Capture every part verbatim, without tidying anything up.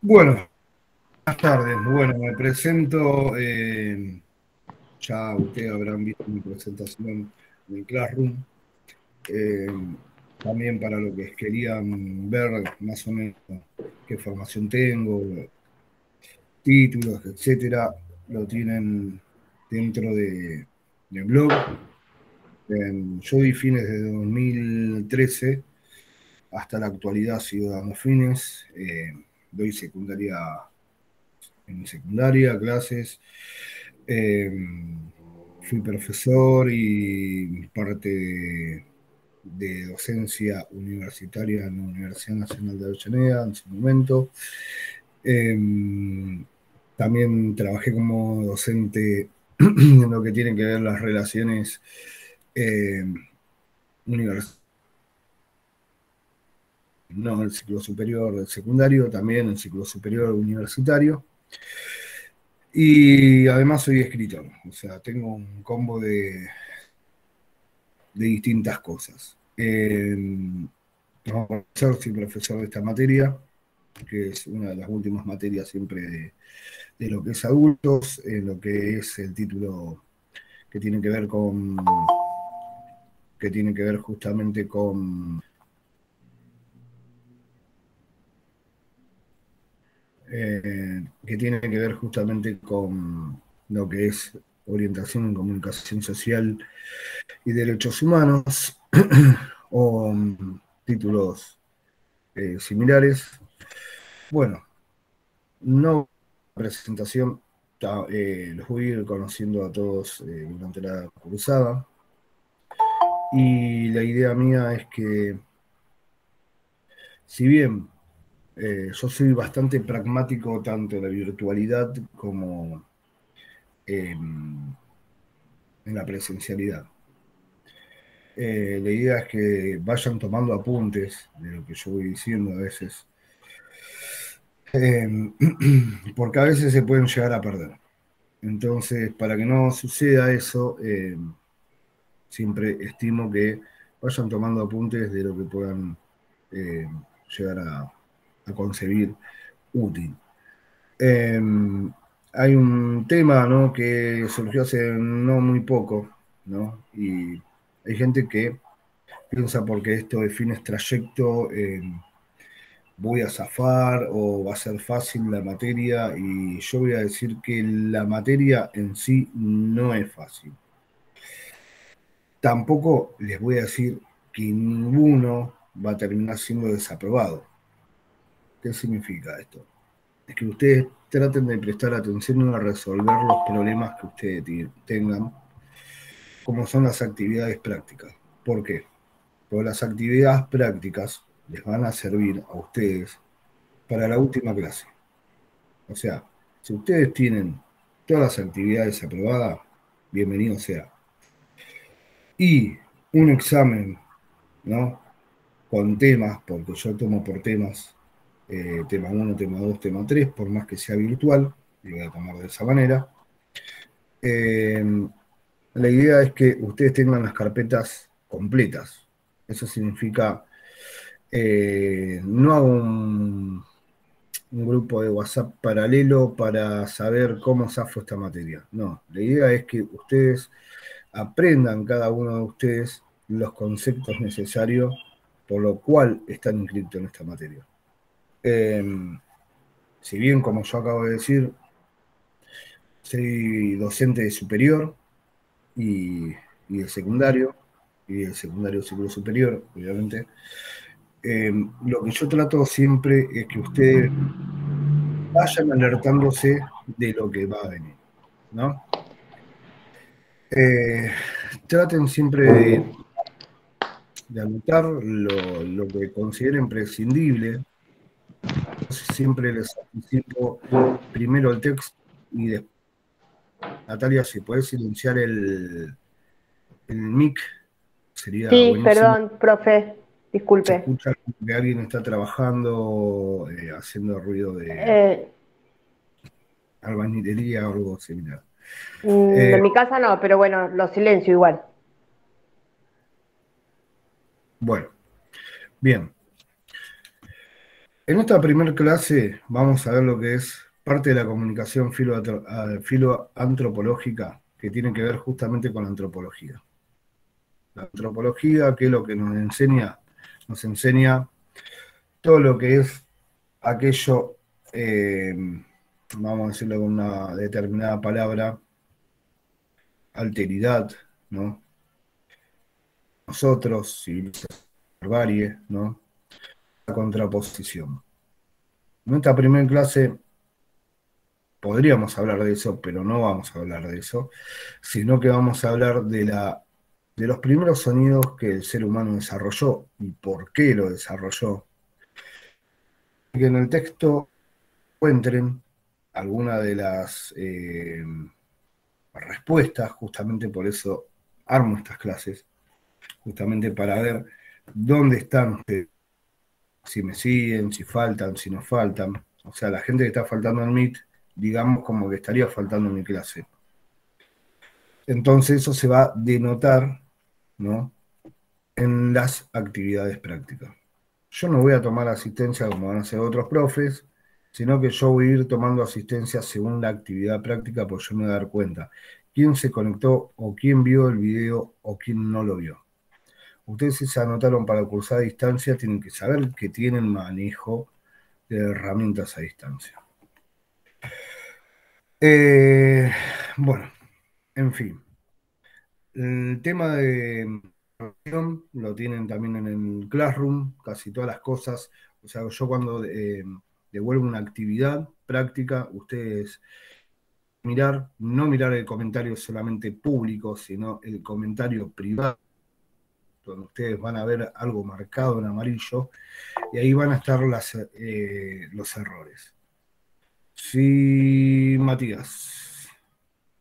Bueno, buenas tardes. Bueno, me presento, eh, ya ustedes habrán visto mi presentación en Classroom. Eh, también para lo que querían ver más o menos qué formación tengo, títulos, etcétera, lo tienen dentro de, de blog. En, yo di fines de dos mil trece hasta la actualidad, ciudadanos fines. Eh, doy secundaria, en secundaria, clases, eh, fui profesor y parte de, de docencia universitaria en la Universidad Nacional de Avellaneda en su momento. Eh, también trabajé como docente en lo que tienen que ver las relaciones eh, universitarias, no el ciclo superior del secundario, también el ciclo superior universitario. Y además soy escritor, o sea, tengo un combo de, de distintas cosas. Eh, como profesor, soy profesor de esta materia, que es una de las últimas materias siempre de, de lo que es adultos, en lo que es el título que tiene que ver con, que tiene que ver justamente con... Eh, que tiene que ver justamente con lo que es orientación en comunicación social y derechos humanos, o um, títulos eh, similares. Bueno, no presentación, eh, los voy a ir conociendo a todos eh, durante la cursada, y la idea mía es que, si bien Eh, yo soy bastante pragmático tanto en la virtualidad como eh, en la presencialidad. Eh, la idea es que vayan tomando apuntes de lo que yo voy diciendo a veces, eh, porque a veces se pueden llegar a perder. Entonces, para que no suceda eso, eh, siempre estimo que vayan tomando apuntes de lo que puedan eh, llegar a... a concebir útil. Eh, hay un tema, ¿no?, que surgió hace no muy poco, ¿no?, y hay gente que piensa porque esto define trayecto, eh, voy a zafar o va a ser fácil la materia, y yo voy a decir que la materia en sí no es fácil. Tampoco les voy a decir que ninguno va a terminar siendo desaprobado. ¿Qué significa esto? Es que ustedes traten de prestar atención a resolver los problemas que ustedes tengan, como son las actividades prácticas. ¿Por qué? Porque las actividades prácticas les van a servir a ustedes para la última clase. O sea, si ustedes tienen todas las actividades aprobadas, bienvenido sea. Y un examen, ¿no?, con temas, porque yo tomo por temas, Eh, tema uno, tema dos, tema tres, por más que sea virtual, lo voy a tomar de esa manera. Eh, la idea es que ustedes tengan las carpetas completas. Eso significa, eh, no hago un, un grupo de WhatsApp paralelo para saber cómo zafo esta materia. No, la idea es que ustedes aprendan, cada uno de ustedes, los conceptos necesarios por lo cual están inscritos en esta materia. Eh, si bien, como yo acabo de decir, soy docente de superior y, y de secundario, y el secundario ciclo superior, obviamente, eh, lo que yo trato siempre es que ustedes vayan alertándose de lo que va a venir, ¿no? Eh, traten siempre de, de anotar lo, lo que consideren prescindible. Siempre les anticipo primero el texto y después. Natalia, si puedes silenciar el, el mic, sería sí, buenísimo. Perdón, profe, disculpe. ¿Se escucha que alguien está trabajando, eh, haciendo ruido de eh, albañilería o algo similar? Eh, en mi casa no, pero bueno, lo silencio igual. Bueno, bien. En esta primera clase vamos a ver lo que es parte de la comunicación filoantropológica, que tiene que ver justamente con la antropología. La antropología, que es lo que nos enseña, nos enseña todo lo que es aquello, eh, vamos a decirlo con una determinada palabra, alteridad, ¿no? Nosotros, civilización, barbarie, ¿no? La contraposición. En esta primera clase podríamos hablar de eso, pero no vamos a hablar de eso, sino que vamos a hablar de, la, de los primeros sonidos que el ser humano desarrolló y por qué lo desarrolló. Que en el texto encuentren alguna de las eh, respuestas, justamente por eso armo estas clases, justamente para ver dónde están ustedes, si me siguen, si faltan, si no faltan. O sea, la gente que está faltando en Meet, digamos como que estaría faltando en mi clase. Entonces eso se va a denotar, ¿no?, en las actividades prácticas. Yo no voy a tomar asistencia como van a hacer otros profes, sino que yo voy a ir tomando asistencia según la actividad práctica, porque yo me voy a dar cuenta quién se conectó o quién vio el video o quién no lo vio. Ustedes si se anotaron para cursar a distancia tienen que saber que tienen manejo de herramientas a distancia. Eh, bueno, en fin, el tema de lo tienen también en el Classroom, casi todas las cosas. O sea, yo cuando eh, devuelvo una actividad práctica, ustedes mirar, no mirar el comentario solamente público, sino el comentario privado, donde ustedes van a ver algo marcado en amarillo, y ahí van a estar las, eh, los errores. Sí, Matías.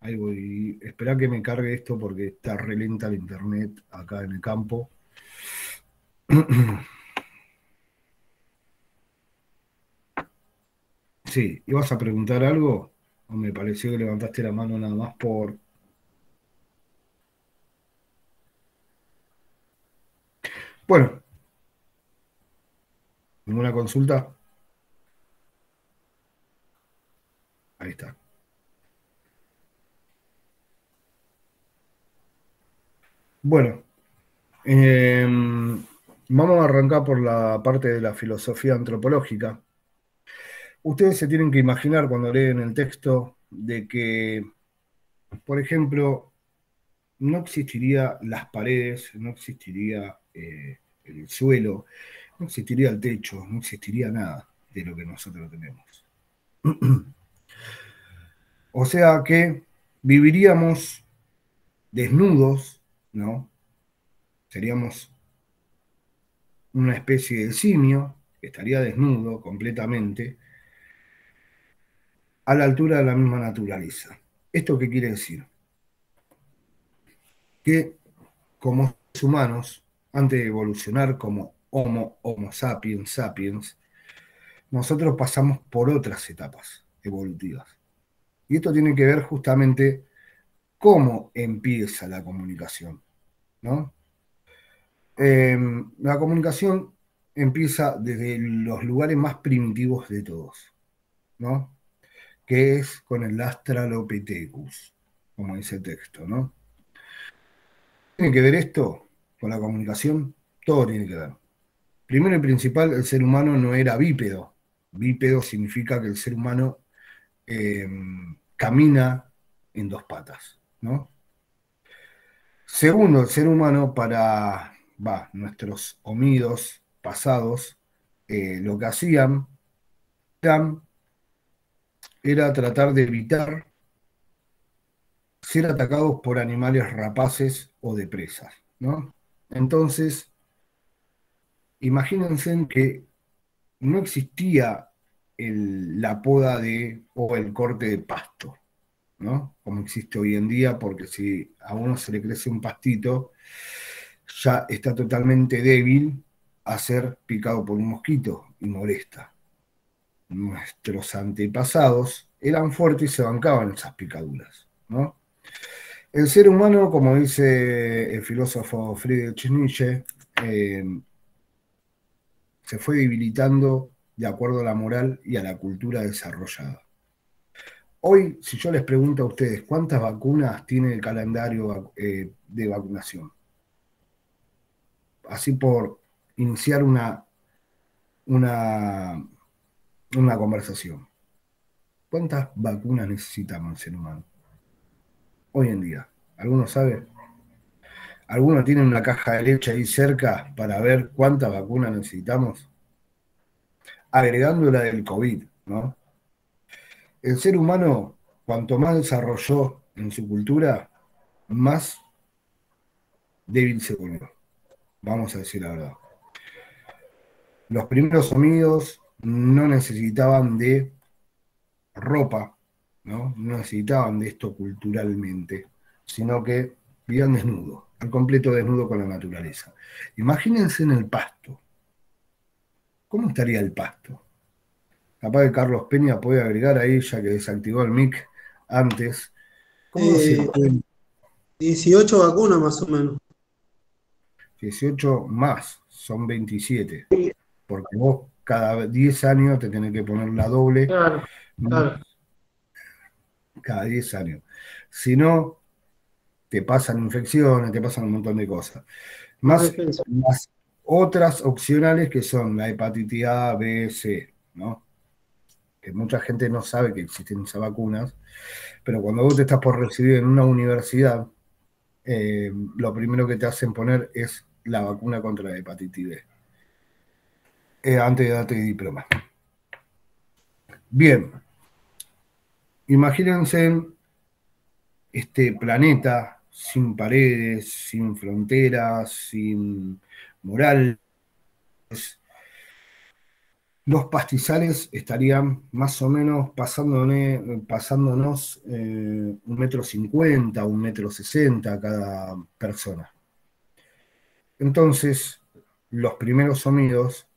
Ahí voy. Esperá que me cargue esto porque está re lenta el internet acá en el campo. Sí, ¿ibas a preguntar algo? ¿O me pareció que levantaste la mano nada más por...? Bueno. ¿Ninguna consulta? Ahí está. Bueno, eh, vamos a arrancar por la parte de la filosofía antropológica. Ustedes se tienen que imaginar cuando leen el texto de que, por ejemplo, no existiría las paredes, no existiría eh, el suelo, no existiría el techo, no existiría nada de lo que nosotros tenemos. O sea que viviríamos desnudos, ¿no? Seríamos una especie de simio que estaría desnudo completamente a la altura de la misma naturaleza. ¿Esto qué quiere decir? Que como seres humanos, antes de evolucionar como Homo, Homo sapiens, sapiens, nosotros pasamos por otras etapas evolutivas. Y esto tiene que ver justamente cómo empieza la comunicación, ¿no? Eh, la comunicación empieza desde los lugares más primitivos de todos, ¿no? Que es con el Australopithecus, como dice el texto, ¿no? ¿Tiene que ver esto con la comunicación? Todo tiene que ver. Primero y principal, el ser humano no era bípedo. Bípedo significa que el ser humano Eh, camina en dos patas, ¿no? Segundo, el ser humano para bah, nuestros homínidos pasados, eh, lo que hacían era tratar de evitar ser atacados por animales rapaces o de presas, ¿no? Entonces, imagínense que no existía El, la poda de o el corte de pasto, ¿no? Como existe hoy en día, porque si a uno se le crece un pastito, ya está totalmente débil a ser picado por un mosquito y molesta. Nuestros antepasados eran fuertes y se bancaban esas picaduras, ¿no? El ser humano, como dice el filósofo Friedrich Nietzsche, eh, se fue debilitando de acuerdo a la moral y a la cultura desarrollada. Hoy, si yo les pregunto a ustedes, ¿cuántas vacunas tiene el calendario eh, de vacunación? Así por iniciar una, una, una conversación. ¿Cuántas vacunas necesitamos el ser humano hoy en día? ¿Algunos saben? ¿Alguno tiene una caja de leche ahí cerca para ver cuántas vacunas necesitamos? Agregando la del COVID, ¿no? El ser humano, cuanto más desarrolló en su cultura, más débil se volvió. Vamos a decir la verdad. Los primeros homínidos no necesitaban de ropa, ¿no? No necesitaban de esto culturalmente, sino que vivían desnudos. Al completo desnudo con la naturaleza. Imagínense en el pasto. ¿Cómo estaría el pasto? Capaz que Carlos Peña puede agregar ahí, ya que desactivó el mic antes. ¿Cómo eh, se pueden... dieciocho vacunas más o menos. dieciocho más, son veintisiete. Porque vos cada diez años te tenés que poner la doble. Claro, claro. Cada diez años. Si no... te pasan infecciones, te pasan un montón de cosas. Más las otras opcionales que son la hepatitis A, B, C, ¿no? Que mucha gente no sabe que existen esas vacunas, pero cuando vos te estás por recibir en una universidad, eh, lo primero que te hacen poner es la vacuna contra la hepatitis B, eh, antes de darte el diploma. Bien, imagínense este planeta... sin paredes, sin fronteras, sin morales, los pastizales estarían más o menos pasándonos eh, un metro cincuenta, un metro sesenta cada persona. Entonces, los primeros homínidos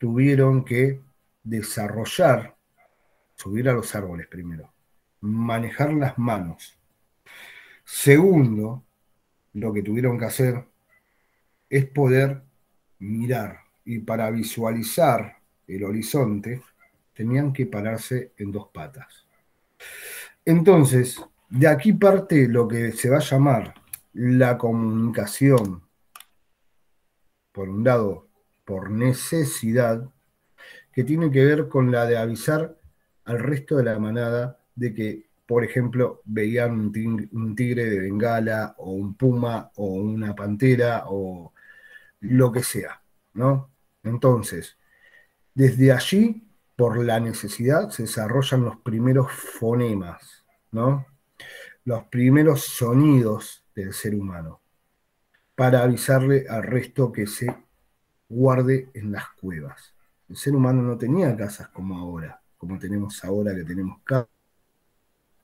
tuvieron que desarrollar, subir a los árboles primero, manejar las manos. Segundo, lo que tuvieron que hacer es poder mirar, y para visualizar el horizonte tenían que pararse en dos patas. Entonces, de aquí parte lo que se va a llamar la comunicación, por un lado, por necesidad, que tiene que ver con la de avisar al resto de la manada de que, por ejemplo, veían un tigre de Bengala, o un puma, o una pantera, o lo que sea, ¿no? Entonces, desde allí, por la necesidad, se desarrollan los primeros fonemas, ¿no? Los primeros sonidos del ser humano, para avisarle al resto que se guarde en las cuevas. El ser humano no tenía casas como ahora, como tenemos ahora, que tenemos casas,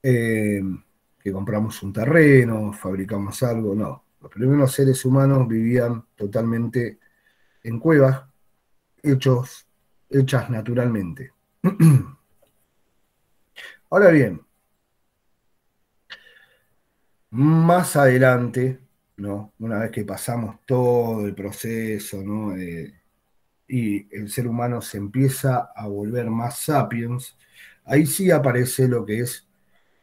Eh, que compramos un terreno, fabricamos algo, no. Los primeros seres humanos vivían totalmente en cuevas, hechos, hechas naturalmente. Ahora bien, más adelante, ¿no? Una vez que pasamos todo el proceso, ¿no? eh, y el ser humano se empieza a volver más sapiens, ahí sí aparece lo que es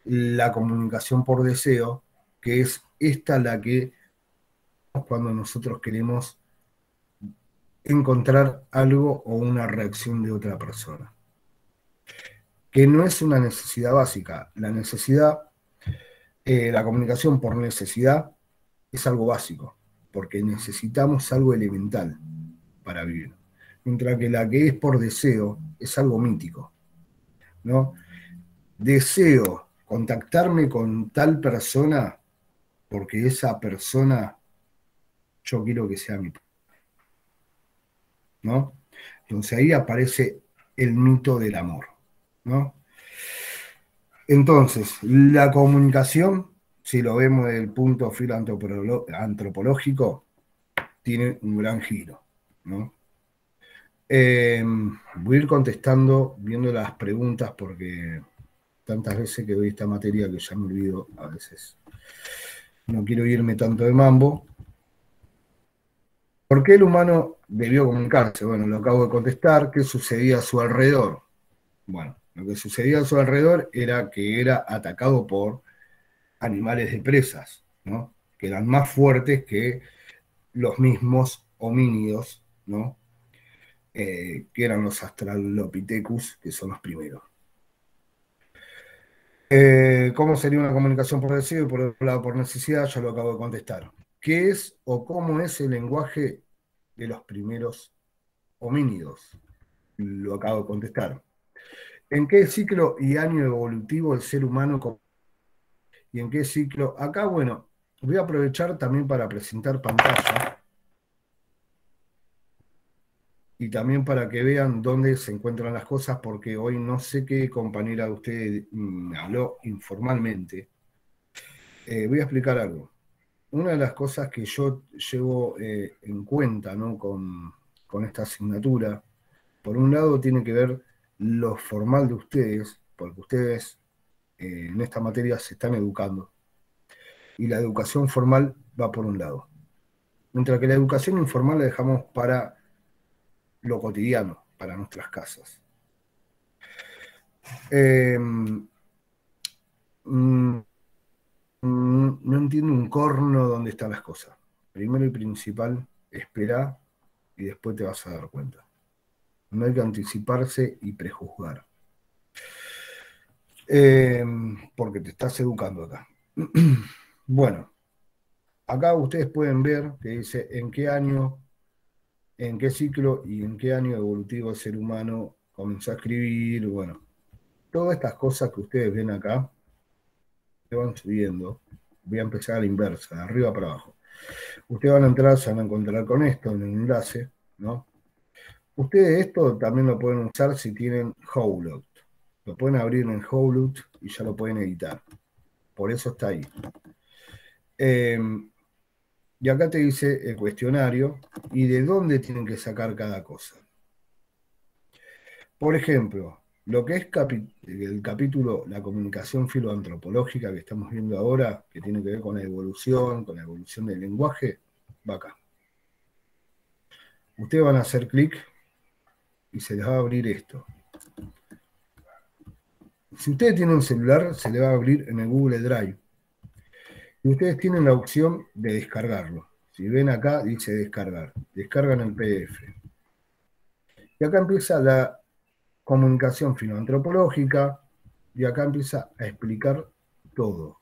la comunicación por deseo, que es esta la que cuando nosotros queremos encontrar algo o una reacción de otra persona. Que no es una necesidad básica. La necesidad, eh, la comunicación por necesidad es algo básico, porque necesitamos algo elemental para vivir. Mientras que la que es por deseo es algo mítico, ¿no? Deseo contactarme con tal persona, porque esa persona yo quiero que sea mi, ¿no? Entonces ahí aparece el mito del amor, ¿no? Entonces, la comunicación, si lo vemos desde el punto filoantropológico, tiene un gran giro, ¿no? Eh, voy a ir contestando, viendo las preguntas, porque... tantas veces que doy esta materia que ya me olvido a veces. No quiero irme tanto de mambo. ¿Por qué el humano debió comunicarse? Bueno, lo acabo de contestar. ¿Qué sucedía a su alrededor? Bueno, lo que sucedía a su alrededor era que era atacado por animales de presas, ¿no? Que eran más fuertes que los mismos homínidos, ¿no? Eh, que eran los Australopithecus, que son los primeros. Eh, ¿Cómo sería una comunicación por deseo y por otro lado por necesidad? Ya lo acabo de contestar. ¿Qué es o cómo es el lenguaje de los primeros homínidos? Lo acabo de contestar. ¿En qué ciclo y año evolutivo el ser humano? ¿Y en qué ciclo? Acá, bueno, voy a aprovechar también para presentar pantalla y también para que vean dónde se encuentran las cosas, porque hoy no sé qué compañera de ustedes me habló informalmente. Eh, voy a explicar algo. Una de las cosas que yo llevo eh, en cuenta, ¿no? con, con esta asignatura, por un lado tiene que ver lo formal de ustedes, porque ustedes eh, en esta materia se están educando, y la educación formal va por un lado. Mientras que la educación informal la dejamos para lo cotidiano, para nuestras casas. Eh, mm, mm, no entiendo un corno dónde están las cosas. Primero y principal, espera y después te vas a dar cuenta. No hay que anticiparse y prejuzgar. Eh, porque te estás educando acá. Bueno, acá ustedes pueden ver que dice en qué año, en qué ciclo y en qué año evolutivo el ser humano comenzó a escribir. Bueno, todas estas cosas que ustedes ven acá, se van subiendo. Voy a empezar a la inversa, de arriba para abajo. Ustedes van a entrar, se van a encontrar con esto en el enlace, ¿no? Ustedes esto también lo pueden usar si tienen HowLoad. Lo pueden abrir en HowLoad y ya lo pueden editar. Por eso está ahí. Eh, y acá te dice el cuestionario y de dónde tienen que sacar cada cosa. Por ejemplo, lo que es el capítulo, la comunicación filoantropológica que estamos viendo ahora, que tiene que ver con la evolución, con la evolución del lenguaje, va acá. Ustedes van a hacer clic y se les va a abrir esto. Si ustedes tienen un celular, se les va a abrir en el Google Drive. Y ustedes tienen la opción de descargarlo. Si ven acá, dice descargar. Descargan el P D F. Y acá empieza la comunicación filoantropológica. Y acá empieza a explicar todo.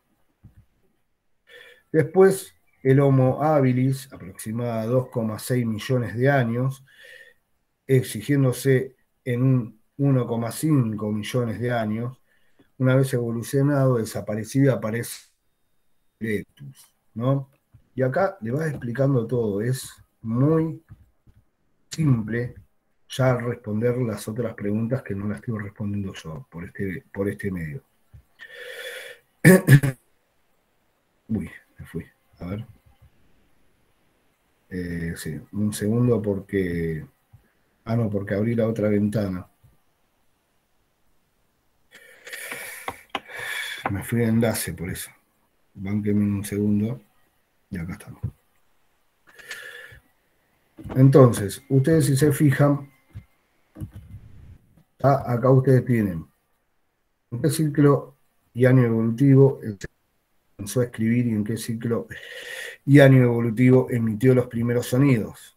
Después, el Homo habilis, aproximada dos coma seis millones de años, exigiéndose en un uno coma cinco millones de años, una vez evolucionado, desaparecido, aparece Erectus, ¿no? Y acá le vas explicando todo, es muy simple ya responder las otras preguntas que no las estoy respondiendo yo por este, por este medio. Uy, me fui, a ver. Eh, sí, un segundo porque... Ah, no, porque abrí la otra ventana. Me fui de enlace por eso. Bánqueme un segundo. Y acá estamos. Entonces, ustedes si se fijan, ah, acá ustedes tienen en qué ciclo y año evolutivo comenzó a escribir y en qué ciclo y año evolutivo emitió los primeros sonidos.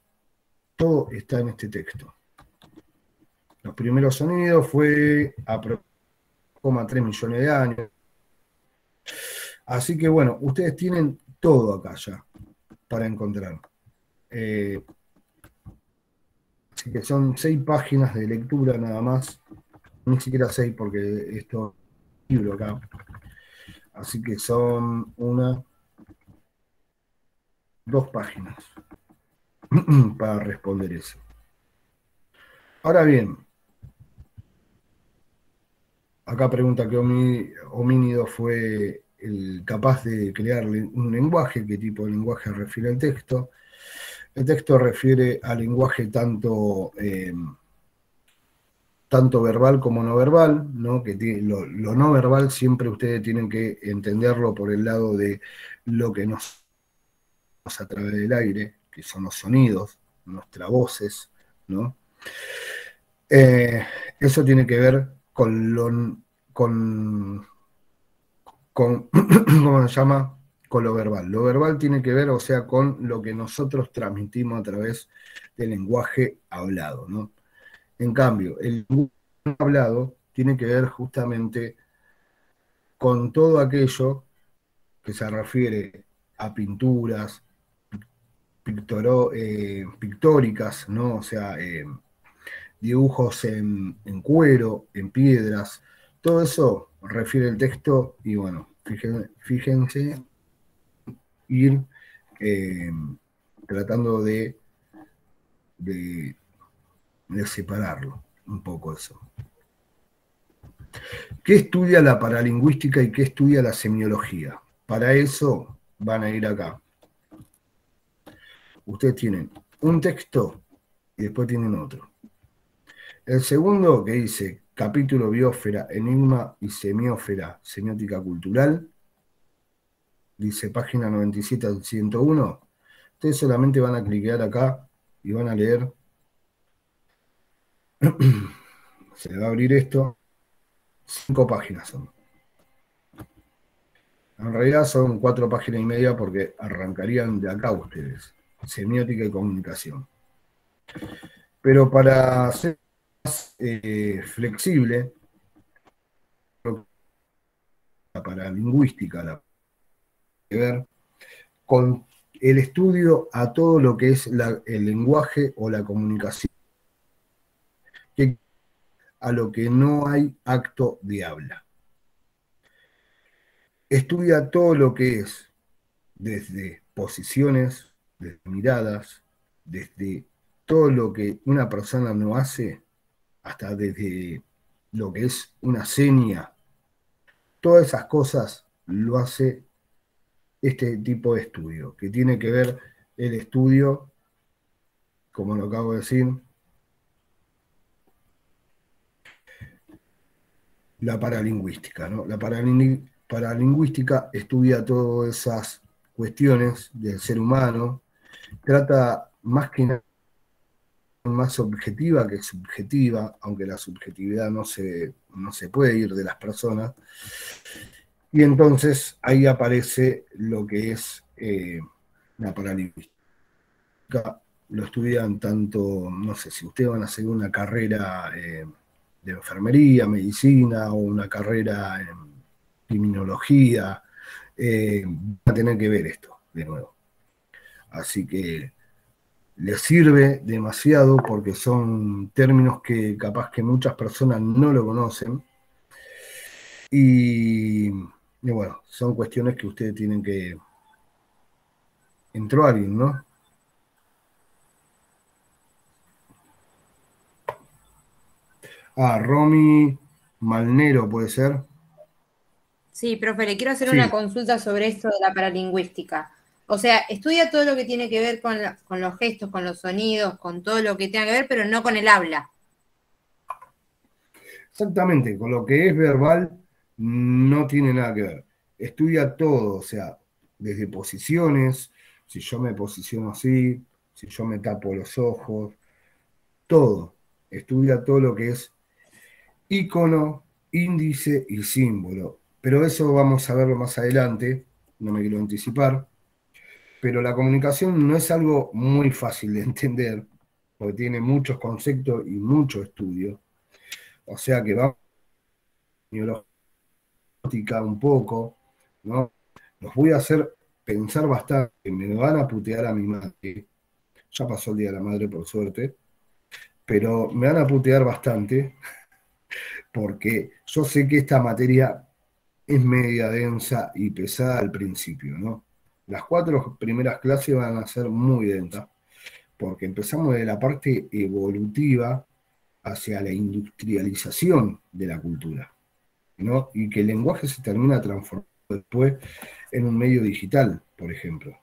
Todo está en este texto. Los primeros sonidos fue aproximadamente tres millones de años. Así que bueno, ustedes tienen todo acá ya para encontrar. Eh, así que son seis páginas de lectura nada más. Ni siquiera seis porque esto es un libro acá. Así que son una, dos páginas para responder eso. Ahora bien, acá pregunta qué homínido fue el capaz de crear un lenguaje, qué tipo de lenguaje refiere el texto. El texto refiere al lenguaje tanto, eh, tanto verbal como no verbal, ¿no? Que tiene, lo, lo no verbal siempre ustedes tienen que entenderlo por el lado de lo que nos a través del aire, que son los sonidos, nuestras voces, ¿no? Eh, eso tiene que ver con lo, con, con ¿cómo se llama? Con lo verbal. Lo verbal tiene que ver, o sea, con lo que nosotros transmitimos a través del lenguaje hablado, ¿no? En cambio, el lenguaje hablado tiene que ver justamente con todo aquello que se refiere a pinturas pictoro, eh, pictóricas, ¿no? O sea, eh, dibujos en, en cuero, en piedras, todo eso refiere el texto, y bueno, fíjense, fíjense ir eh, tratando de, de, de separarlo un poco eso. ¿Qué estudia la paralingüística y qué estudia la semiología? Para eso van a ir acá. Ustedes tienen un texto y después tienen otro. El segundo, que dice capítulo Biosfera, enigma y semiosfera, semiótica cultural, dice página noventa y siete al ciento uno, ustedes solamente van a cliquear acá y van a leer. Se va a abrir esto. Cinco páginas son. En realidad son cuatro páginas y media porque arrancarían de acá ustedes. Semiótica y comunicación. Pero para ser más eh, flexible, la paralingüística, la ver con el estudio a todo lo que es la, el lenguaje o la comunicación, que, a lo que no hay acto de habla. Estudia todo lo que es desde posiciones, desde miradas, desde todo lo que una persona no hace, hasta desde lo que es una seña. Todas esas cosas lo hace este tipo de estudio, que tiene que ver el estudio, como lo acabo de decir, la paralingüística, ¿no? La paralingüística estudia todas esas cuestiones del ser humano, trata más que nada más objetiva que subjetiva, aunque la subjetividad no se, no se puede ir de las personas, y entonces ahí aparece lo que es eh, la paralingüística. Lo estudian tanto, no sé, si ustedes van a hacer una carrera eh, de enfermería, medicina, o una carrera en criminología, eh, va a tener que ver esto de nuevo. Así que les sirve demasiado porque son términos que capaz que muchas personas no lo conocen, y, y bueno, son cuestiones que ustedes tienen que... Entró alguien, ¿no? Ah, Romy Malnero, ¿puede ser? Sí, profe, le quiero hacer sí. una consulta sobre esto de la paralingüística. O sea, estudia todo lo que tiene que ver con, la, con los gestos, con los sonidos, con todo lo que tenga que ver, pero no con el habla. Exactamente, con lo que es verbal no tiene nada que ver. Estudia todo, o sea, desde posiciones, si yo me posiciono así, si yo me tapo los ojos, todo. Estudia todo lo que es ícono, índice y símbolo. Pero eso vamos a verlo más adelante, no me quiero anticipar. Pero la comunicación no es algo muy fácil de entender, porque tiene muchos conceptos y mucho estudio. O sea que vamos a semiótica un poco, ¿no? Los voy a hacer pensar bastante, me van a putear a mi madre. Ya pasó el Día de la Madre, por suerte. Pero me van a putear bastante, porque yo sé que esta materia es media densa y pesada al principio, ¿no? Las cuatro primeras clases van a ser muy densas, porque empezamos de la parte evolutiva hacia la industrialización de la cultura, ¿no? Y que el lenguaje se termina transformando después en un medio digital, por ejemplo.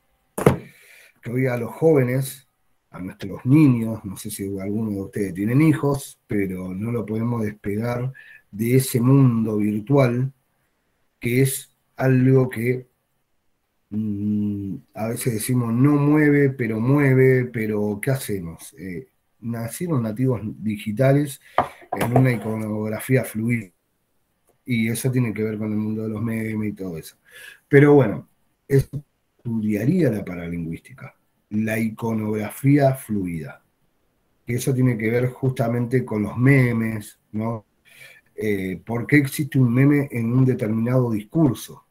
Que hoy a los jóvenes, a nuestros niños, no sé si alguno de ustedes tienen hijos, pero no lo podemos despegar de ese mundo virtual, que es algo que A veces decimos no mueve, pero mueve, pero ¿qué hacemos? Eh, nacieron nativos digitales en una iconografía fluida, y eso tiene que ver con el mundo de los memes y todo eso. Pero bueno, eso estudiaría la paralingüística, la iconografía fluida. Eso tiene que ver justamente con los memes, ¿no? Eh, ¿por qué existe un meme en un determinado discurso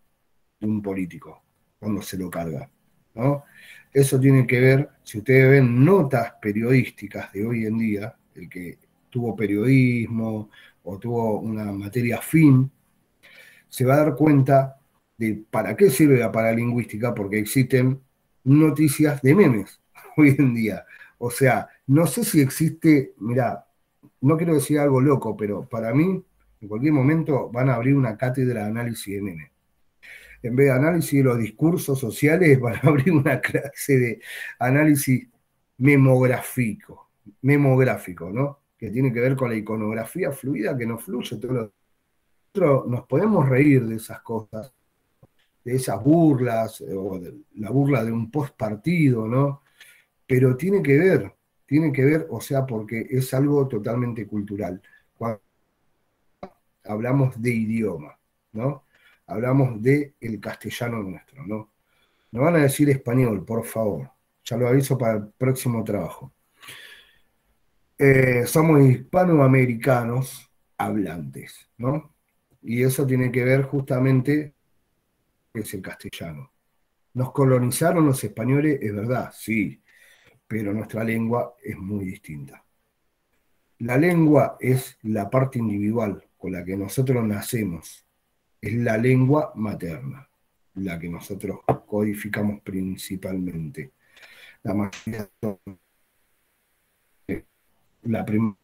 de un político cuando se lo carga, ¿no? Eso tiene que ver, si ustedes ven notas periodísticas de hoy en día, el que tuvo periodismo o tuvo una materia afín, se va a dar cuenta de para qué sirve la paralingüística, porque existen noticias de memes hoy en día. O sea, no sé si existe, mirá, no quiero decir algo loco, pero para mí, en cualquier momento van a abrir una cátedra de análisis de memes. En vez de análisis de los discursos sociales, van a abrir una clase de análisis memográfico, memográfico, ¿no? Que tiene que ver con la iconografía fluida que nos fluye todo lo... Nosotros nos podemos reír de esas cosas, de esas burlas, o de la burla de un postpartido, ¿no? Pero tiene que ver, tiene que ver, o sea, porque es algo totalmente cultural. Cuando hablamos de idioma, ¿no? Hablamos del castellano nuestro, ¿no? No van a decir español, por favor. Ya lo aviso para el próximo trabajo. Eh, somos hispanoamericanos hablantes, ¿no? Y eso tiene que ver justamente con el castellano. Nos colonizaron los españoles, es verdad, sí, pero nuestra lengua es muy distinta. La lengua es la parte individual con la que nosotros nacemos. Es la lengua materna, la que nosotros codificamos principalmente. La mayoría de la primera.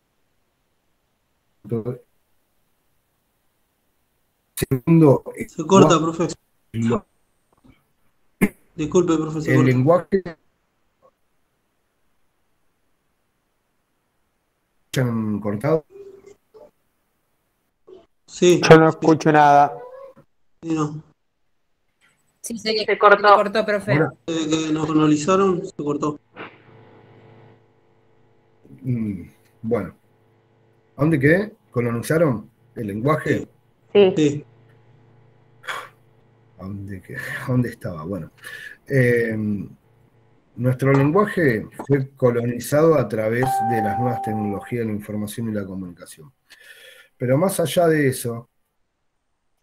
Segundo. Se corta, profesor. Lo... Disculpe, profesor. El lenguaje. ¿Se han cortado? Sí. Yo no escucho sí. nada. No. Sí, se, se cortó. Se cortó, profe. Eh, nos analizaron, se cortó. Mm, bueno. ¿A dónde quedé? ¿Colonizaron el lenguaje? Sí. sí. ¿A dónde quedé? ¿A dónde estaba? Bueno. Eh, nuestro lenguaje fue colonizado a través de las nuevas tecnologías de la información y la comunicación. Pero más allá de eso...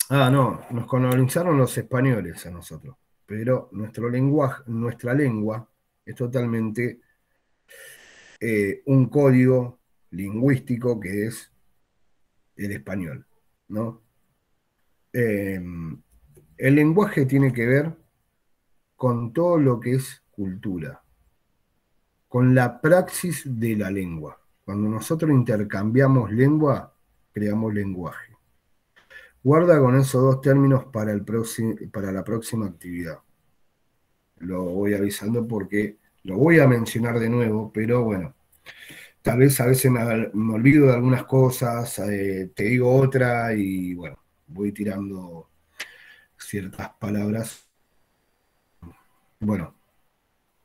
Ah, no, nos colonizaron los españoles a nosotros, pero nuestro lenguaje, nuestra lengua es totalmente eh, un código lingüístico que es el español, ¿no? Eh, el lenguaje tiene que ver con todo lo que es cultura, con la praxis de la lengua. Cuando nosotros intercambiamos lengua, creamos lenguaje. Guarda con esos dos términos para, el para la próxima actividad. Lo voy avisando porque lo voy a mencionar de nuevo, pero bueno, tal vez a veces me, me olvido de algunas cosas, eh, te digo otra y bueno, voy tirando ciertas palabras. Bueno,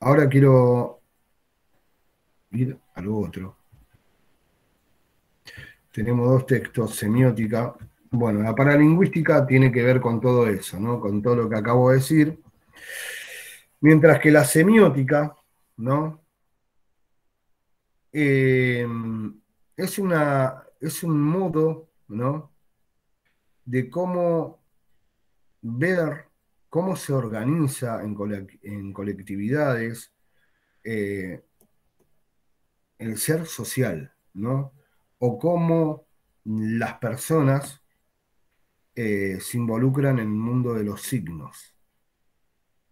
ahora quiero ir a lo otro. Tenemos dos textos, semiótica. Bueno, la paralingüística tiene que ver con todo eso, ¿no? Con todo lo que acabo de decir. Mientras que la semiótica, ¿no? Eh, es, una, es un modo, ¿no? De cómo ver cómo se organiza en, co en colectividades eh, el ser social, ¿no? O cómo las personas Eh, se involucran en el mundo de los signos.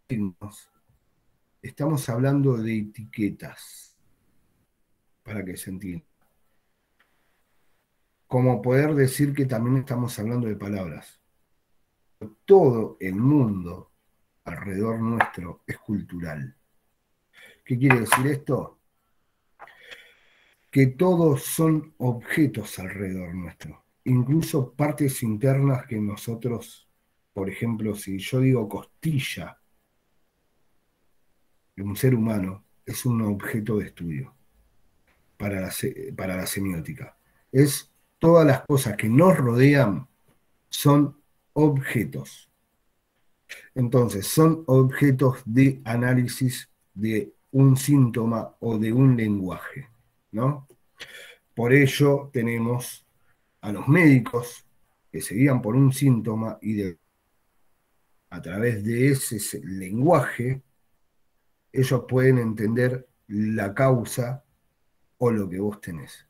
signos. Estamos hablando de etiquetas, para que se entienda. Como poder decir que también estamos hablando de palabras. Todo el mundo alrededor nuestro es cultural. ¿Qué quiere decir esto? Que todos son objetos alrededor nuestro. Incluso partes internas que nosotros, por ejemplo, si yo digo costilla, que un ser humano es un objeto de estudio para la, para la semiótica. Es todas las cosas que nos rodean son objetos. Entonces, son objetos de análisis de un síntoma o de un lenguaje, ¿no? Por ello tenemos a los médicos que se guían por un síntoma y de, a través de ese, ese lenguaje ellos pueden entender la causa o lo que vos tenés.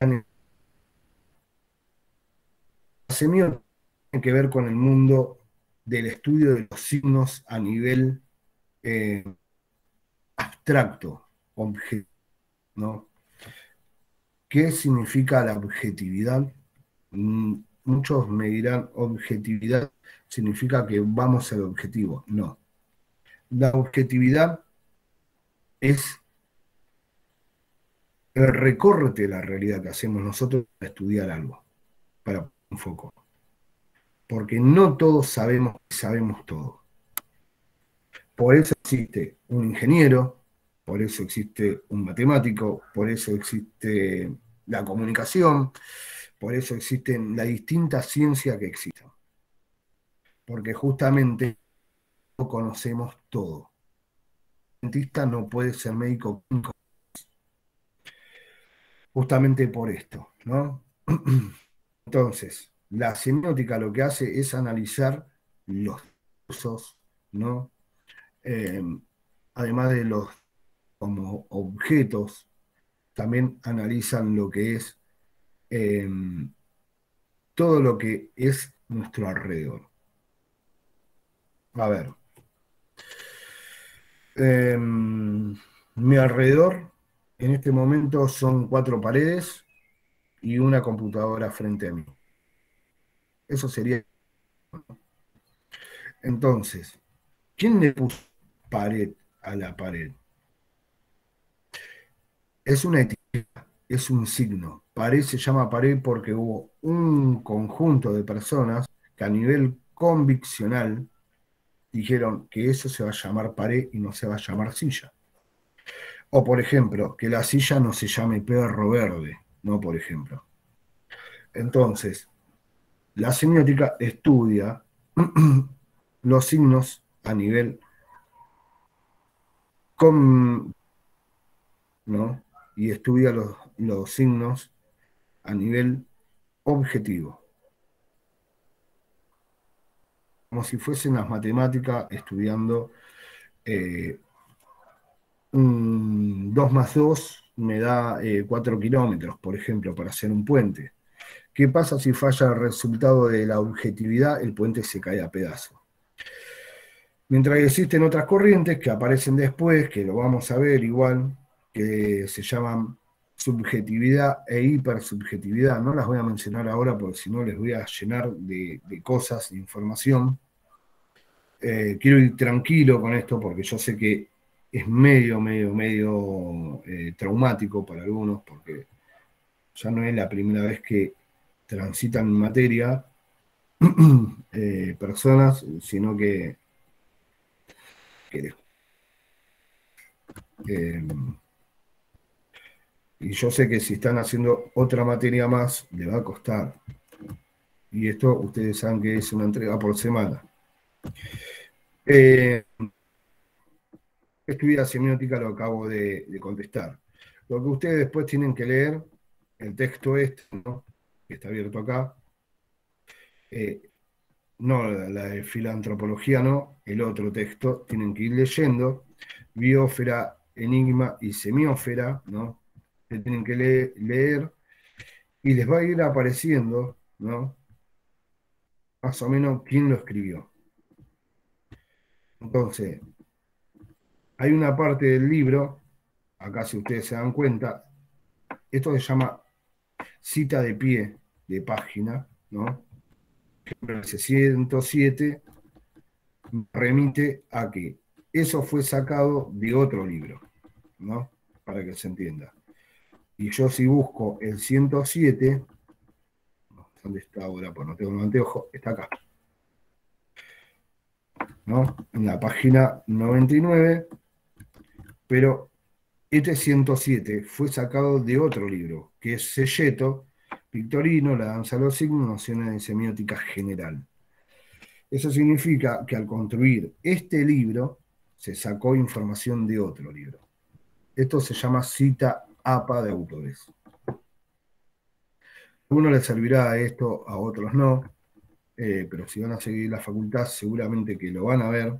La semiótica tiene que ver con el mundo del estudio de los signos a nivel eh, abstracto, objetivo, ¿no? ¿Qué significa la objetividad? Muchos me dirán, objetividad significa que vamos al objetivo. No. La objetividad es el recorte de la realidad que hacemos nosotros para estudiar algo, para poner un foco. Porque no todos sabemos que sabemos todo. Por eso existe un ingeniero, por eso existe un matemático, por eso existe la comunicación, por eso existen las distintas ciencias que existen. Porque justamente no conocemos todo. El dentista no puede ser médico. Justamente por esto, ¿no? Entonces, la semiótica lo que hace es analizar los discursos, ¿no? Eh, además de los como objetos, también analizan lo que es eh, todo lo que es nuestro alrededor. A ver, eh, mi alrededor en este momento son cuatro paredes y una computadora frente a mí. Eso sería. Entonces, ¿quién le puso pared a la pared? Es una etiqueta, es un signo. Pared se llama pared porque hubo un conjunto de personas que a nivel conviccional dijeron que eso se va a llamar pared y no se va a llamar silla. O, por ejemplo, que la silla no se llame perro verde, ¿no? Por ejemplo. Entonces, la semiótica estudia los signos a nivel con, ¿no? Y estudia los, los signos a nivel objetivo. Como si fuesen las matemáticas estudiando eh, un dos más dos me da eh, cuatro kilómetros, por ejemplo, para hacer un puente. ¿Qué pasa si falla el resultado de la objetividad? El puente se cae a pedazos. Mientras que existen otras corrientes que aparecen después, que lo vamos a ver igual, que se llaman subjetividad e hipersubjetividad. No las voy a mencionar ahora porque si no les voy a llenar de, de cosas, de información. Eh, quiero ir tranquilo con esto porque yo sé que es medio, medio, medio eh, traumático para algunos porque ya no es la primera vez que transitan materia eh, personas, sino que, que eh, y yo sé que si están haciendo otra materia más, les va a costar. Y esto ustedes saben que es una entrega por semana. Eh, Estudia semiótica lo acabo de, de contestar. Lo que ustedes después tienen que leer, el texto este, ¿no? Que está abierto acá, eh, no la, la de filantropología, no, el otro texto, tienen que ir leyendo, biosfera, enigma y semiosfera, ¿no? Que tienen que leer, leer, y les va a ir apareciendo, ¿no? Más o menos quién lo escribió. Entonces, hay una parte del libro, acá si ustedes se dan cuenta, esto se llama cita de pie de página, ¿no? El ciento siete remite a que eso fue sacado de otro libro, ¿no? Para que se entienda. Y yo si busco el ciento siete, ¿dónde está ahora? Pues no tengo un anteojo, está acá. ¿no? En la página noventa y nueve, pero este ciento siete fue sacado de otro libro, que es Zecchetto, Victorino, La danza de los signos, nociones de semiótica general. Eso significa que al construir este libro, se sacó información de otro libro. Esto se llama cita A P A de autores. A uno le servirá esto, a otros no, eh, pero si van a seguir la facultad seguramente que lo van a ver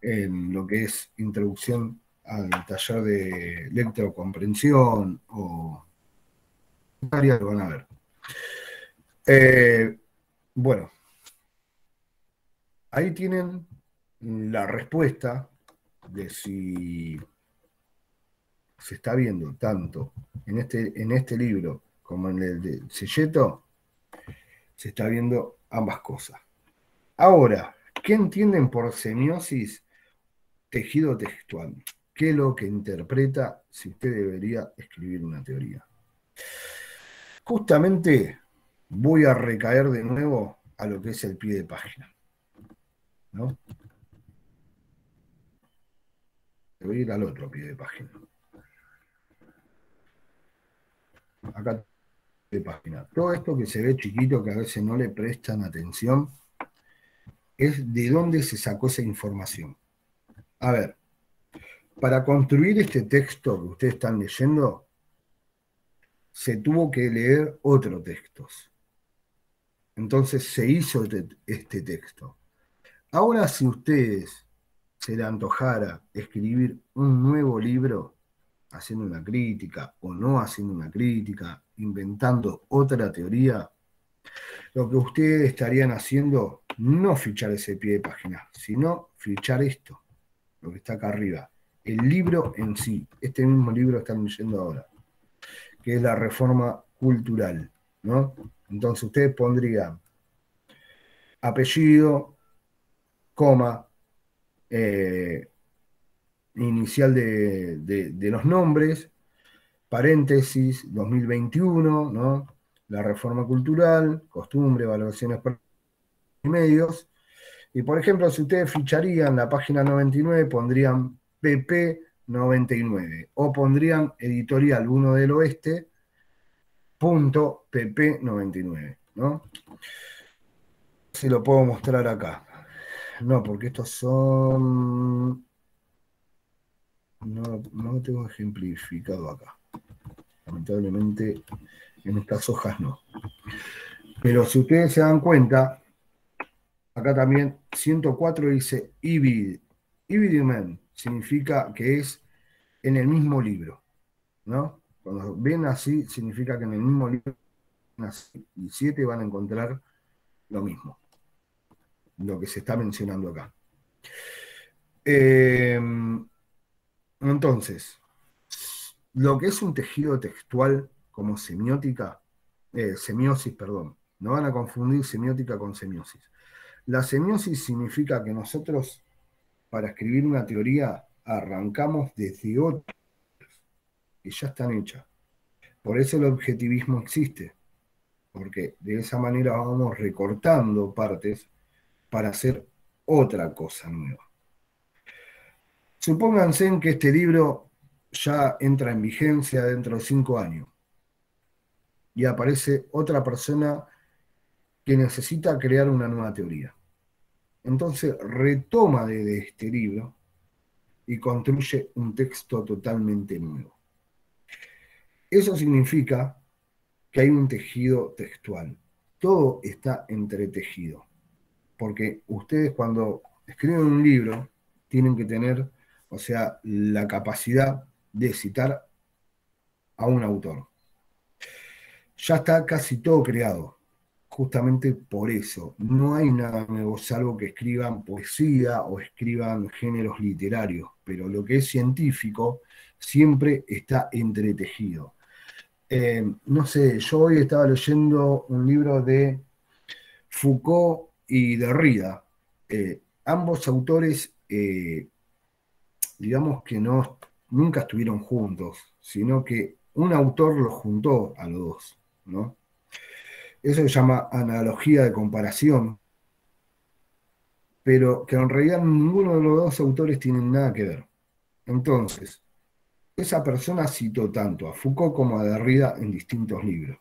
en lo que es introducción al taller de lectocomprensión o área, lo van a ver. Eh, bueno, ahí tienen la respuesta de si se está viendo tanto en este, en este libro como en el de Zecchetto, se está viendo ambas cosas. Ahora, ¿qué entienden por semiosis? Tejido textual. ¿Qué es lo que interpreta si usted debería escribir una teoría? Justamente voy a recaer de nuevo a lo que es el pie de página, ¿no? Voy a ir al otro pie de página. Acá de página. Todo esto que se ve chiquito, que a veces no le prestan atención, es de dónde se sacó esa información. A ver, para construir este texto que ustedes están leyendo, se tuvo que leer otros textos. Entonces se hizo este texto. Ahora, si ustedes se le antojara escribir un nuevo libro, haciendo una crítica o no haciendo una crítica, inventando otra teoría, lo que ustedes estarían haciendo no fichar ese pie de página, sino fichar esto, lo que está acá arriba, el libro en sí, este mismo libro que están leyendo ahora, que es La Reforma Cultural, ¿no? Entonces ustedes pondrían apellido, coma, Eh, inicial de, de, de los nombres, paréntesis, dos mil veintiuno, ¿no? La Reforma Cultural, costumbre, valoraciones y medios. Y por ejemplo, si ustedes ficharían la página noventa y nueve, pondrían P P noventa y nueve, o pondrían editorial Uno del Oeste, punto P P noventa y nueve, ¿no? Se lo puedo mostrar acá. No, porque estos son... No, no lo tengo ejemplificado acá. Lamentablemente en estas hojas no. Pero si ustedes se dan cuenta, acá también ciento cuatro dice Ibid. Ibidumen significa que es en el mismo libro, ¿no? Cuando ven así, significa que en el mismo libro y siete van a encontrar lo mismo, lo que se está mencionando acá. Eh, entonces, lo que es un tejido textual como semiótica, eh, semiosis, perdón, no van a confundir semiótica con semiosis. La semiosis significa que nosotros, para escribir una teoría, arrancamos desde otras que ya están hechas. Por eso el objetivismo existe, porque de esa manera vamos recortando partes para hacer otra cosa nueva. Supónganse en que este libro ya entra en vigencia dentro de cinco años y aparece otra persona que necesita crear una nueva teoría. Entonces retoma de este libro y construye un texto totalmente nuevo. Eso significa que hay un tejido textual. Todo está entretejido. Porque ustedes cuando escriben un libro tienen que tener, o sea, la capacidad de citar a un autor. Ya está casi todo creado, justamente por eso. No hay nada nuevo, salvo que escriban poesía o escriban géneros literarios, pero lo que es científico siempre está entretejido. Eh, no sé, yo hoy estaba leyendo un libro de Foucault y Derrida, eh, ambos autores, eh, digamos que no, nunca estuvieron juntos, sino que un autor los juntó a los dos, ¿no? Eso se llama analogía de comparación, pero que en realidad ninguno de los dos autores tienen nada que ver. Entonces, esa persona citó tanto a Foucault como a Derrida en distintos libros.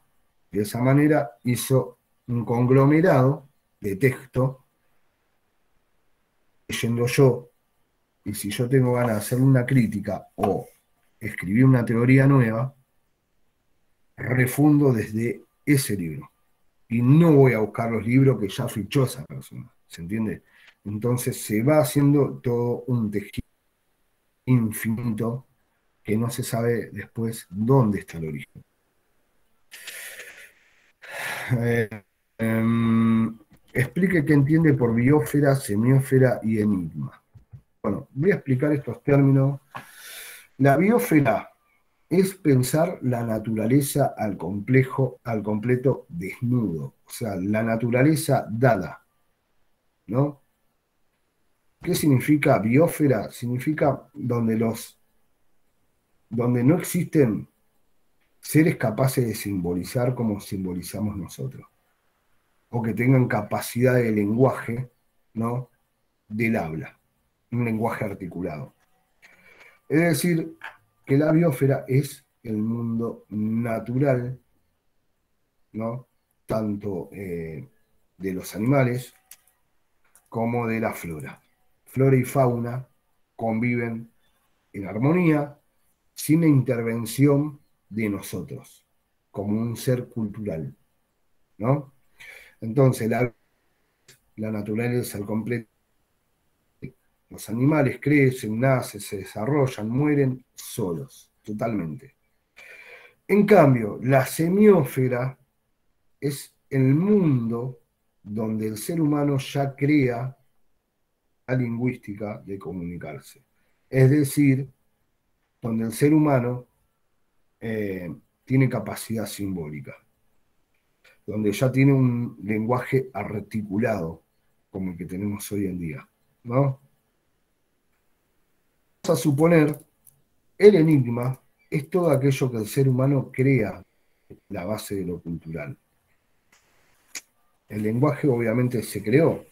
De esa manera hizo un conglomerado de texto, leyendo yo, y si yo tengo ganas de hacer una crítica o escribir una teoría nueva, refundo desde ese libro. Y no voy a buscar los libros que ya fichó esa persona, ¿se entiende? Entonces se va haciendo todo un tejido infinito que no se sabe después dónde está el origen. Eh, eh, explique qué entiende por biosfera, semiosfera y enigma. Bueno, voy a explicar estos términos. La biosfera es pensar la naturaleza al complejo, al completo desnudo, o sea, la naturaleza dada, ¿no? ¿Qué significa biosfera? Significa donde los donde no existen seres capaces de simbolizar como simbolizamos nosotros, o que tengan capacidad de lenguaje, ¿no?, del habla, un lenguaje articulado. Es decir, que la biosfera es el mundo natural, ¿no?, tanto eh, de los animales como de la flora. Flora y fauna conviven en armonía, sin intervención de nosotros, como un ser cultural, ¿no? Entonces, la, la naturaleza al completo, los animales crecen, nacen, se desarrollan, mueren solos, totalmente. En cambio, la semiósfera es el mundo donde el ser humano ya crea la lingüística de comunicarse. Es decir, donde el ser humano eh, tiene capacidad simbólica, donde ya tiene un lenguaje articulado, como el que tenemos hoy en día, ¿no? Vamos a suponer, el enigma es todo aquello que el ser humano crea, la base de lo cultural. El lenguaje obviamente se creó.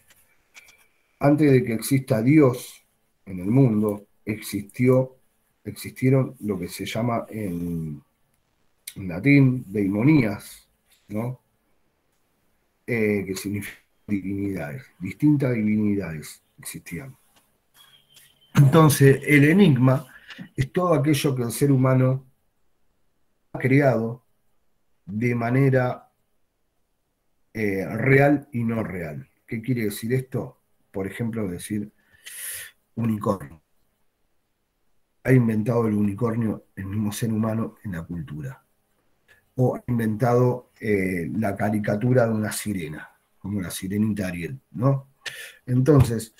Antes de que exista Dios en el mundo, existió existieron lo que se llama en, en latín deimonías, ¿no? Eh, que significa divinidades, distintas divinidades existían. Entonces, el enigma es todo aquello que el ser humano ha creado de manera eh, real y no real. ¿Qué quiere decir esto? Por ejemplo, decir unicornio. Ha inventado el unicornio el mismo ser humano en la cultura. O ha inventado eh, la caricatura de una sirena, como la sirenita Ariel, ¿no? Entonces,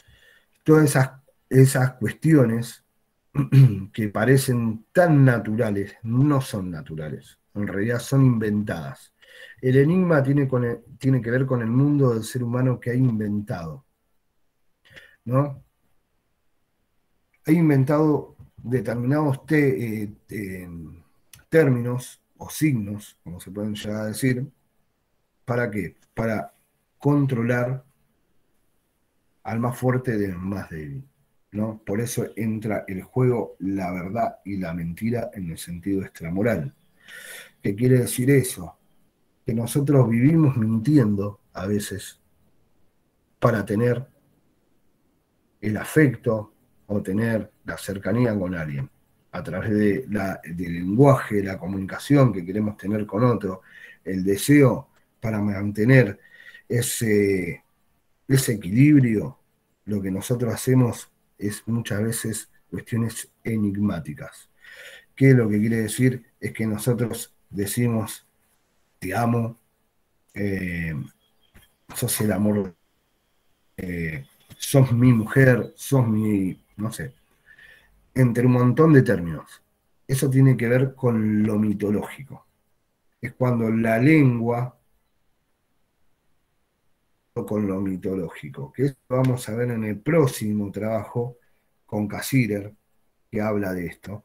todas esas, esas cuestiones que parecen tan naturales, no son naturales, en realidad son inventadas. El enigma tiene, con el, tiene que ver con el mundo del ser humano que ha inventado, ¿no? Ha inventado determinados te, eh, eh, términos o signos, como se pueden llegar a decir, ¿para qué? Para controlar al más fuerte del más débil, ¿no? Por eso entra el juego la verdad y la mentira en el sentido extramoral. ¿Qué quiere decir eso? Que nosotros vivimos mintiendo a veces para tener el afecto o tener la cercanía con alguien, a través de la, del lenguaje, la comunicación que queremos tener con otro, el deseo para mantener ese, ese equilibrio. Lo que nosotros hacemos es muchas veces cuestiones enigmáticas, que lo que quiere decir es que nosotros decimos, te amo, eh, sos el amor, eh, sos mi mujer, sos mi... no sé, entre un montón de términos. Eso tiene que ver con lo mitológico. Es cuando la lengua con lo mitológico, que eso vamos a ver en el próximo trabajo con Casirer, que habla de esto,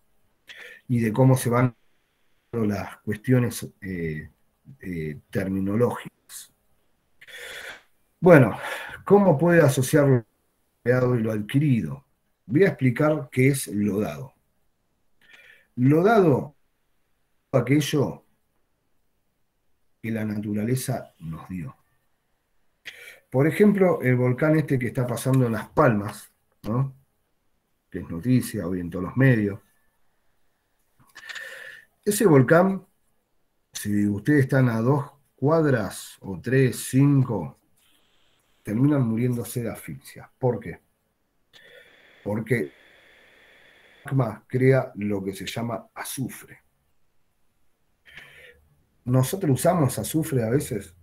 y de cómo se van las cuestiones eh, eh, terminológicas. Bueno, ¿cómo puede asociar dado y lo adquirido. Voy a explicar qué es lo dado. Lo dado es aquello que la naturaleza nos dio. Por ejemplo, el volcán este que está pasando en Las Palmas, ¿no?, que es noticia hoy en todos los medios. Ese volcán, si ustedes están a dos cuadras, o tres, cinco, terminan muriéndose de asfixia. ¿Por qué? Porque el magma crea lo que se llama azufre. ¿Nosotros usamos azufre a veces?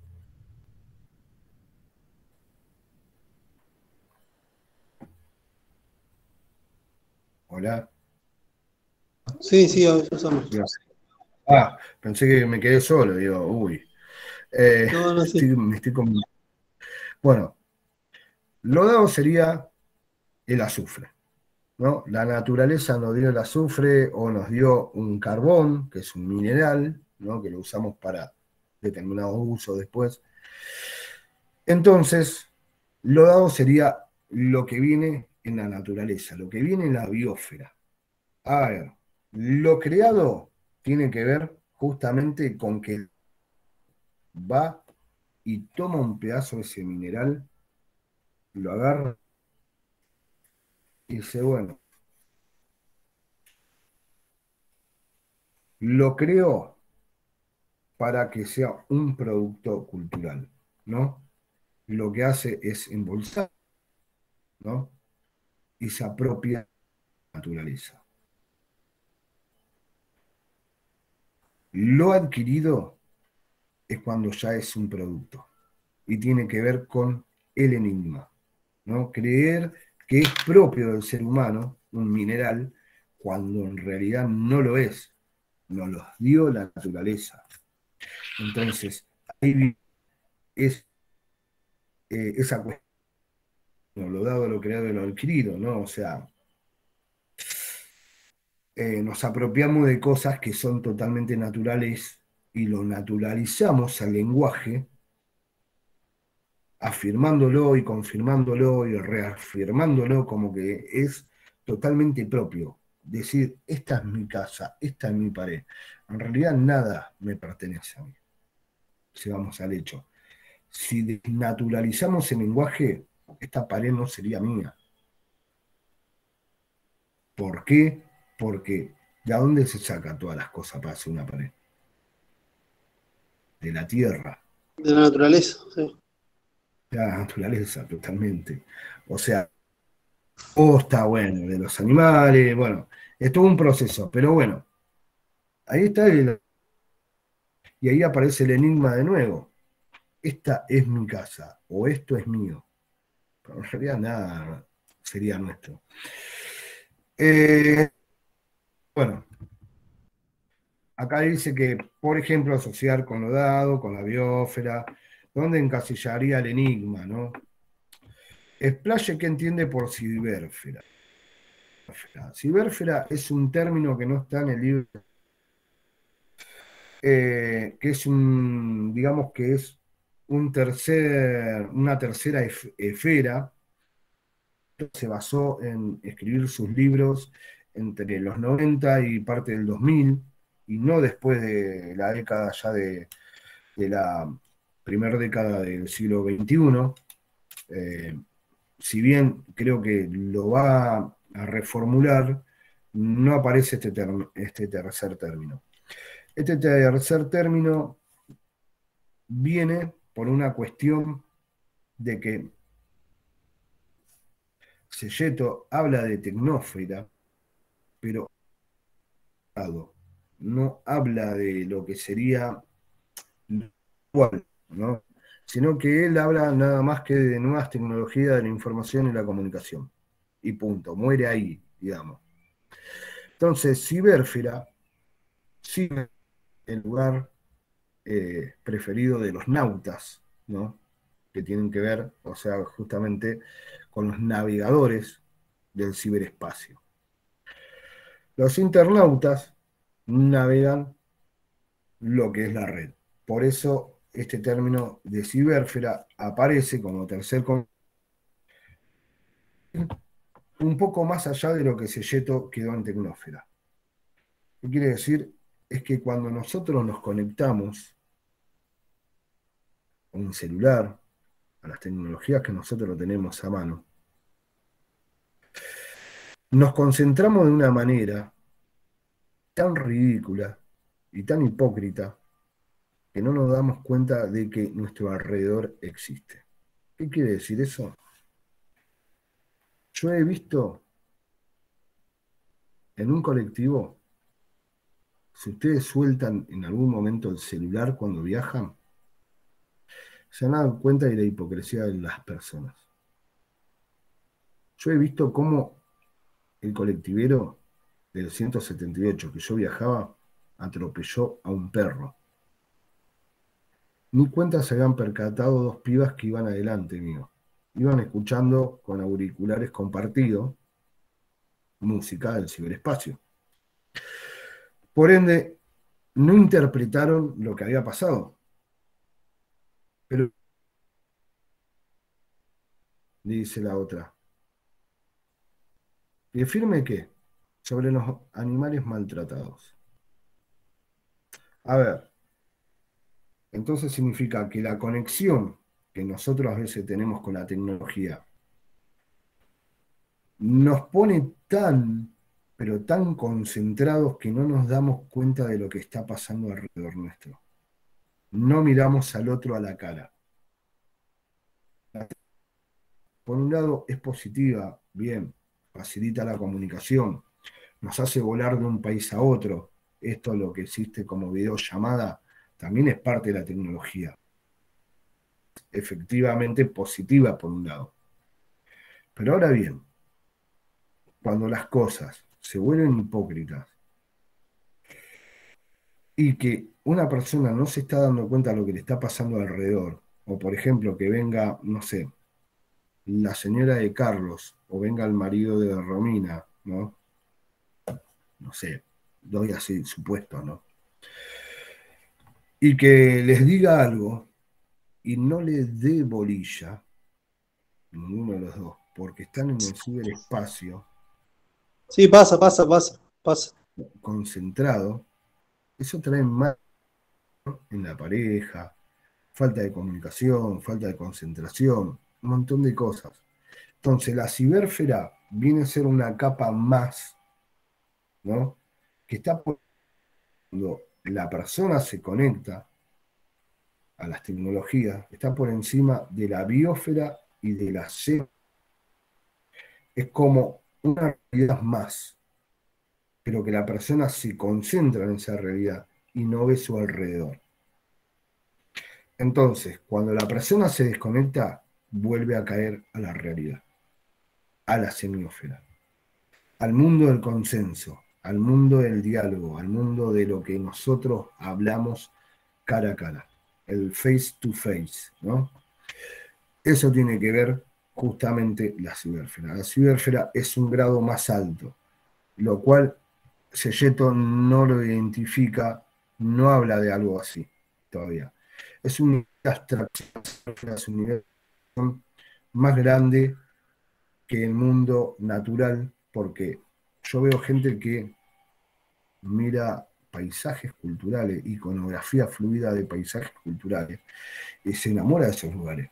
¿Hola? Sí, sí, a veces usamos. Ah, pensé que me quedé solo, digo, uy. Eh, no, no, sí. estoy, me estoy con... Bueno, lo dado sería el azufre, ¿no? La naturaleza nos dio el azufre o nos dio un carbón, que es un mineral, ¿no?, que lo usamos para determinados usos después. Entonces, lo dado sería lo que viene en la naturaleza, lo que viene en la biosfera. A ver, lo creado tiene que ver justamente con que va y toma un pedazo de ese mineral, lo agarra y dice, bueno, lo creó para que sea un producto cultural, ¿no? Lo que hace es embolsar, ¿no?, y se apropia de la naturaleza. Lo adquirido es cuando ya es un producto, y tiene que ver con el enigma, ¿no? Creer que es propio del ser humano un mineral, cuando en realidad no lo es, nos los dio la naturaleza. Entonces, ahí es eh, esa cuestión, lo dado, lo creado y lo adquirido, ¿no? O sea, eh, nos apropiamos de cosas que son totalmente naturales, y lo naturalizamos al lenguaje, afirmándolo y confirmándolo y reafirmándolo como que es totalmente propio. Decir, esta es mi casa, esta es mi pared. En realidad nada me pertenece a mí. Si vamos al hecho. Si desnaturalizamos el lenguaje, esta pared no sería mía. ¿Por qué? Porque ¿de dónde se sacan todas las cosas para hacer una pared? De la tierra. De la naturaleza, sí. De la naturaleza, totalmente. O sea, o está bueno, de los animales, bueno, es todo un proceso, pero bueno, ahí está el... Y ahí aparece el enigma de nuevo. Esta es mi casa, o esto es mío. Pero en realidad nada sería nuestro. Eh, bueno. Acá dice que, por ejemplo, asociar con lo dado, con la biosfera, ¿dónde encasillaría el enigma, no? Explaye qué entiende por cibersfera. Cibersfera es un término que no está en el libro, eh, que es un, digamos que es un tercer, una tercera esfera, se basó en escribir sus libros entre los noventa y parte del dos mil, y no después de la década ya de, de la primera década del siglo veintiuno, eh, si bien creo que lo va a reformular, no aparece este, este tercer término. Este tercer término viene por una cuestión de que Selleto habla de tecnósfera, pero no habla de lo que sería igual, ¿no?, sino que él habla nada más que de nuevas tecnologías de la información y la comunicación. Y punto, muere ahí, digamos. Entonces, cibersfera, ciber, el lugar eh, preferido de los nautas, ¿no?, que tienen que ver, o sea, justamente con los navegadores del ciberespacio. Los internautas navegan lo que es la red. Por eso este término de cibersfera aparece como tercer con un poco más allá de lo que Zecchetto quedó en Tecnósfera. ¿Qué quiere decir? Es que cuando nosotros nos conectamos a un celular, a las tecnologías que nosotros tenemos a mano, nos concentramos de una manera tan ridícula y tan hipócrita que no nos damos cuenta de que nuestro alrededor existe. ¿Qué quiere decir eso? Yo he visto en un colectivo, si ustedes sueltan en algún momento el celular cuando viajan, se han dado cuenta de la hipocresía de las personas. Yo he visto cómo el colectivero del ciento setenta y ocho que yo viajaba atropelló a un perro. Ni cuenta se habían percatado dos pibas que iban adelante mío. Iban escuchando con auriculares compartidos música del ciberespacio. Por ende, no interpretaron lo que había pasado. Pero, dice la otra, ¿y firme qué? Sobre los animales maltratados. A ver. Entonces significa que la conexión que nosotros a veces tenemos con la tecnología nos pone tan, pero tan concentrados que no nos damos cuenta de lo que está pasando alrededor nuestro. No miramos al otro a la cara. Por un lado es positiva, bien, facilita la comunicación, nos hace volar de un país a otro. Esto es lo que existe como videollamada. También es parte de la tecnología. Efectivamente positiva por un lado. Pero ahora bien, cuando las cosas se vuelven hipócritas y que una persona no se está dando cuenta de lo que le está pasando alrededor, o por ejemplo que venga, no sé, la señora de Carlos, o venga el marido de Romina, ¿no? No sé, doy así supuesto, ¿no? Y que les diga algo y no les dé bolilla, ninguno de los dos, porque están en el ciberespacio. Sí, pasa, pasa, pasa, pasa. Concentrado, eso trae mal en la pareja, falta de comunicación, falta de concentración, un montón de cosas. Entonces la ciberfera viene a ser una capa más, ¿no? Que está poniendo... La persona se conecta a las tecnologías, está por encima de la biosfera y de la zona. Es como una realidad más, pero que la persona se concentra en esa realidad y no ve su alrededor. Entonces, cuando la persona se desconecta, vuelve a caer a la realidad, a la semiosfera, al mundo del consenso, al mundo del diálogo, al mundo de lo que nosotros hablamos cara a cara, el face to face, ¿no? Eso tiene que ver justamente la ciberfera. La ciberfera es un grado más alto, lo cual Zecchetto no lo identifica, no habla de algo así todavía. Es una abstracción más grande que el mundo natural, porque yo veo gente que mira paisajes culturales, iconografía fluida de paisajes culturales, y se enamora de esos lugares.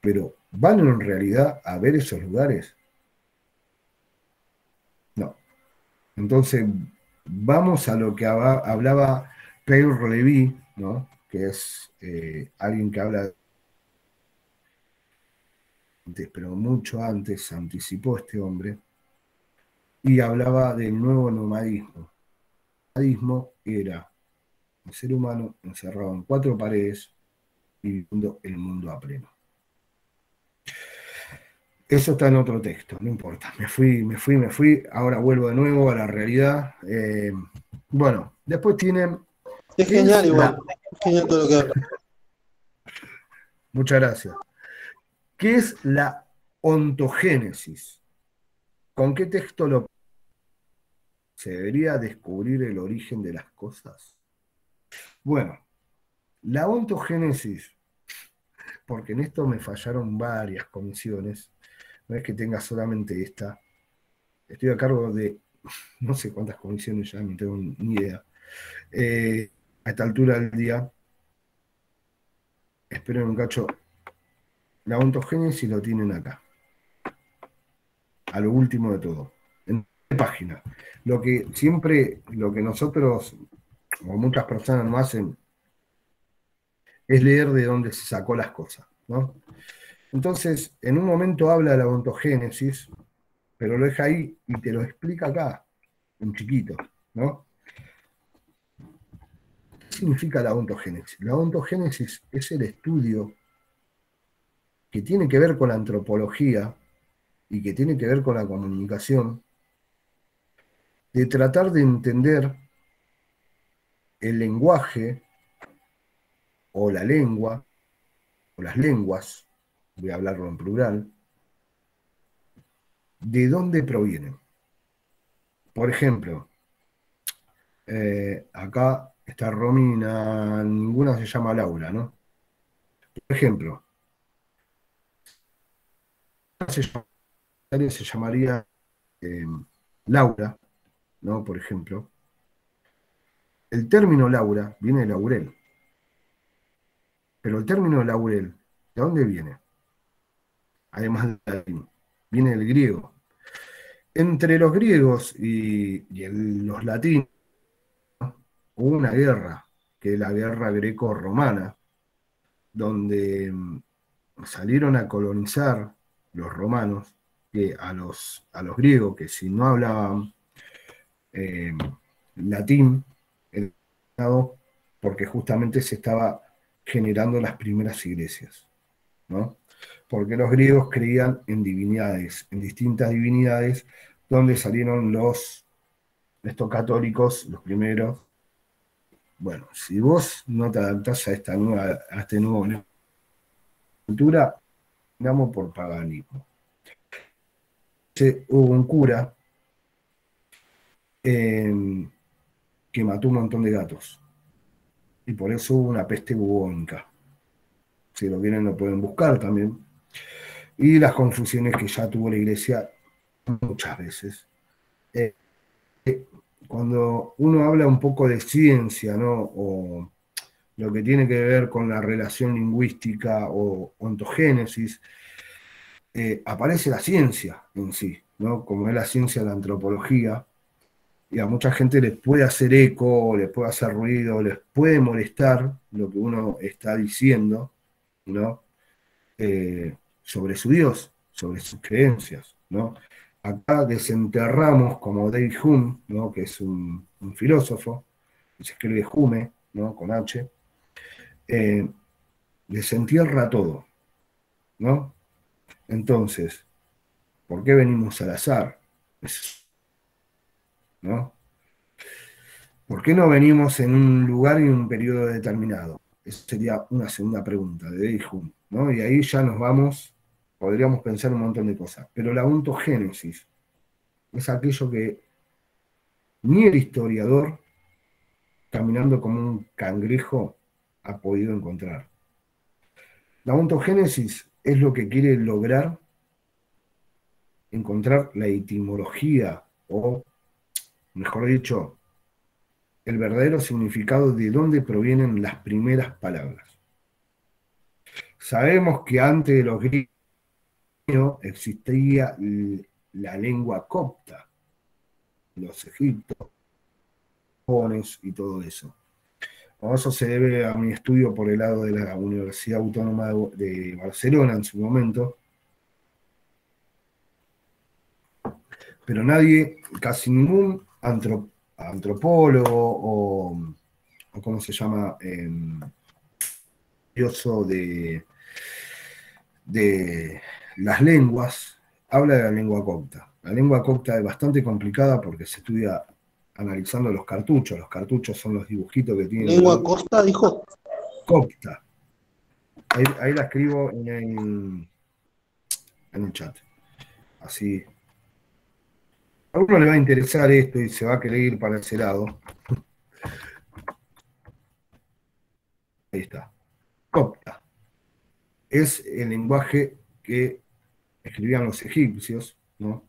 Pero, ¿van en realidad a ver esos lugares? No. Entonces, vamos a lo que hablaba Pierre Lévy, ¿no? Que es eh, alguien que habla... Pero mucho antes anticipó este hombre, y hablaba del nuevo nomadismo. El nomadismo era un ser humano encerrado en cuatro paredes y viviendo el mundo a pleno. Eso está en otro texto, no importa. Me fui, me fui, me fui. Ahora vuelvo de nuevo a la realidad. Eh, bueno, después tienen... Es genial igual. Es genial todo lo que habla. Muchas gracias. ¿Qué es la ontogénesis? ¿Con qué texto lo... ¿Se debería descubrir el origen de las cosas? Bueno, la ontogénesis, porque en esto me fallaron varias comisiones, no es que tenga solamente esta. Estoy a cargo de no sé cuántas comisiones, ya no tengo ni idea. Eh, a esta altura del día, esperen un cacho, la ontogénesis lo tienen acá, a lo último de todo, en la página. Lo que siempre, lo que nosotros, o muchas personas no hacen, es leer de dónde se sacó las cosas, ¿no? Entonces, en un momento habla de la ontogénesis, pero lo deja ahí y te lo explica acá, en chiquito, ¿no? ¿Qué significa la ontogénesis? La ontogénesis es el estudio que tiene que ver con la antropología y que tiene que ver con la comunicación, de tratar de entender el lenguaje o la lengua, o las lenguas, voy a hablarlo en plural, de dónde provienen. Por ejemplo, eh, acá está Romina, ninguna se llama Laura, ¿no? Por ejemplo, se llamaría, se llamaría eh, Laura, ¿no? Por ejemplo, el término Laura viene de laurel. Pero el término laurel, ¿de dónde viene? Además de latín, viene del griego. Entre los griegos y, y el, los latinos, ¿no? Hubo una guerra, que es la guerra greco-romana, donde salieron a colonizar los romanos que a, los, a los griegos, que si no hablaban eh, latín, el, porque justamente se estaba generando las primeras iglesias, ¿no? Porque los griegos creían en divinidades, en distintas divinidades, donde salieron los, estos católicos, los primeros. Bueno, si vos no te adaptás a esta nueva, a este nuevo cultura, terminamos por paganismo. Hubo un cura eh, que mató un montón de gatos, y por eso hubo una peste bubónica. Si lo quieren lo pueden buscar también. Y las confusiones que ya tuvo la iglesia muchas veces. Eh, eh, cuando uno habla un poco de ciencia, ¿no? O lo que tiene que ver con la relación lingüística o ontogénesis, eh, aparece la ciencia en sí, ¿no? Como es la ciencia de la antropología, y a mucha gente les puede hacer eco, les puede hacer ruido, les puede molestar lo que uno está diciendo, ¿no? Eh, sobre su Dios, sobre sus creencias, ¿no? Acá desenterramos como David Hume, ¿no? Que es un, un filósofo, se escribe Hume, ¿no? Con H, eh, desentierra todo, ¿no? Entonces, ¿por qué venimos al azar? Es, ¿no? ¿Por qué no venimos en un lugar y en un periodo determinado? Esa sería una segunda pregunta de David Hume, ¿no? Y ahí ya nos vamos, podríamos pensar un montón de cosas. Pero la ontogénesis es aquello que ni el historiador, caminando como un cangrejo, ha podido encontrar. La ontogénesis es lo que quiere lograr encontrar la etimología o, mejor dicho, el verdadero significado de dónde provienen las primeras palabras. Sabemos que antes de los griegos existía la lengua copta, los egipcios, jóvenes y todo eso. Bueno, eso se debe a mi estudio por el lado de la Universidad Autónoma de Barcelona en su momento, pero nadie, casi ningún Antrop antropólogo o, o cómo se llama, eh, de, de las lenguas, habla de la lengua copta. La lengua copta es bastante complicada porque se estudia analizando los cartuchos. Los cartuchos son los dibujitos que tienen. ¿Lengua copta dijo? Copta. Ahí, ahí la escribo en el, en el chat. Así. A uno le va a interesar esto y se va a querer ir para ese lado. Ahí está. Copta. Es el lenguaje que escribían los egipcios, ¿no?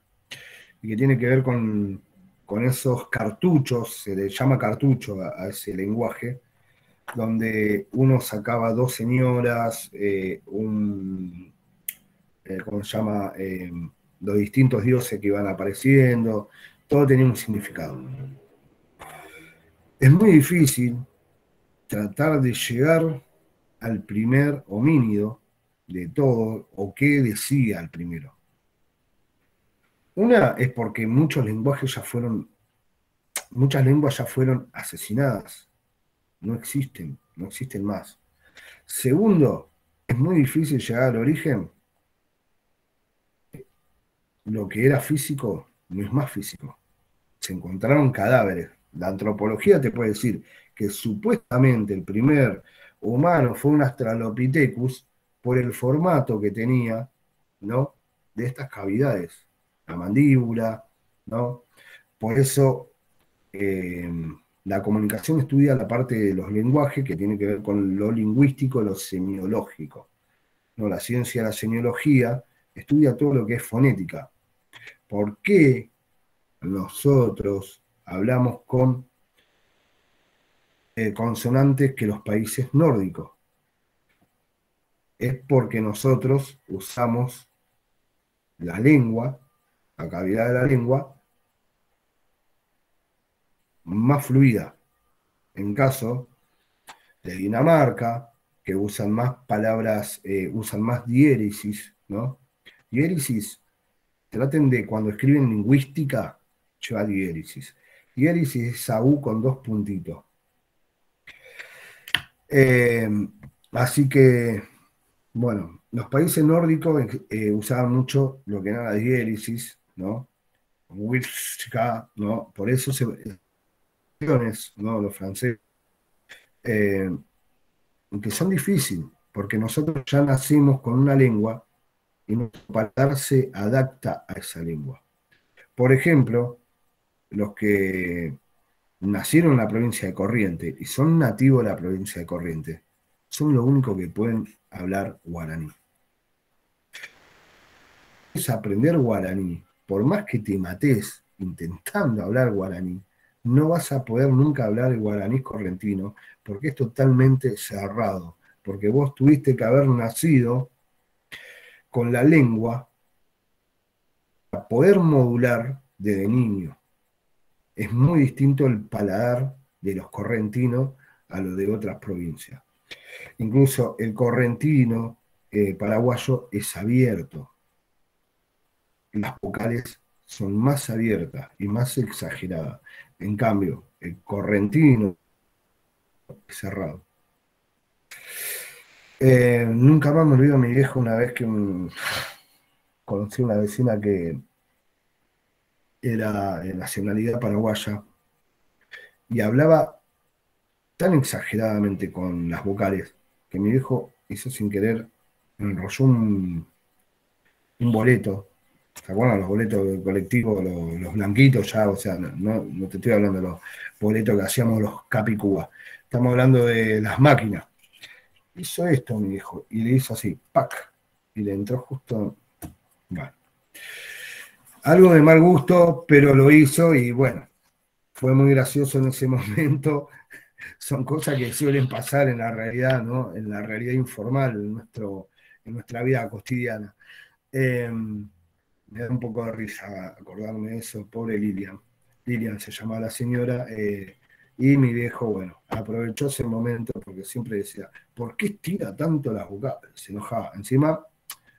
Y que tiene que ver con, con esos cartuchos, se le llama cartucho a, a ese lenguaje, donde uno sacaba dos señoras, eh, un, eh, ¿cómo se llama?, eh, los distintos dioses que iban apareciendo, todo tenía un significado. Es muy difícil tratar de llegar al primer homínido de todo, o qué decía el primero. Una es porque muchos lenguajes ya fueron, muchas lenguas ya fueron asesinadas, no existen, no existen más. Segundo, es muy difícil llegar al origen. Lo que era físico no es más físico. Se encontraron cadáveres. La antropología te puede decir que supuestamente el primer humano fue un Australopithecus por el formato que tenía, ¿no?, de estas cavidades, la mandíbula, ¿no? Por eso eh, la comunicación estudia la parte de los lenguajes que tiene que ver con lo lingüístico, lo semiológico, ¿no? La ciencia de la semiología estudia todo lo que es fonética. ¿Por qué nosotros hablamos con eh, consonantes que los países nórdicos? Es porque nosotros usamos la lengua, la cavidad de la lengua, más fluida. En caso de Dinamarca, que usan más palabras, eh, usan más diéresis, ¿no? Diéresis, traten de, cuando escriben lingüística, lleva diéresis. Diéresis es a U con dos puntitos. Eh, así que, bueno, los países nórdicos eh, usaban mucho lo que era la diéresis, ¿no? ¿no? Por eso se... ¿no? Los franceses, eh, que son difíciles, porque nosotros ya nacimos con una lengua y nuestro paladar se adapta a esa lengua. Por ejemplo, los que nacieron en la provincia de Corrientes y son nativos de la provincia de Corrientes, son los únicos que pueden hablar guaraní. Es aprender guaraní, por más que te mates intentando hablar guaraní, no vas a poder nunca hablar el guaraní correntino, porque es totalmente cerrado, porque vos tuviste que haber nacido con la lengua para poder modular desde niño. Es muy distinto el paladar de los correntinos a lo de otras provincias. Incluso el correntino eh, paraguayo es abierto. Las vocales son más abiertas y más exageradas. En cambio, el correntino es cerrado. Eh, nunca más me olvido a mi viejo una vez que un, conocí a una vecina que era de nacionalidad paraguaya y hablaba tan exageradamente con las vocales que mi viejo hizo sin querer, enrolló un, un boleto. ¿Se acuerdan los boletos del colectivo, los, los blanquitos ya? O sea, no, no te estoy hablando de los boletos que hacíamos los capicúa. Estamos hablando de las máquinas. Hizo esto mi viejo, y le hizo así, ¡pac! Y le entró justo... Bueno. Algo de mal gusto, pero lo hizo, y bueno, fue muy gracioso en ese momento. Son cosas que suelen pasar en la realidad, ¿no? En la realidad informal, en, nuestro, en nuestra vida cotidiana. Eh, Me da un poco de risa acordarme de eso, pobre Lilian. Lilian se llamaba la señora, eh, y mi viejo, bueno, aprovechó ese momento porque siempre decía, ¿por qué estira tanto las vocales? Se enojaba. Encima,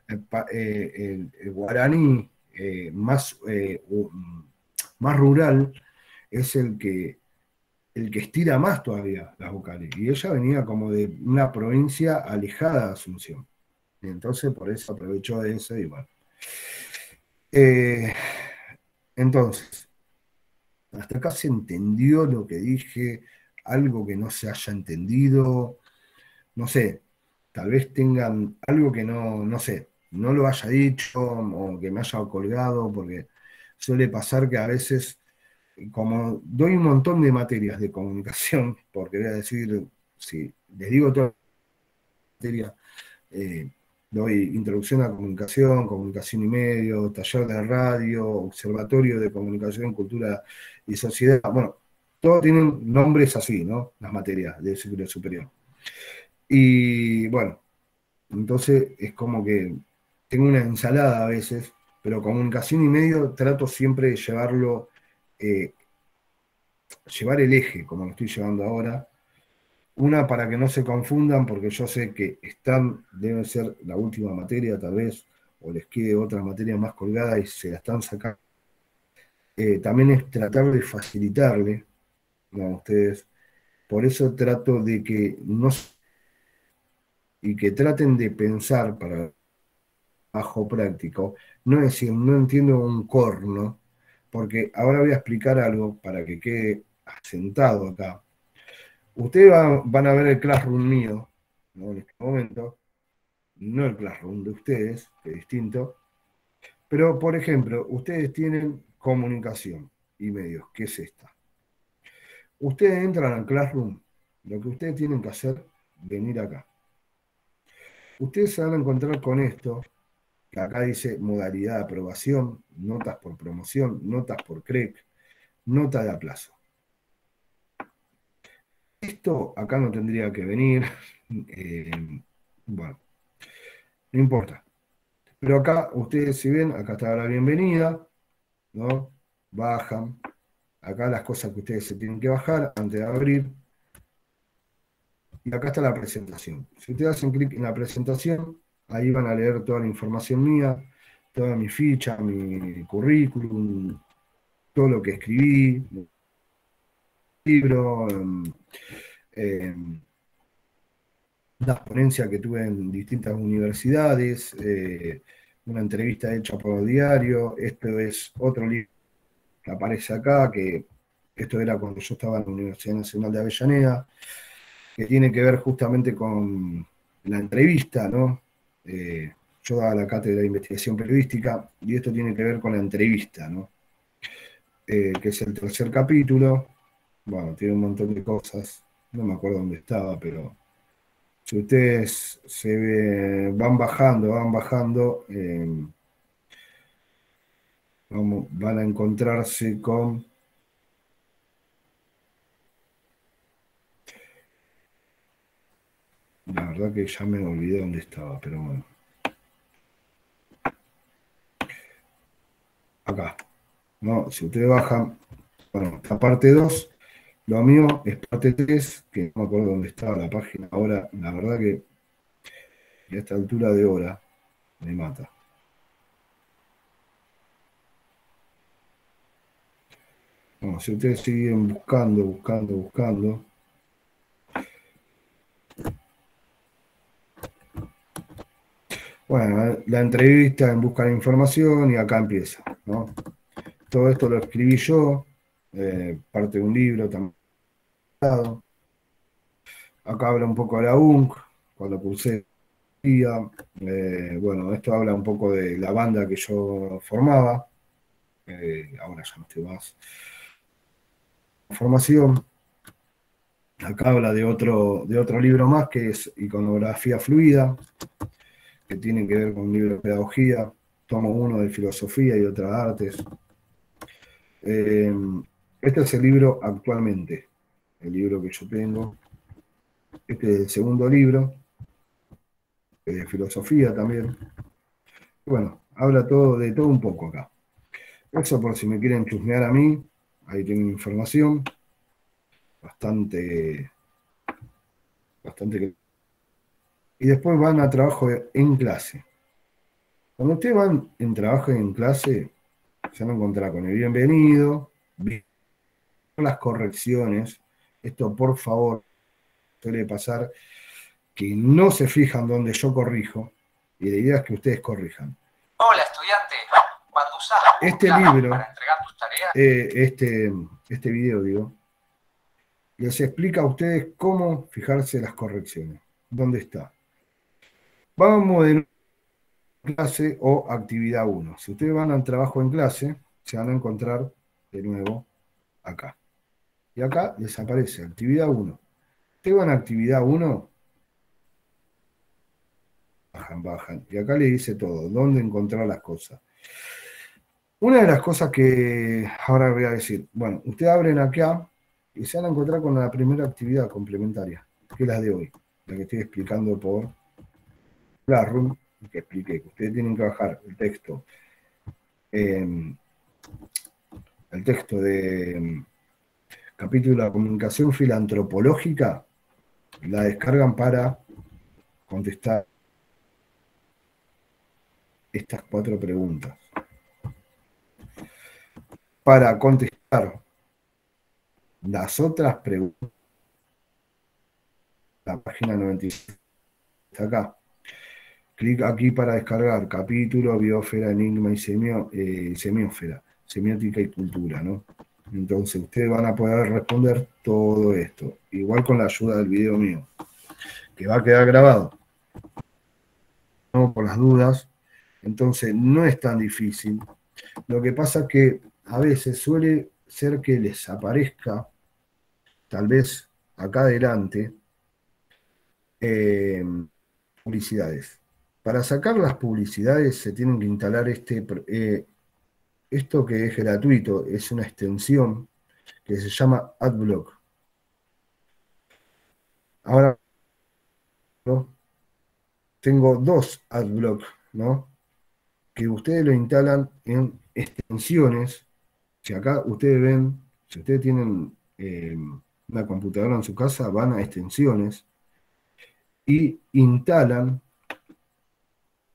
el, el, el guaraní eh, más, eh, más rural es el que, el que estira más todavía las vocales. Y ella venía como de una provincia alejada de Asunción. Y entonces por eso aprovechó de eso y bueno. Eh, entonces, hasta acá se entendió lo que dije, algo que no se haya entendido, no sé, tal vez tengan algo que no, no sé, no lo haya dicho o que me haya colgado, porque suele pasar que a veces, como doy un montón de materias de comunicación, porque voy a decir, si les digo todas las materias, eh, Doy introducción a comunicación, comunicación y medio, taller de radio, observatorio de comunicación, cultura y sociedad. Bueno, todos tienen nombres así, ¿no? Las materias de ciclo superior. Y bueno, entonces es como que tengo una ensalada a veces, pero comunicación y medio trato siempre de llevarlo, eh, llevar el eje, como lo estoy llevando ahora. Una para que no se confundan, porque yo sé que están, debe ser la última materia tal vez, o les quede otra materia más colgada y se la están sacando. Eh, también es tratar de facilitarle, ¿no?, a ustedes. Por eso trato de que no, y que traten de pensar para el trabajo práctico. No es decir, no entiendo un corno, porque ahora voy a explicar algo para que quede asentado acá. Ustedes van a ver el Classroom mío, ¿no?, en este momento, no el Classroom de ustedes, que es distinto, pero, por ejemplo, ustedes tienen comunicación y medios, que es esta. Ustedes entran al Classroom, lo que ustedes tienen que hacer, venir acá. Ustedes se van a encontrar con esto, que acá dice modalidad de aprobación, notas por promoción, notas por C R E C, nota de aplazo. Esto acá no tendría que venir, eh, bueno, no importa. Pero acá, ustedes si ven, acá está la bienvenida, ¿no? Bajan, acá las cosas que ustedes se tienen que bajar antes de abrir. Y acá está la presentación. Si ustedes hacen clic en la presentación, ahí van a leer toda la información mía, toda mi ficha, mi currículum, todo lo que escribí, libro, eh, las ponencias que tuve en distintas universidades, eh, una entrevista hecha por el diario. Esto es otro libro que aparece acá, que esto era cuando yo estaba en la Universidad Nacional de Avellaneda, que tiene que ver justamente con la entrevista, ¿no? Eh, yo daba la cátedra de investigación periodística, y esto tiene que ver con la entrevista, ¿no? Eh, que es el tercer capítulo. Bueno, tiene un montón de cosas, no me acuerdo dónde estaba, pero si ustedes se ve, van bajando, van bajando, eh, vamos, van a encontrarse con... La verdad que ya me olvidé dónde estaba, pero bueno. Acá, ¿no? Si ustedes bajan, bueno, esta parte dos. Lo mío es parte tres, que no me acuerdo dónde estaba la página ahora. La verdad que a esta altura de hora me mata. Bueno, si ustedes siguen buscando, buscando, buscando. Bueno, la entrevista en busca de información y acá empieza, ¿no? Todo esto lo escribí yo, eh, parte de un libro también. Acá habla un poco de la U N C, cuando cursé, eh, bueno, esto habla un poco de la banda que yo formaba, eh, ahora ya no estoy más formación. Acá habla de otro, de otro libro más, que es Iconografía fluida, que tiene que ver con un libro de pedagogía, tomo uno de filosofía y otro de artes. Eh, este es el libro actualmente, el libro que yo tengo. Este es el segundo libro, de filosofía también. Bueno, habla todo de todo un poco acá. Eso por si me quieren chusmear a mí, ahí tengo información. Bastante, bastante. Y después van a trabajo en clase. Cuando ustedes van en trabajo en clase, se van a encontrar con el bienvenido, las correcciones. Esto, por favor, suele pasar que no se fijan donde yo corrijo, y la idea es que ustedes corrijan. Hola, estudiante. Cuando usas este libro, para entregar tus tareas, eh, este, este video, digo, les explica a ustedes cómo fijarse las correcciones. ¿Dónde está? Vamos de clase o actividad uno. Si ustedes van al trabajo en clase, se van a encontrar de nuevo acá. Y acá desaparece actividad uno. Ustedes van a actividad uno. bajan, bajan. Y acá le dice todo, dónde encontrar las cosas. Una de las cosas que ahora voy a decir, bueno, ustedes abren acá y se van a encontrar con la primera actividad complementaria, que es la de hoy, la que estoy explicando por Classroom, que expliqué, que ustedes tienen que bajar el texto, eh, el texto de eh, capítulo de la comunicación filantropológica, la descargan para contestar estas cuatro preguntas. Para contestar las otras preguntas, la página noventa y seis está acá. Clic aquí para descargar capítulo, biosfera, enigma y semio, eh, semiosfera, semiótica y cultura, ¿no? Entonces ustedes van a poder responder todo esto, igual con la ayuda del video mío, que va a quedar grabado, ¿no? Por las dudas. Entonces no es tan difícil. Lo que pasa es que a veces suele ser que les aparezca, tal vez acá adelante, eh, publicidades. Para sacar las publicidades se tienen que instalar este... Eh, Esto que es gratuito, es una extensión que se llama AdBlock. Ahora, ¿no? Tengo dos AdBlock, ¿no? Que ustedes lo instalan en extensiones. Si acá ustedes ven, si ustedes tienen eh, una computadora en su casa, van a extensiones y instalan,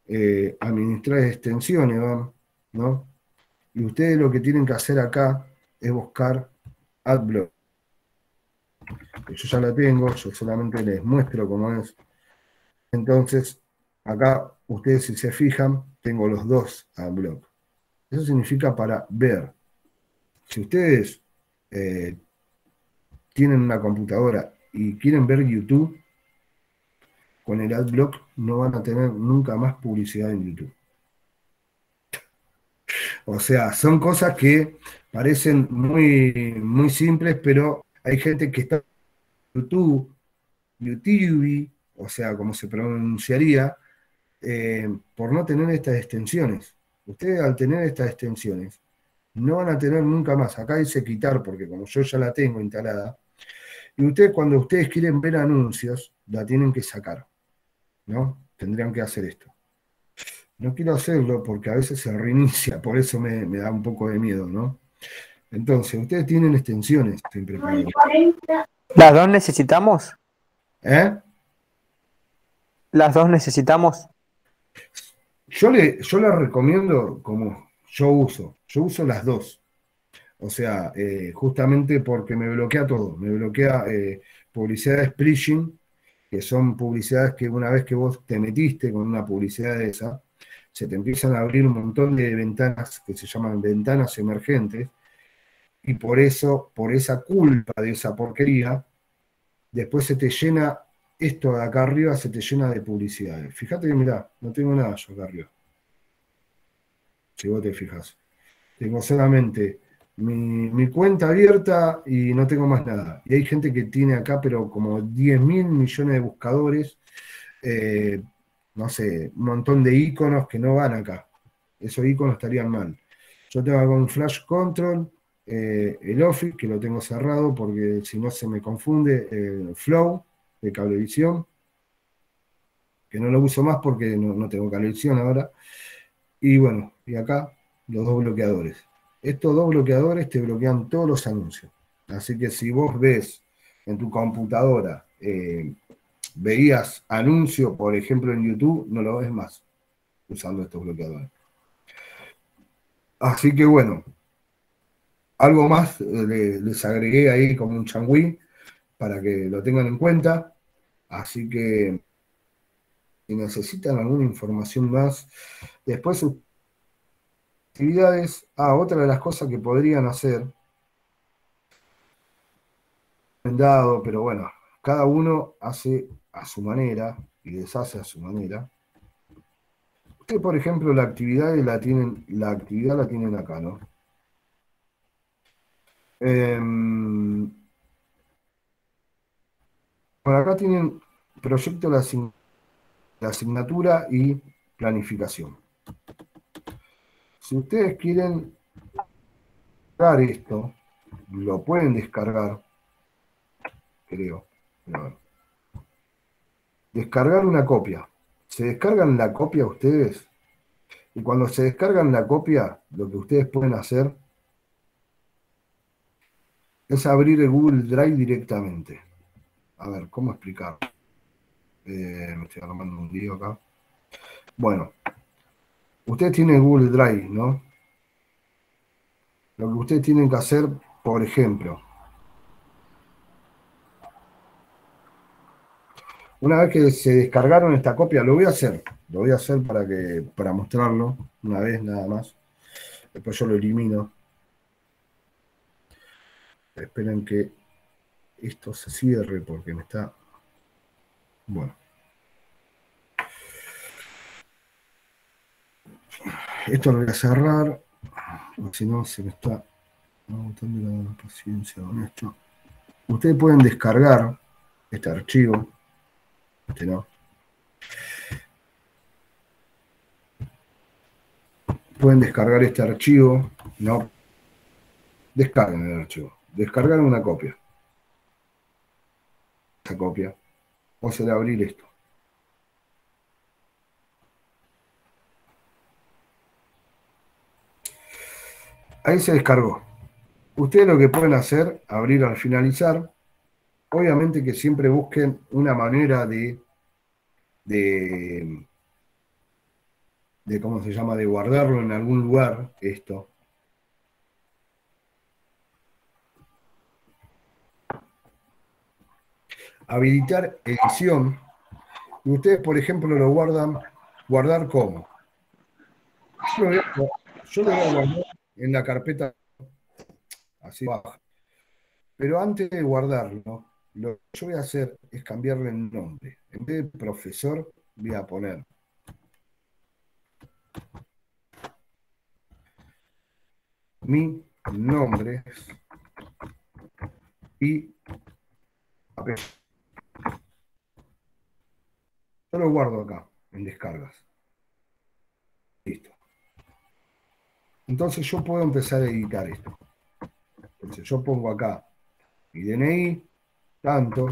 eh, administrar extensiones, ¿no? ¿No? Y ustedes lo que tienen que hacer acá es buscar AdBlock. Yo ya la tengo, yo solamente les muestro cómo es. Entonces, acá ustedes si se fijan, tengo los dos AdBlock. Eso significa para ver. Si ustedes eh, tienen una computadora y quieren ver YouTube, con el AdBlock no van a tener nunca más publicidad en YouTube. O sea, son cosas que parecen muy, muy simples, pero hay gente que está en YouTube, YouTube, o sea, como se pronunciaría, eh, por no tener estas extensiones. Ustedes al tener estas extensiones no van a tener nunca más. Acá dice quitar, porque como yo ya la tengo instalada, y ustedes cuando ustedes quieren ver anuncios, la tienen que sacar, ¿no? Tendrían que hacer esto. No quiero hacerlo porque a veces se reinicia, por eso me, me da un poco de miedo, ¿no? Entonces, ustedes tienen extensiones siempre. ¿Las dos necesitamos? ¿Eh? ¿Las dos necesitamos? Yo, le, yo las recomiendo como yo uso. Yo uso las dos. O sea, eh, justamente porque me bloquea todo. Me bloquea eh, publicidad de splishing, que son publicidades que una vez que vos te metiste con una publicidad de esa, se te empiezan a abrir un montón de ventanas que se llaman ventanas emergentes, y por eso, por esa culpa de esa porquería, después se te llena, esto de acá arriba se te llena de publicidades. Fíjate que mirá, no tengo nada yo acá arriba. Si vos te fijas, tengo solamente mi, mi cuenta abierta y no tengo más nada. Y hay gente que tiene acá, pero como diez mil millones de buscadores, eh, no sé, un montón de iconos que no van acá. Esos iconos estarían mal. Yo tengo un Flash Control, eh, el Office, que lo tengo cerrado porque si no se me confunde, el Flow de Cablevisión, que no lo uso más porque no, no tengo Cablevisión ahora. Y bueno, y acá los dos bloqueadores. Estos dos bloqueadores te bloquean todos los anuncios. Así que si vos ves en tu computadora... Eh, veías anuncio, por ejemplo, en YouTube, no lo ves más usando estos bloqueadores. Así que bueno, algo más les, les agregué ahí como un changüí para que lo tengan en cuenta. Así que si necesitan alguna información más, después sus actividades. Ah, otra de las cosas que podrían hacer, pero bueno, cada uno hace a su manera y deshace a su manera. Ustedes, por ejemplo, la actividad la tienen, la actividad la tienen acá, ¿no? Eh, por acá tienen proyecto de la la asignatura y planificación. Si ustedes quieren descargar esto, lo pueden descargar, creo. Descargar una copia. Se descargan la copia ustedes, y cuando se descargan la copia, lo que ustedes pueden hacer es abrir el Google Drive directamente. A ver, ¿cómo explicar? Eh, me estoy armando un lío acá. Bueno, ustedes tienen Google Drive, ¿no? Lo que ustedes tienen que hacer, por ejemplo, una vez que se descargaron esta copia, lo voy a hacer, lo voy a hacer para, que, para mostrarlo, una vez nada más. Después yo lo elimino. Esperen que esto se cierre porque me está... Bueno. Esto lo voy a cerrar, porque si no se me está agotando la paciencia con esto. Ustedes pueden descargar este archivo. Este no. Pueden descargar este archivo. No. Descarguen el archivo. Descargar una copia. Esa copia. O se le abrir esto. Ahí se descargó. Ustedes lo que pueden hacer, abrir al finalizar. Obviamente que siempre busquen una manera de, de, de, ¿cómo se llama?, de guardarlo en algún lugar, esto. Habilitar edición. Y ustedes, por ejemplo, lo guardan, ¿guardar cómo? Yo lo voy a guardar en la carpeta, así baja. Pero antes de guardarlo, lo que yo voy a hacer es cambiarle el nombre. En vez de profesor, voy a poner mi nombre y apellido. Yo lo guardo acá, en descargas. Listo. Entonces yo puedo empezar a editar esto. Entonces yo pongo acá mi D N I, tanto,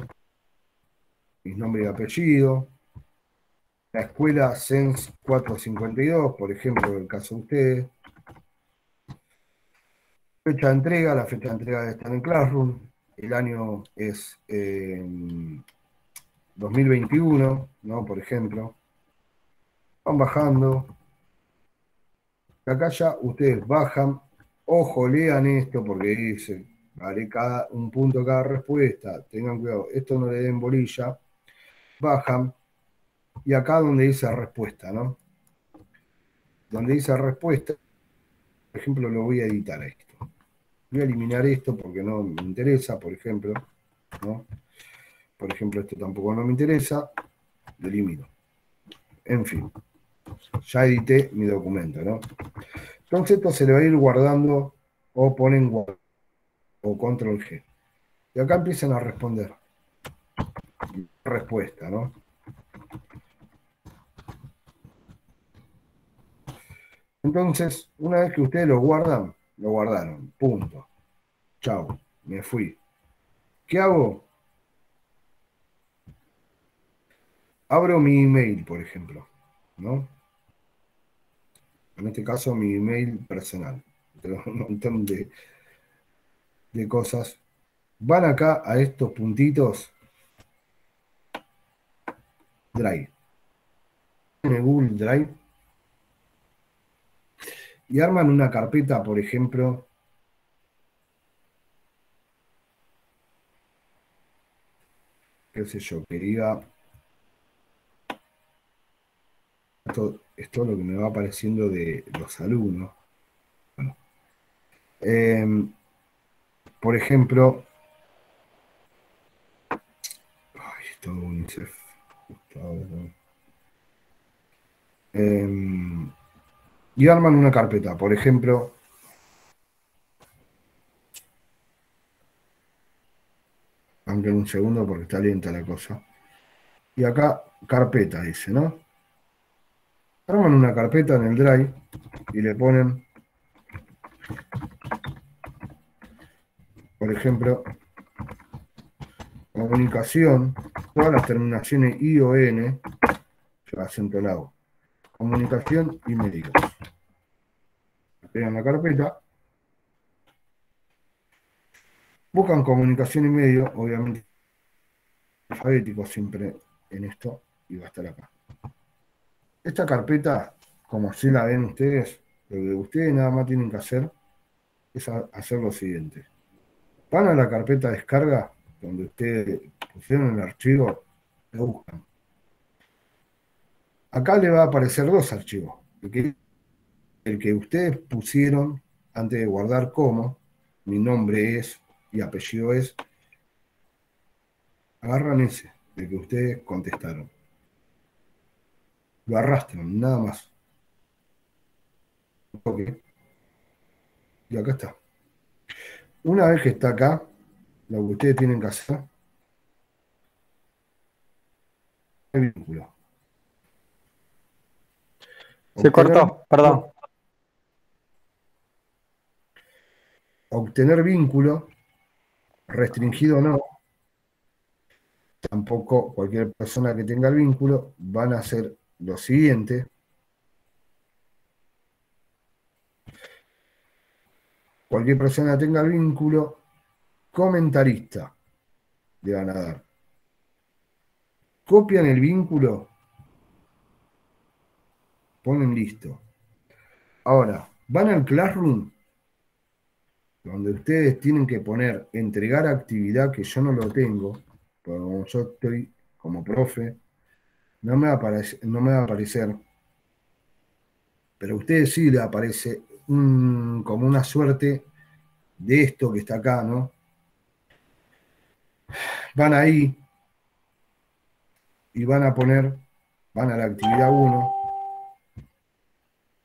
mis nombre y apellido, la escuela C E N S cuatrocientos cincuenta y dos, por ejemplo, en el caso de ustedes, fecha de entrega, la fecha de entrega debe estar en Classroom, el año es eh, dos mil veintiuno, ¿no? Por ejemplo, van bajando, acá ya ustedes bajan, ojo, lean esto porque dice... Haré cada, un punto cada respuesta, tengan cuidado, esto no le den bolilla, bajan, y acá donde dice respuesta, ¿no? Donde dice respuesta, por ejemplo, lo voy a editar a esto. Voy a eliminar esto porque no me interesa, por ejemplo, ¿no? Por ejemplo, esto tampoco no me interesa, lo elimino. En fin, ya edité mi documento, ¿no? Entonces esto se le va a ir guardando, o ponen guardar. O control G. Y acá empiezan a responder. Respuesta, ¿no? Entonces, una vez que ustedes lo guardan, lo guardaron. Punto. Chau, me fui. ¿Qué hago? Abro mi email, por ejemplo, ¿no? En este caso, mi email personal. Tengo un montón de... de cosas, van acá a estos puntitos, Drive, en el Google Drive, y arman una carpeta, por ejemplo, qué sé yo, que diga, esto es todo lo que me va apareciendo de los alumnos, bueno, eh, por ejemplo, ay, esto es UNICEF. Eh, y arman una carpeta, por ejemplo, aunque en un segundo porque está lenta la cosa. y acá carpeta, dice, ¿no? Arman una carpeta en el Drive y le ponen, por ejemplo, comunicación, todas las terminaciones I o N, yo acento el lado, comunicación y médicos. Pegan la carpeta, buscan comunicación y medio, obviamente alfabético siempre en esto, y va a estar acá. Esta carpeta, como si la ven ustedes, lo que ustedes nada más tienen que hacer es hacer lo siguiente. Van a la carpeta descarga, donde ustedes pusieron el archivo, lo buscan. Acá le va a aparecer dos archivos. El que ustedes pusieron antes de guardar como, mi nombre es y apellido es, agarran ese, el que ustedes contestaron. Lo arrastran, nada más. Ok. Y acá está. Una vez que está acá, lo que ustedes tienen que hacer es vínculo. Se cortó, perdón. Obtener vínculo, restringido o no, tampoco cualquier persona que tenga el vínculo, van a hacer lo siguiente. Cualquier persona que tenga el vínculo, comentarista, le van a dar. Copian el vínculo, ponen listo. Ahora, van al Classroom, donde ustedes tienen que poner entregar actividad, que yo no lo tengo, pero como yo estoy como profe, no me, aparece, no me va a aparecer, pero a ustedes sí les aparece un, como una suerte de esto que está acá, ¿no? Van ahí y van a poner, van a la actividad uno,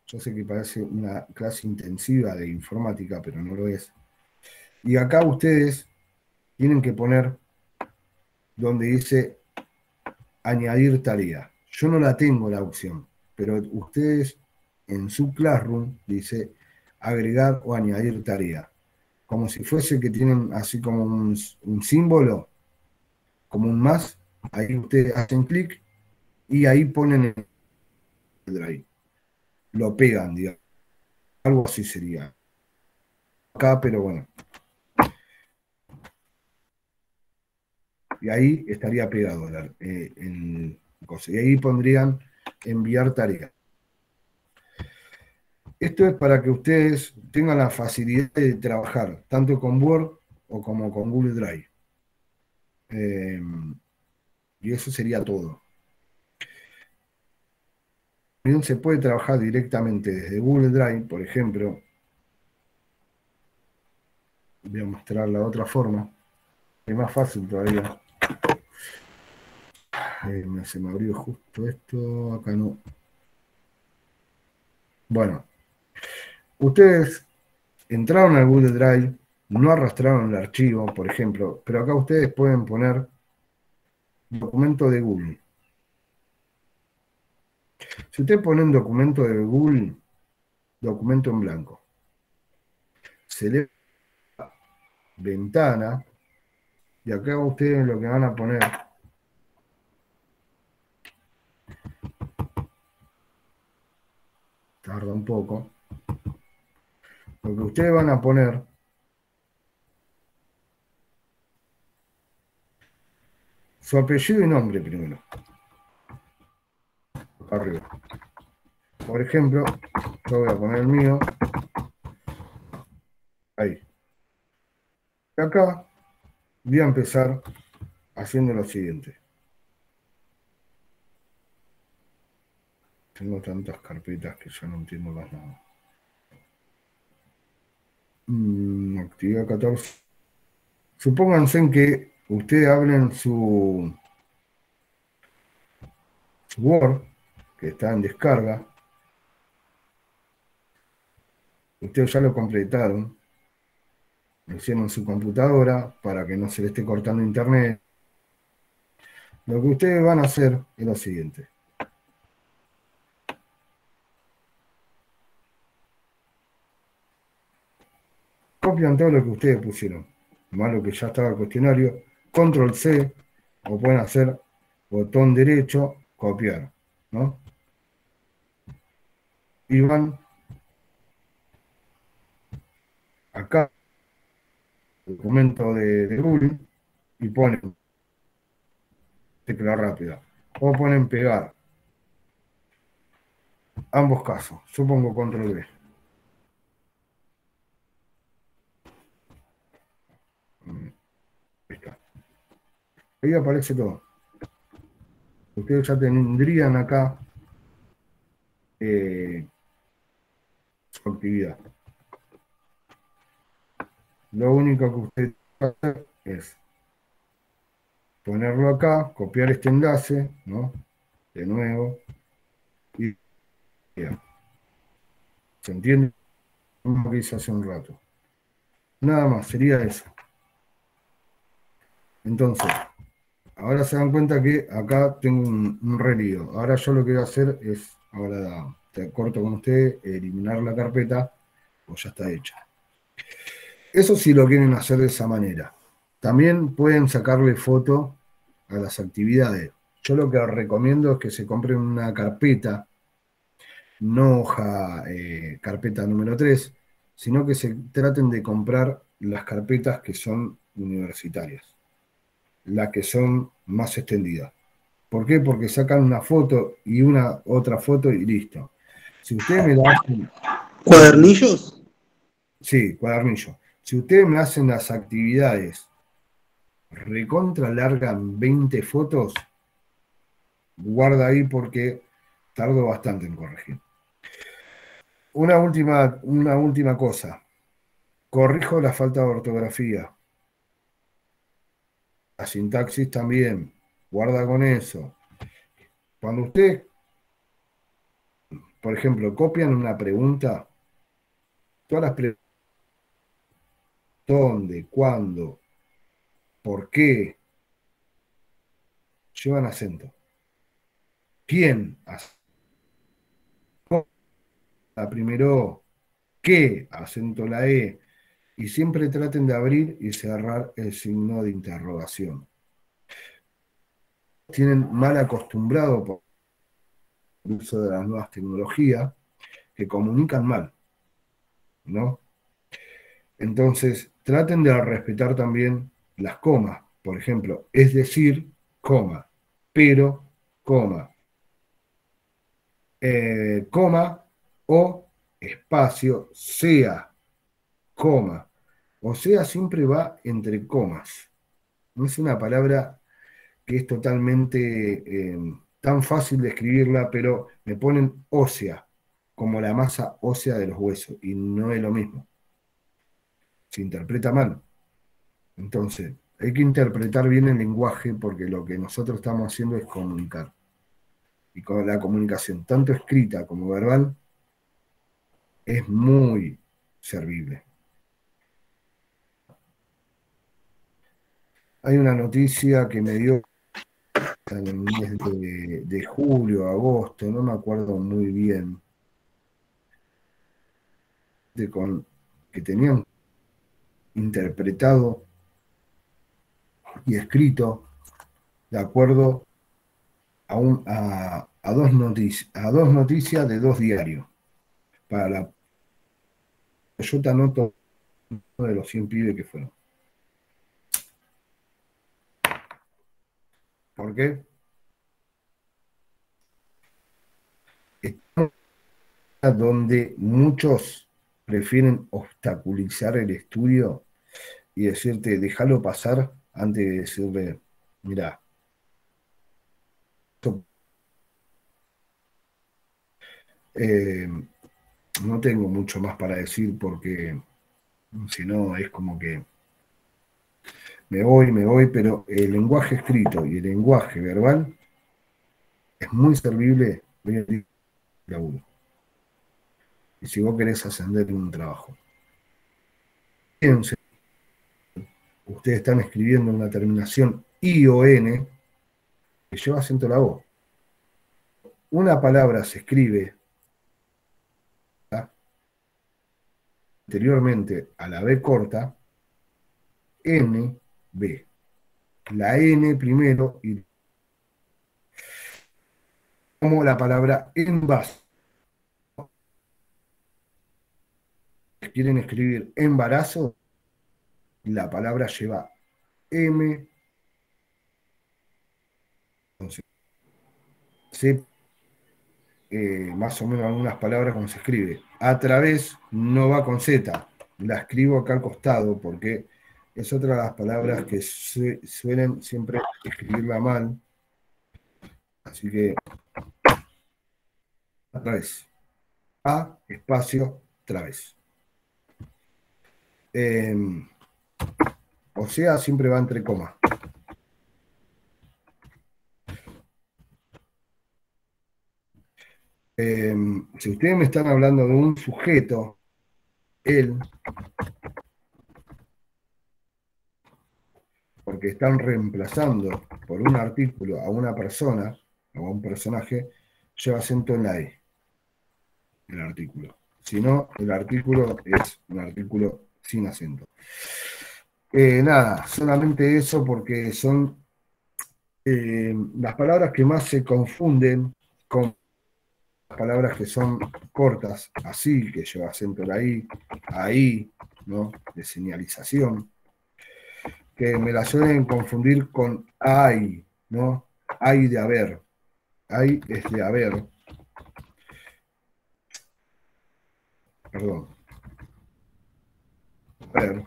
yo sé que parece una clase intensiva de informática, pero no lo es. Y acá ustedes tienen que poner donde dice añadir tarea. Yo no la tengo la opción, pero ustedes en su Classroom dice agregar o añadir tarea. Como si fuese que tienen así como un, un símbolo, como un más, ahí ustedes hacen clic y ahí ponen el Drive. Lo pegan, digamos. Algo así sería. Acá, pero bueno. Y ahí estaría pegado. La, eh, en, y ahí pondrían enviar tarea. Esto es para que ustedes tengan la facilidad de trabajar, tanto con Word o como con Google Drive. Eh, y eso sería todo. También se puede trabajar directamente desde Google Drive, por ejemplo. Voy a mostrar la otra forma. Es más fácil todavía. Eh, se me abrió justo esto, acá no. Bueno, ustedes entraron al Google Drive, no arrastraron el archivo, por ejemplo, pero acá ustedes pueden poner documento de Google. Si ustedes ponen documento de Google, documento en blanco, se le da ventana, y acá ustedes lo que van a poner, tarda un poco, lo que ustedes van a poner su apellido y nombre primero. Arriba. Por ejemplo, yo voy a poner el mío. Ahí. Y acá voy a empezar haciendo lo siguiente. Tengo tantas carpetas que ya no entiendo más nada. Mm, actividad catorce. Supónganse en que ustedes abren su, su Word, que está en descarga. Ustedes ya lo completaron. Lo hicieron en su computadora para que no se le esté cortando internet. Lo que ustedes van a hacer es lo siguiente. Copian todo lo que ustedes pusieron, más lo que ya estaba el cuestionario, control C, o pueden hacer botón derecho, copiar, ¿no? Y van acá, documento de, de Google, y ponen tecla rápida, o ponen pegar, ambos casos, supongo control B. Ahí aparece todo. Ustedes ya tendrían acá eh, su actividad. Lo único que ustedes van a hacer es ponerlo acá, copiar este enlace, ¿no? De nuevo. Y ya. ¿Se entiende? Como que hice hace un rato. Nada más, sería eso. Entonces, ahora se dan cuenta que acá tengo un, un relío. Ahora yo lo que voy a hacer es, ahora te corto con ustedes, eliminar la carpeta, pues ya está hecha. Eso sí lo quieren hacer de esa manera. También pueden sacarle foto a las actividades. Yo lo que recomiendo es que se compren una carpeta, no hoja, eh, carpeta número tres, sino que se traten de comprar las carpetas que son universitarias, las que son más extendidas. ¿Por qué? Porque sacan una foto y una otra foto y listo. Si ustedes me la hacen... ¿Cuadernillos? Sí, cuadernillos. Si ustedes me hacen las actividades, recontra largan veinte fotos, guarda ahí porque tardo bastante en corregir. Una última, una última cosa. Corrijo la falta de ortografía. La sintaxis también, guarda con eso. Cuando usted, por ejemplo, copian una pregunta, todas las preguntas, ¿dónde, cuándo, por qué? Llevan acento. ¿Quién? La primero, ¿qué? Acento la E. Y siempre traten de abrir y cerrar el signo de interrogación. Tienen mal acostumbrado por el uso de las nuevas tecnologías que comunican mal, ¿no? Entonces, traten de respetar también las comas. Por ejemplo, es decir, coma, pero, coma, eh, coma o espacio, sea, coma. O sea, siempre va entre comas. No es una palabra que es totalmente eh, tan fácil de escribirla, pero me ponen ósea, como la masa ósea de los huesos, y no es lo mismo. Se interpreta mal. Entonces, hay que interpretar bien el lenguaje, porque lo que nosotros estamos haciendo es comunicar. Y con la comunicación, tanto escrita como verbal, es muy servible. Hay una noticia que me dio en el mes de, de julio, agosto, no me acuerdo muy bien, de con, que tenían interpretado y escrito de acuerdo a, un, a, a, dos noticia, a dos noticias de dos diarios. Para la, yo te anoto de los cien pibes que fueron. ¿Por qué? Estamos donde muchos prefieren obstaculizar el estudio y decirte, déjalo pasar antes de decirle, mirá, eh, no tengo mucho más para decir porque si no es como que me voy, me voy, pero el lenguaje escrito y el lenguaje verbal es muy servible hoy en día en el laburo. Y si vos querés ascender en un trabajo. Entonces, ustedes están escribiendo una terminación I o N, yo acento la O. Una palabra se escribe anteriormente a la B corta, N, B. La N primero y como la palabra envase. Quieren escribir embarazo, la palabra lleva M. Entonces, se, eh, más o menos algunas palabras como se escribe. A través no va con Z, la escribo acá al costado porque es otra de las palabras que su, suelen siempre escribirla mal. Así que, a través. A, espacio, través. Eh, o sea, siempre va entre comas. Eh, si ustedes me están hablando de un sujeto, él, porque están reemplazando por un artículo a una persona, o a un personaje, lleva acento en la E, el artículo. Si no, el artículo es un artículo sin acento. Eh, nada, solamente eso porque son eh, las palabras que más se confunden con las palabras que son cortas, así, que lleva acento la I, ahí, ¿no? De señalización, que me las suelen confundir con hay, ¿no? Hay de haber, hay es de haber. Perdón. A ver,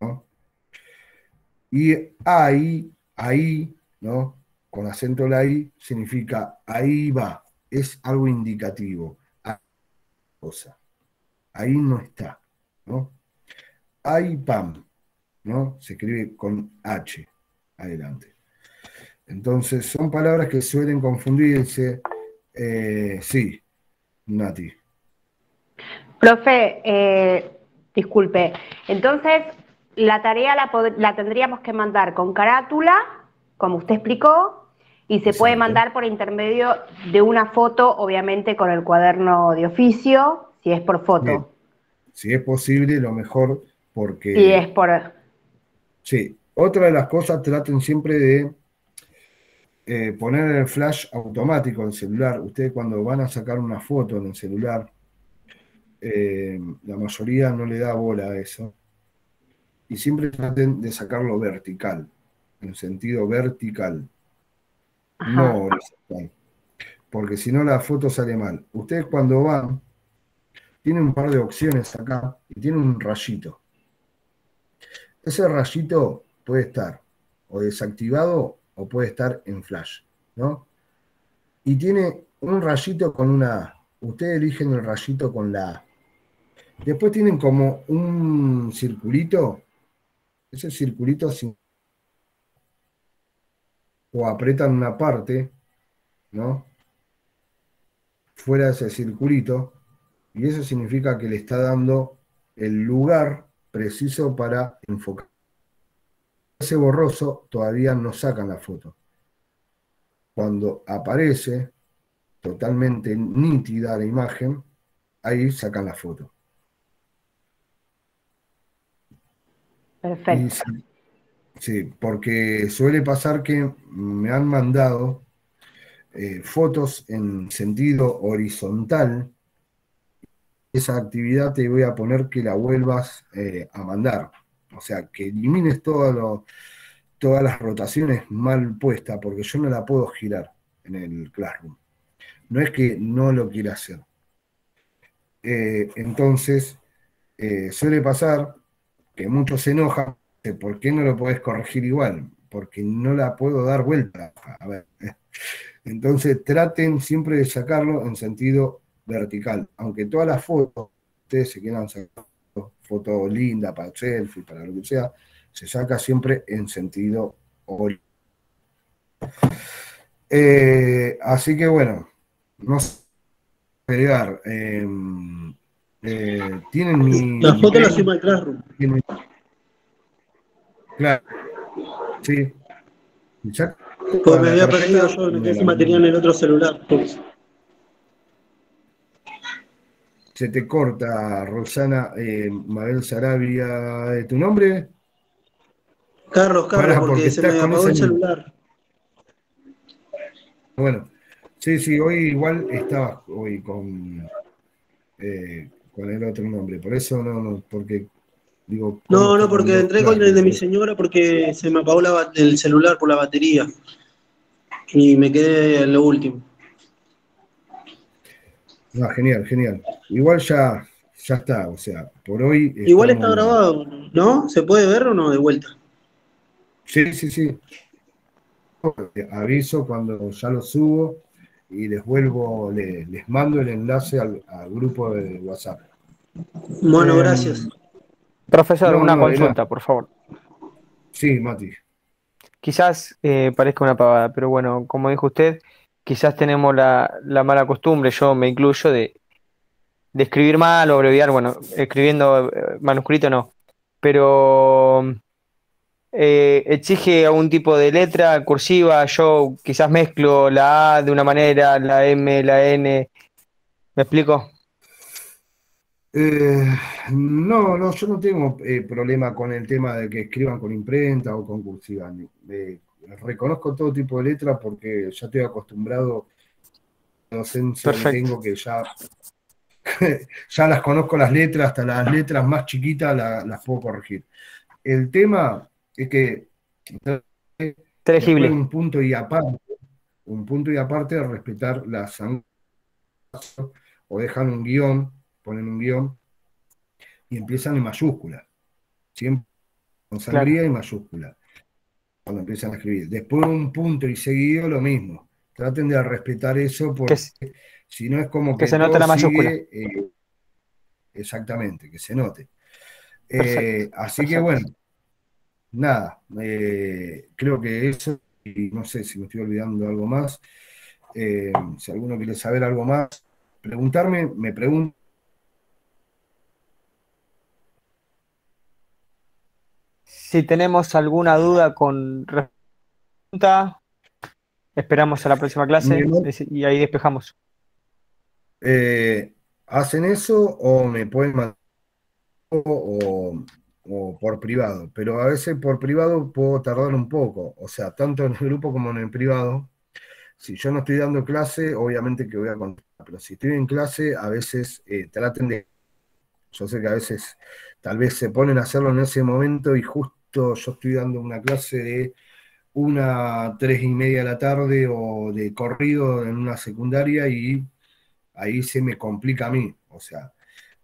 ¿no? Y ahí, ahí, ¿no? Con acento la I, significa ahí va, es algo indicativo, ahí, cosa. Ahí no está, ¿no? Ahí pam, ¿no? Se escribe con H, adelante. Entonces, son palabras que suelen confundirse, eh, sí, Nati. Profe, eh, disculpe, entonces la tarea la, la tendríamos que mandar con carátula, como usted explicó, y se Exacto. puede mandar por intermedio de una foto, obviamente con el cuaderno de oficio, si es por foto. Bien. Si es posible, lo mejor, porque... Si es por... Sí, otra de las cosas, traten siempre de eh, poner el flash automático en el celular. Ustedes cuando van a sacar una foto en el celular... Eh, la mayoría no le da bola a eso, y siempre traten de sacarlo vertical, en sentido vertical, Ajá. no horizontal, porque si no la foto sale mal. Ustedes cuando van, tienen un par de opciones acá, y tienen un rayito. Ese rayito puede estar o desactivado, o puede estar en flash, ¿no? Y tiene un rayito con una A. Ustedes eligen el rayito con la A. Después tienen como un circulito, ese circulito sin... o apretan una parte, ¿no? Fuera de ese circulito, y eso significa que le está dando el lugar preciso para enfocar. Ese borroso todavía no sacan la foto. Cuando aparece totalmente nítida la imagen, ahí sacan la foto. Perfecto. Sí, sí, porque suele pasar que me han mandado eh, fotos en sentido horizontal. Esa actividad te voy a poner que la vuelvas eh, a mandar. O sea, que elimines todo lo, todas las rotaciones mal puestas, porque yo no la puedo girar en el Classroom. No es que no lo quiera hacer. Eh, entonces, eh, suele pasar que muchos se enojan, ¿por qué no lo podés corregir igual? Porque no la puedo dar vuelta. A ver. Entonces, traten siempre de sacarlo en sentido vertical. Aunque todas las fotos, ustedes se quieran sacar fotos lindas para selfie, para lo que sea, se saca siempre en sentido horizontal. Eh, así que bueno, no sé pegar. Eh, eh, tienen mi. Las fotos las suma el Classroom. Claro. Sí. Pues me había perdido yo que ese material en el otro celular. Pues. Se te corta, Rosana eh, Mabel Sarabia, ¿tu nombre? Carlos, Carlos, porque, porque se me apagó el celular. Bueno, sí, sí, hoy igual estabas hoy con, eh, con el otro nombre, por eso no, no porque... Digo, no, no, porque entré con el de mi señora porque se me apagó la, el celular por la batería y me quedé en lo último. No, genial, genial. Igual ya, ya está, o sea, por hoy... Estamos... Igual está grabado, ¿no? ¿Se puede ver o no de vuelta? Sí, sí, sí. Aviso cuando ya lo subo y les vuelvo, les, les mando el enlace al, al grupo de WhatsApp. Bueno, eh, gracias. Profesor, no, una no, consulta, era... por favor. Sí, Mati. Quizás eh, parezca una pavada, pero bueno, como dijo usted, quizás tenemos la, la mala costumbre, yo me incluyo, de, de escribir mal o abreviar, bueno, escribiendo eh, manuscrito no, pero eh, exige algún tipo de letra cursiva, yo quizás mezclo la A de una manera, la M, la N, ¿me explico? Eh, no, no, yo no tengo eh, problema con el tema de que escriban con imprenta o con cursiva. Eh, reconozco todo tipo de letra porque ya estoy acostumbrado a la docencia que tengo, que ya, ya las conozco las letras, hasta las letras más chiquitas la, las puedo corregir. El tema es que un punto y aparte, un punto y aparte de respetar las o dejan un guión. Ponen un guión y empiezan en mayúscula. Siempre con sangría claro. Y mayúscula. Cuando empiezan a escribir. Después un punto y seguido lo mismo. Traten de respetar eso porque si no es como que, que se note la mayúscula. Sigue, eh, exactamente, que se note. Eh, perfecto, así perfecto. Que bueno, nada. Eh, creo que eso, y no sé si me estoy olvidando de algo más. Eh, si alguno quiere saber algo más, preguntarme, me pregunto. Si tenemos alguna duda con respuesta, esperamos a la próxima clase y ahí despejamos. Eh, ¿Hacen eso o me pueden mandar o, o por privado? Pero a veces por privado puedo tardar un poco, o sea, tanto en el grupo como en el privado. Si yo no estoy dando clase, obviamente que voy a contestar, pero si estoy en clase, a veces eh, traten de... Yo sé que a veces... Tal vez se ponen a hacerlo en ese momento y justo yo estoy dando una clase de una a tres y media de la tarde o de corrido en una secundaria y ahí se me complica a mí. O sea,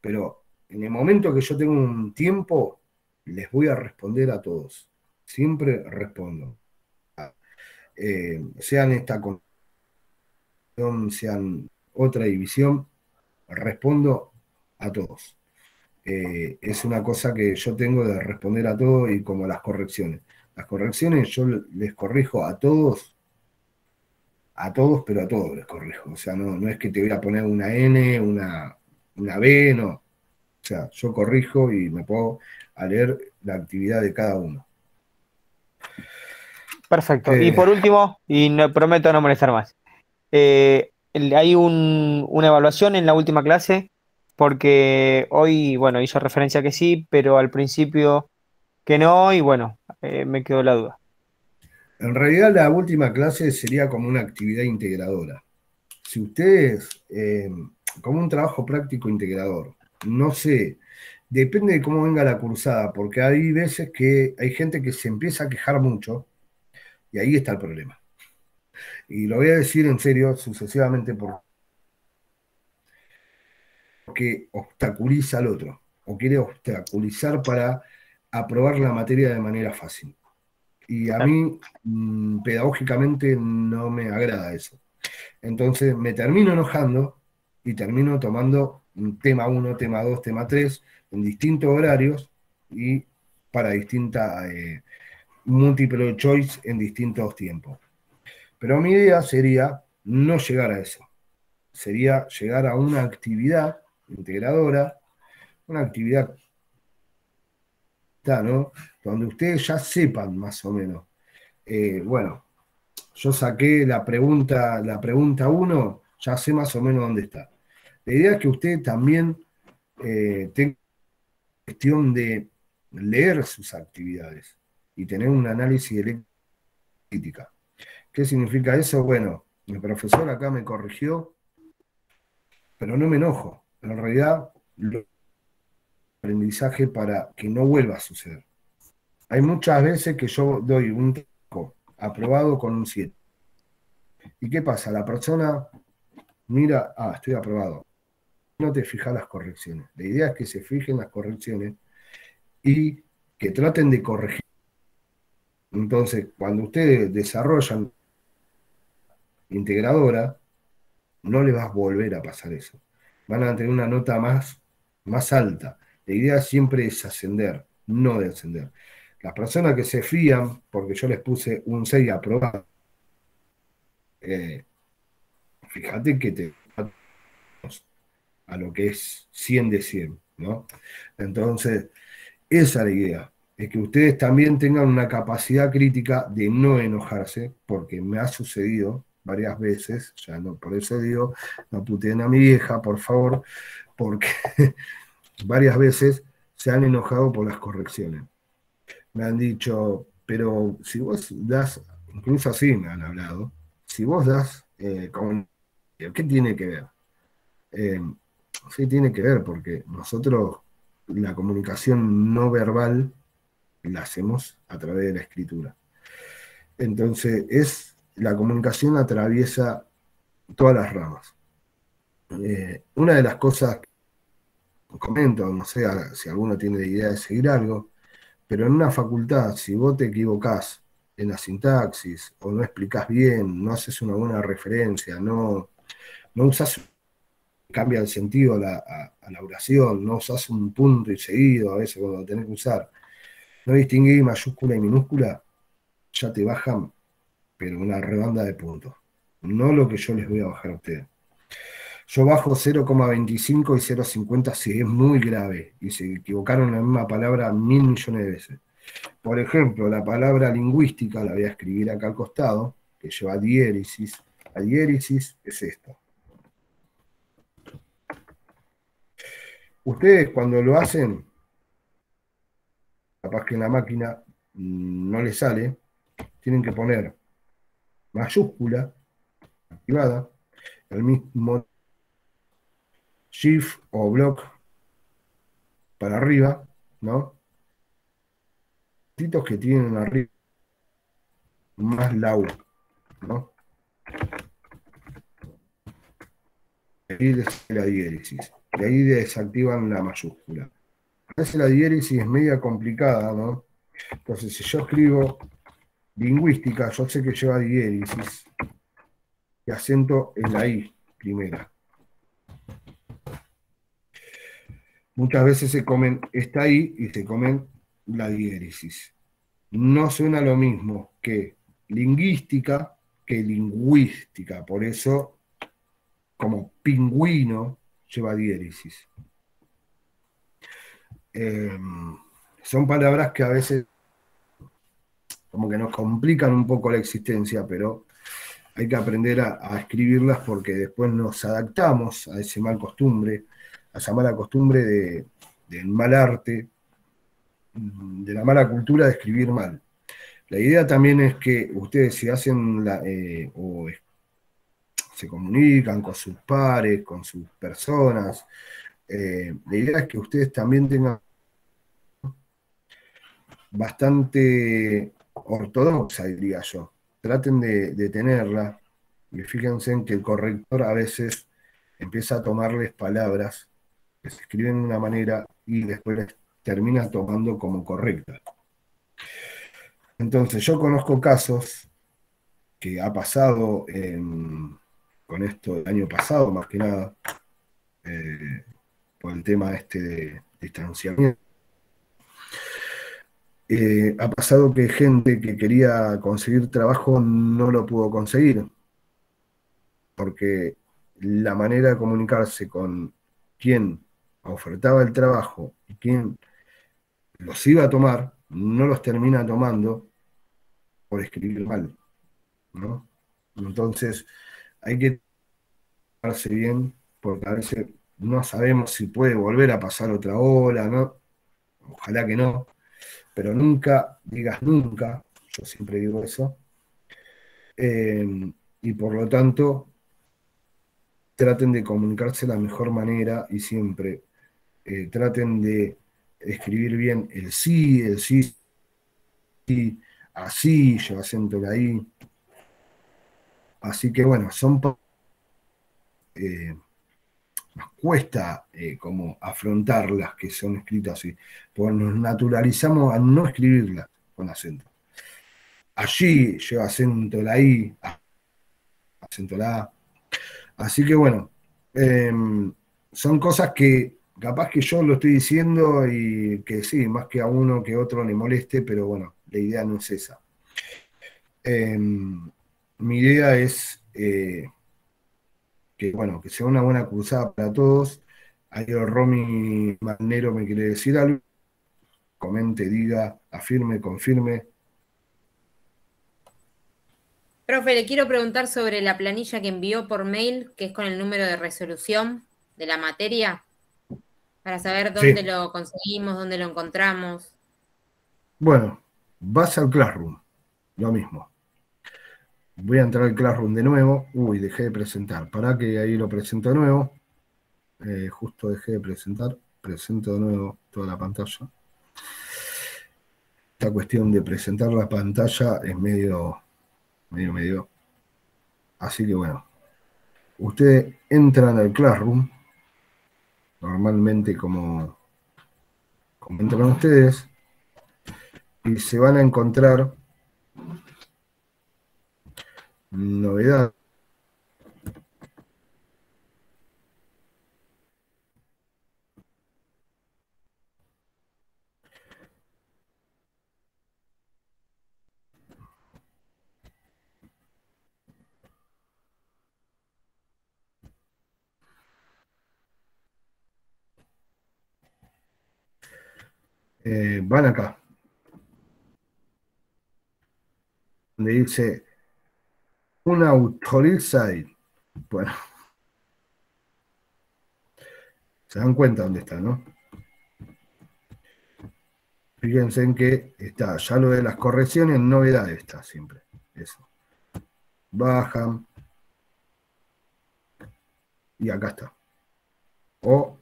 pero en el momento que yo tengo un tiempo, les voy a responder a todos. Siempre respondo. Eh, sean esta condición, sean otra división, respondo a todos. Eh, es una cosa que yo tengo de responder a todo y como las correcciones. Las correcciones yo les corrijo a todos, a todos, pero a todos les corrijo. O sea, no, no es que te voy a poner una N, una, una B, no. O sea, yo corrijo y me pongo a leer la actividad de cada uno. Perfecto. Eh, y por último, y no, prometo no molestar más, eh, hay un, una evaluación en la última clase. Porque hoy, bueno, hizo referencia que sí, pero al principio que no, y bueno, eh, me quedó la duda. En realidad la última clase sería como una actividad integradora. Si ustedes, eh, como un trabajo práctico integrador, no sé, depende de cómo venga la cursada, porque hay veces que hay gente que se empieza a quejar mucho, y ahí está el problema. Y lo voy a decir en serio, sucesivamente por... que obstaculiza al otro, o quiere obstaculizar para aprobar la materia de manera fácil. Y a mí, pedagógicamente, no me agrada eso. Entonces, me termino enojando y termino tomando tema uno, tema dos, tema tres, en distintos horarios y para distinta eh, multiple choice en distintos tiempos. Pero mi idea sería no llegar a eso. Sería llegar a una actividad integradora, una actividad, ¿no? Donde ustedes ya sepan más o menos, eh, bueno, yo saqué la pregunta la pregunta uno, ya sé más o menos dónde está. La idea es que usted también eh, tenga cuestión de leer sus actividades y tener un análisis de crítica. ¿Qué significa eso? Bueno, mi profesor acá me corrigió, pero no me enojo. En realidad, lo aprendizaje para que no vuelva a suceder. Hay muchas veces que yo doy un trabajo aprobado con un siete. ¿Y qué pasa? La persona mira, ah, estoy aprobado. No te fijas las correcciones. La idea es que se fijen las correcciones y que traten de corregir. Entonces, cuando ustedes desarrollan integradora, no les va a volver a pasar eso. Van a tener una nota más, más alta. La idea siempre es ascender, no descender. Las personas que se fían, porque yo les puse un seis aprobado, eh, fíjate que te a lo que es cien de cien, ¿no? Entonces, esa es la idea. Es que ustedes también tengan una capacidad crítica de no enojarse, porque me ha sucedido varias veces, ya no, por eso digo, no puteen a mi vieja, por favor, porque varias veces se han enojado por las correcciones. Me han dicho, pero si vos das, incluso así me han hablado, si vos das, eh, con, ¿qué tiene que ver? Eh, sí tiene que ver, porque nosotros la comunicación no verbal la hacemos a través de la escritura. Entonces, es, la comunicación atraviesa todas las ramas. Eh, una de las cosas que comento, no sé si alguno tiene la idea de seguir algo, pero en una facultad, si vos te equivocás en la sintaxis, o no explicás bien, no haces una buena referencia, no, no usás, cambia el sentido a la, a, a la oración, no usás un punto y seguido, a veces cuando lo tenés que usar, no distinguís mayúscula y minúscula, ya te bajan, pero una rebanda de puntos. No lo que yo les voy a bajar a ustedes. Yo bajo cero coma veinticinco y cero coma cincuenta si es muy grave, y se equivocaron la misma palabra mil millones de veces. Por ejemplo, la palabra lingüística, la voy a escribir acá al costado, que lleva diéresis. La diéresis es esta. Ustedes cuando lo hacen, capaz que en la máquina no les sale, tienen que poner mayúscula activada, el mismo shift o block para arriba, ¿no? Los que tienen arriba más la U, ¿no? Ahí les la diéresis, y ahí desactivan la mayúscula. A veces la diéresis es media complicada, ¿no? Entonces, si yo escribo lingüística, yo sé que lleva diéresis, y acento en la I primera. Muchas veces se comen esta I y se comen la diéresis. No suena lo mismo que lingüística que lingüística, por eso, como pingüino, lleva diéresis. Eh, son palabras que a veces como que nos complican un poco la existencia, pero hay que aprender a, a escribirlas porque después nos adaptamos a ese mal costumbre, a esa mala costumbre de, del mal arte, de la mala cultura de escribir mal. La idea también es que ustedes si hacen la, eh, o se comunican con sus pares, con sus personas, eh, la idea es que ustedes también tengan bastante ortodoxa, diría yo. Traten de, de tenerla, y fíjense en que el corrector a veces empieza a tomarles palabras que se escriben de una manera y después les termina tomando como correcta. Entonces, yo conozco casos que ha pasado en, con esto el año pasado, más que nada, eh, por el tema este de distanciamiento. Eh, ha pasado que gente que quería conseguir trabajo no lo pudo conseguir, porque la manera de comunicarse con quien ofertaba el trabajo y quien los iba a tomar, no los termina tomando por escribir mal. ¿no? Entonces, hay que tratarse bien, porque a veces no sabemos si puede volver a pasar otra ola, ¿no? Ojalá que no, pero nunca digas nunca, yo siempre digo eso, eh, y por lo tanto, traten de comunicarse de la mejor manera y siempre eh, traten de escribir bien el sí, el sí, sí, así, yo acento la i. Así que bueno, son... Eh, nos cuesta eh, como afrontar las que son escritas así, porque nos naturalizamos a no escribirlas con acento. Allí lleva acento la i, acento la a. Así que bueno, eh, son cosas que capaz que yo lo estoy diciendo y que sí, más que a uno que a otro le moleste, pero bueno, la idea no es esa. Eh, mi idea es eh, que bueno, que sea una buena cruzada para todos. Ahí el Romy Manero me quiere decir algo. Comente, diga, afirme, confirme. Profe, le quiero preguntar sobre la planilla que envió por mail, que es con el número de resolución de la materia, para saber dónde sí. Lo conseguimos, dónde lo encontramos. Bueno, vas al Classroom, lo mismo. Voy a entrar al Classroom de nuevo. Uy, dejé de presentar. Pará que ahí lo presento de nuevo. Eh, justo dejé de presentar. Presento de nuevo toda la pantalla. Esta cuestión de presentar la pantalla es medio... medio, medio. Así que bueno, ustedes entran al Classroom, normalmente como, como entran ustedes, y se van a encontrar novedades. Eh, van acá, donde dice una autorización. Bueno, se dan cuenta dónde está, ¿no? Fíjense en que está, ya lo de las correcciones, novedad está siempre, eso. Bajan, y acá está. O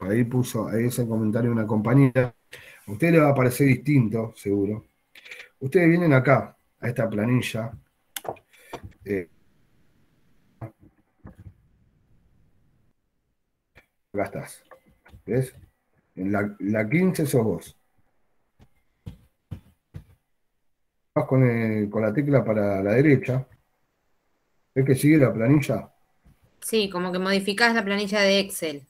ahí puso, ahí es el comentario de una compañera. A ustedes les va a parecer distinto, seguro. Ustedes vienen acá, a esta planilla. Eh, acá estás. ¿Ves? En la, la quince sos vos. Vas con, el, con la tecla para la derecha. ¿Ves que sigue la planilla? Sí, como que modificás la planilla de Excel.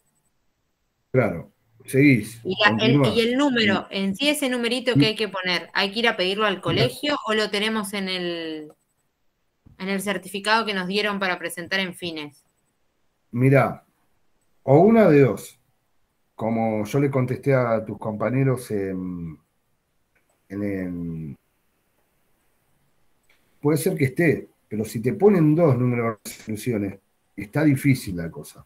Claro, seguís. Y, la, el, y el número, en sí ese numerito que hay que poner, ¿hay que ir a pedirlo al colegio o lo tenemos en el, en el certificado que nos dieron para presentar en fines? Mirá, o una de dos, como yo le contesté a tus compañeros en, en el, puede ser que esté, pero si te ponen dos números de resoluciones, está difícil la cosa.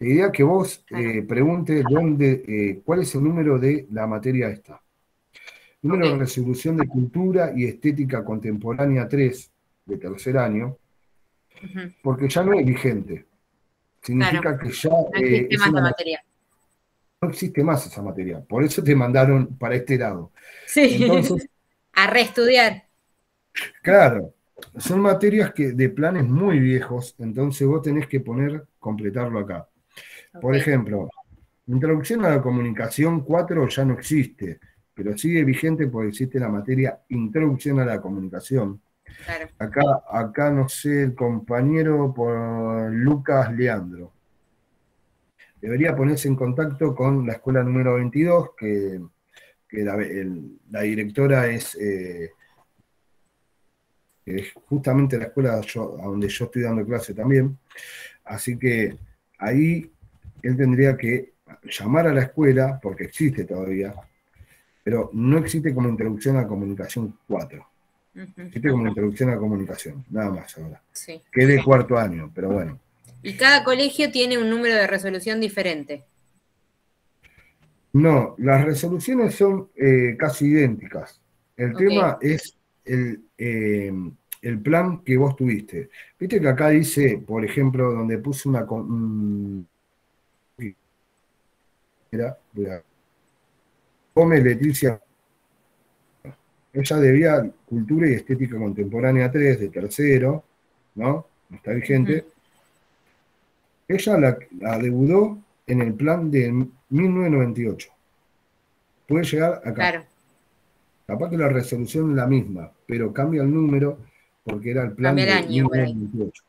La idea es que vos eh, preguntes dónde, eh, cuál es el número de la materia esta. Número de resolución de cultura y estética contemporánea tres, de tercer año, uh-huh. Porque ya no es vigente. Significa claro. Que ya... No existe eh, más la materia. No existe más esa materia. Por eso te mandaron para este lado. Sí, entonces, a reestudiar. Claro. Son materias que de planes muy viejos, entonces vos tenés que poner, completarlo acá. Por ejemplo, Introducción a la Comunicación cuatro ya no existe, pero sigue vigente porque existe la materia Introducción a la Comunicación. Claro. Acá, acá no sé, el compañero por Lucas Leandro. Debería ponerse en contacto con la escuela número veintidós, que, que la, el, la directora es, eh, es justamente la escuela yo, a donde yo estoy dando clase también. Así que ahí... él tendría que llamar a la escuela, porque existe todavía, pero no existe como Introducción a la Comunicación cuatro. Uh-huh. Esto es como una introducción a la comunicación, nada más ahora. Sí. Que es de cuarto año, pero bueno. ¿Y cada colegio tiene un número de resolución diferente? No, las resoluciones son eh, casi idénticas. El okay. tema es el, eh, el plan que vos tuviste. Viste que acá dice, por ejemplo, donde puse una... Con... Era, era. Come Leticia. Ella debía Cultura y Estética Contemporánea tres, de tercero, ¿no? No está vigente. Uh-huh. Ella la, la deudó en el plan de mil novecientos noventa y ocho. Puede llegar acá. Claro. Capaz que la resolución es la misma, pero cambia el número porque era el plan de mil novecientos noventa y ocho.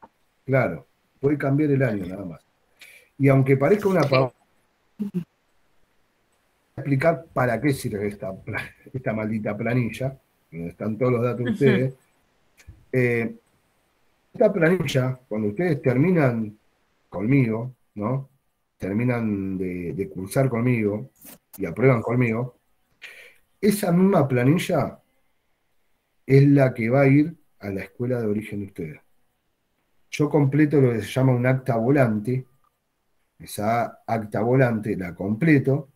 Claro, puede cambiar el año nada más. Y aunque parezca una pavada, explicar para qué sirve esta, esta maldita planilla, donde están todos los datos de ustedes. Eh, esta planilla, cuando ustedes terminan conmigo, ¿no? Terminan de, de cursar conmigo y aprueban conmigo, esa misma planilla es la que va a ir a la escuela de origen de ustedes. Yo completo lo que se llama un acta volante, esa acta volante la completo,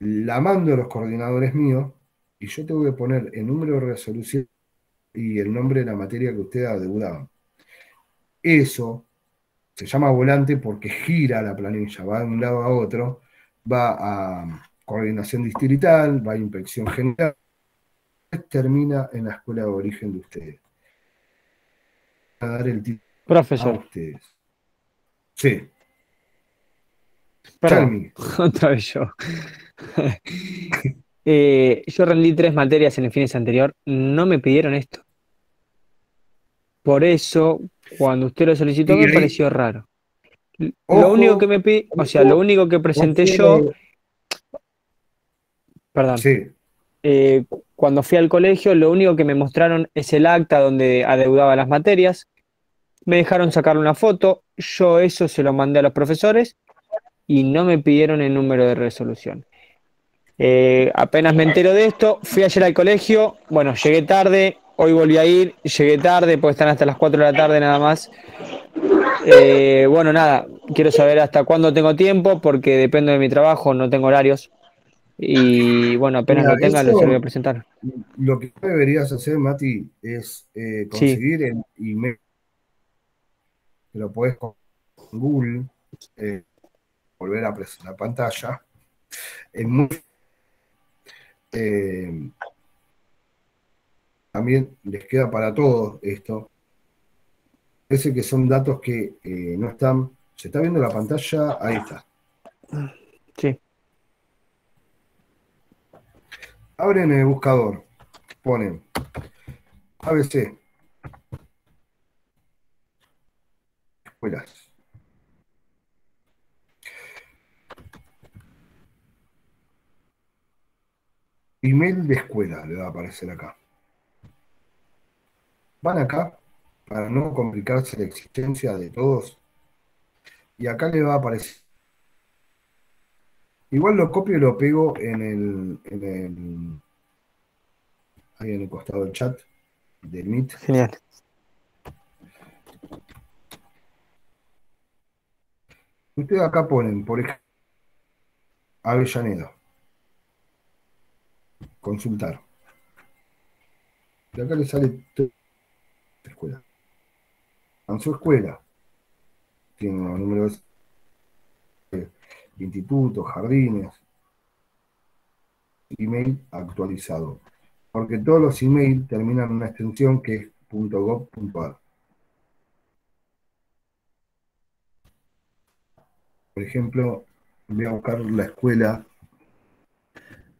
la mando a los coordinadores míos y yo tengo que poner el número de resolución y el nombre de la materia que ustedes adeudaban. Eso se llama volante porque gira la planilla, va de un lado a otro, va a coordinación distrital, va a inspección general, termina en la escuela de origen de ustedes. A dar el título Profesor. a ustedes. Sí. Perdón, otra vez yo. eh, yo rendí tres materias en el fines anterior, no me pidieron esto. Por eso, cuando usted lo solicitó, me pareció raro. Ojo, lo único que me pide, o sea, lo único que presenté yo, perdón, sí. eh, cuando fui al colegio, lo único que me mostraron es el acta donde adeudaba las materias, me dejaron sacar una foto, yo eso se lo mandé a los profesores, y no me pidieron el número de resolución. Eh, apenas me entero de esto, fui ayer al colegio, bueno, llegué tarde, hoy volví a ir, llegué tarde, porque están hasta las cuatro de la tarde nada más. Eh, bueno, nada, quiero saber hasta cuándo tengo tiempo, porque dependo de mi trabajo, no tengo horarios, y bueno, apenas Mira, lo tengan, lo voy a presentar. Lo que deberías hacer, Mati, es eh, conseguir sí. el email, que lo podés con Google, eh, volver a presentar la pantalla, es muy... Eh, también les queda para todos esto. Parece que son datos que eh, no están... ¿Se está viendo la pantalla? Ahí está. Sí. Abren el buscador, ponen A B C. Escuelas. Email de escuela le va a aparecer acá. Van acá, para no complicarse la existencia de todos. Y acá le va a aparecer. Igual lo copio y lo pego en el, en el ahí en el costado del chat del Meet. Genial. Ustedes acá ponen, por ejemplo, Avellaneda. Consultar. De acá le sale toda la escuela. En su escuela. Tiene los números de institutos, jardines. Email actualizado. Porque todos los email terminan en una extensión que es .gov.ar. Por ejemplo, voy a buscar la escuela.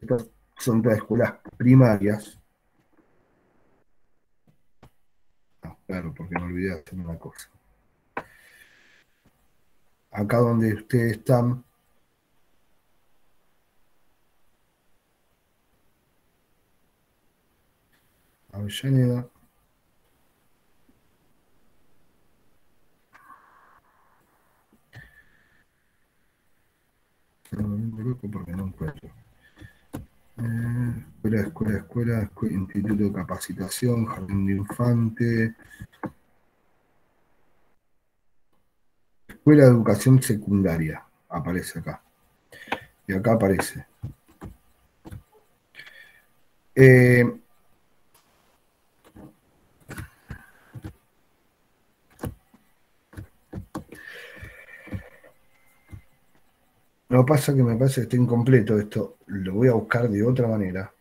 Entonces, son todas escuelas primarias. Ah, claro, porque me olvidé de hacer una cosa. Acá donde ustedes están. Avellaneda. Se me volvió loco porque no encuentro. Eh, escuela, escuela, escuela, escuela, instituto de capacitación, jardín de infante, escuela de educación secundaria, aparece acá. Y acá aparece. Eh, No pasa que me parece que está incompleto esto. Lo voy a buscar de otra manera.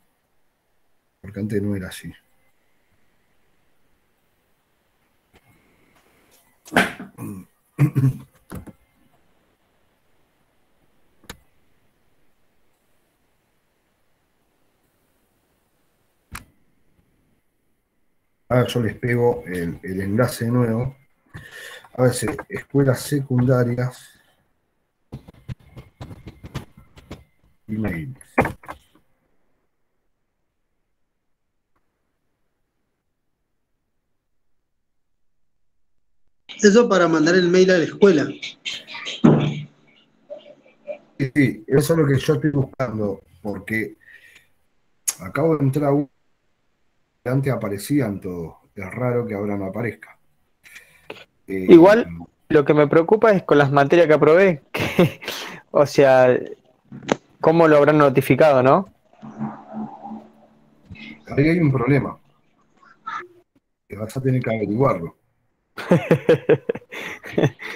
Porque antes no era así. Ahora yo les pego el, el enlace de nuevo. A veces, escuelas secundarias. Emails. Eso para mandar el mail a la escuela. Sí, eso es lo que yo estoy buscando, porque acabo de entrar a uno que antes aparecían todos. Es raro que ahora no aparezca. Eh, Igual, lo que me preocupa es con las materias que aprobé, que, o sea... ¿Cómo lo habrán notificado, no? Ahí hay un problema. Que vas a tener que averiguarlo.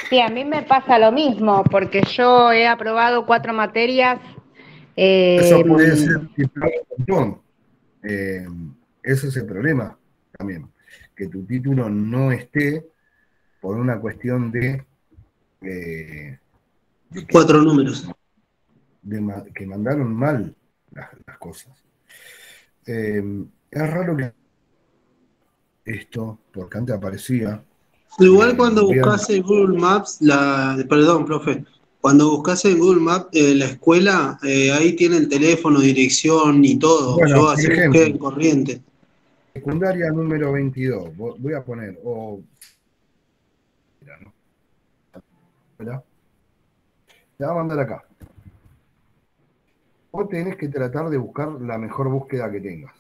Sí, a mí me pasa lo mismo, porque yo he aprobado cuatro materias. Eh, Eso puede ser un eh, Ese es el problema también. Que tu título no esté por una cuestión de... Eh, cuatro números. De, que mandaron mal las, las cosas. Eh, es raro que esto, porque antes aparecía... Igual eh, cuando buscase en Google Maps, la, perdón, profe, cuando buscase en Google Maps eh, la escuela, eh, ahí tiene el teléfono, dirección y todo. Bueno, yo así busqué en corriente. Secundaria número veintidós, voy a poner... Oh, mira, ¿no? Espera. Te va a mandar acá. Vos tenés que tratar de buscar la mejor búsqueda que tengas.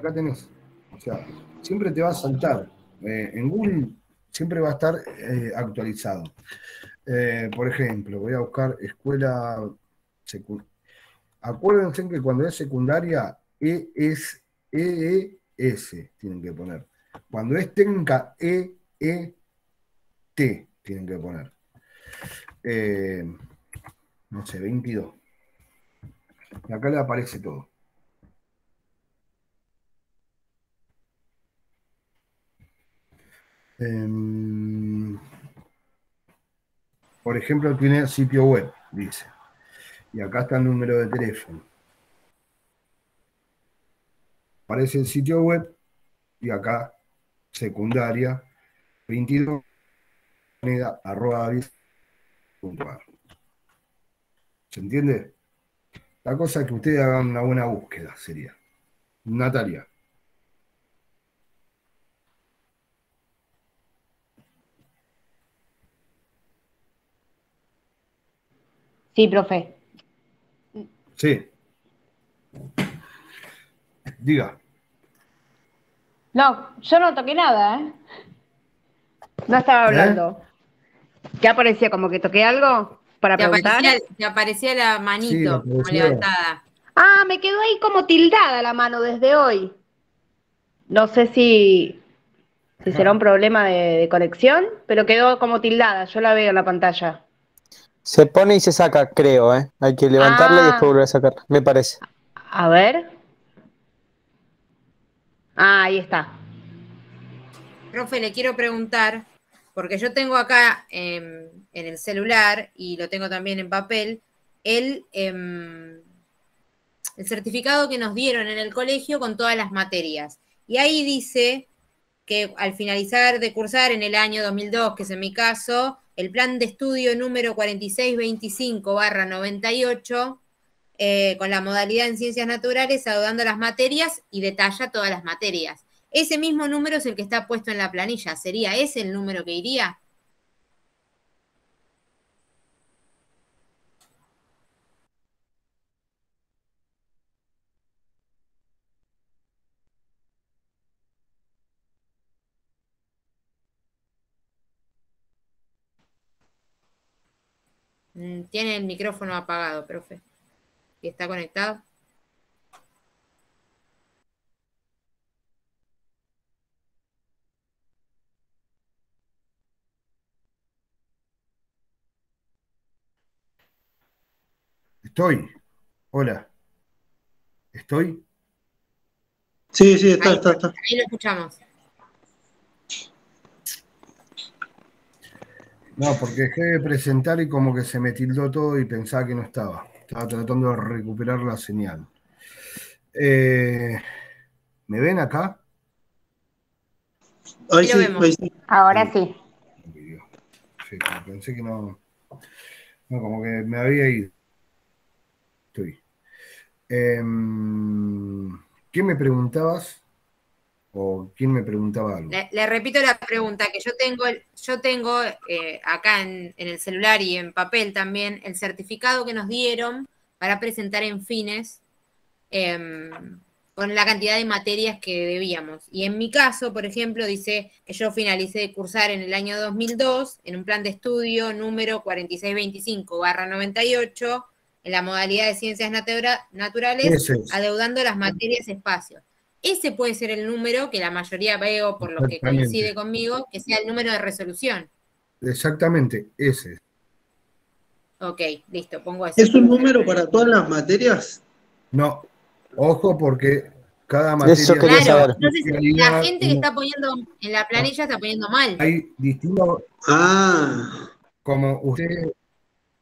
Acá tenés. O sea, siempre te va a saltar. Eh, en Google siempre va a estar eh, actualizado. Eh, por ejemplo, voy a buscar escuela secundaria. Acuérdense que cuando es secundaria, E S, E E S tienen que poner. Cuando es técnica, E E T tienen que poner. Eh, no sé, veintidós. Y acá le aparece todo. Eh, por ejemplo, tiene sitio web, dice. Y acá está el número de teléfono. Aparece el sitio web y acá, secundaria, veintidós, arroba, ¿se entiende? La cosa es que ustedes hagan una buena búsqueda, sería. Natalia. Sí, profe. Sí. Diga. No, yo no toqué nada, ¿eh? No estaba hablando. ¿Eh? ¿Qué aparecía? ¿Como que toqué algo? Para te aparecía, te aparecía la manito, sí, como levantada. Ah, me quedó ahí como tildada la mano desde hoy. No sé si, si será un problema de, de conexión, pero quedó como tildada, yo la veo en la pantalla. Se pone y se saca, creo, ¿eh? Hay que levantarla ah. y después volver a sacarla, me parece. A ver. Ah, ahí está. Profe, le quiero preguntar... Porque yo tengo acá eh, en el celular, y lo tengo también en papel, el, eh, el certificado que nos dieron en el colegio con todas las materias. Y ahí dice que al finalizar de cursar en el año dos mil dos, que es en mi caso, el plan de estudio número cuatro seis dos cinco barra noventa y ocho, eh, con la modalidad en ciencias naturales, saludando las materias y detalla todas las materias. Ese mismo número es el que está puesto en la planilla. ¿Sería ese el número que iría? Tiene el micrófono apagado, profe. ¿Y está conectado? Estoy. Hola. ¿Estoy? Sí, sí, está, ahí, está, está. Ahí lo escuchamos. No, porque dejé de presentar y como que se me tildó todo y pensaba que no estaba. Estaba tratando de recuperar la señal. Eh, ¿Me ven acá? Ahí sí, ahí sí. Ahora sí. Sí, pensé que no... No, como que me había ido. Estoy. Eh, ¿Qué me preguntabas? ¿O quién me preguntaba algo? Le, le repito la pregunta, que yo tengo, yo tengo eh, acá en, en el celular y en papel también el certificado que nos dieron para presentar en fines eh, con la cantidad de materias que debíamos. Y en mi caso, por ejemplo, dice que yo finalicé de cursar en el año dos mil dos en un plan de estudio número cuatro seis dos cinco barra noventa y ocho en la modalidad de ciencias natura, naturales, es adeudando las materias espacios. Ese puede ser el número que la mayoría veo, por lo que coincide conmigo, que sea el número de resolución. Exactamente, ese. Ok, listo, pongo así. ¿Es un número para todas las materias? No, ojo porque cada materia... Eso quería saber. Entonces la gente que está poniendo en la planilla está poniendo mal. Hay distintos... Ah. Como ustedes,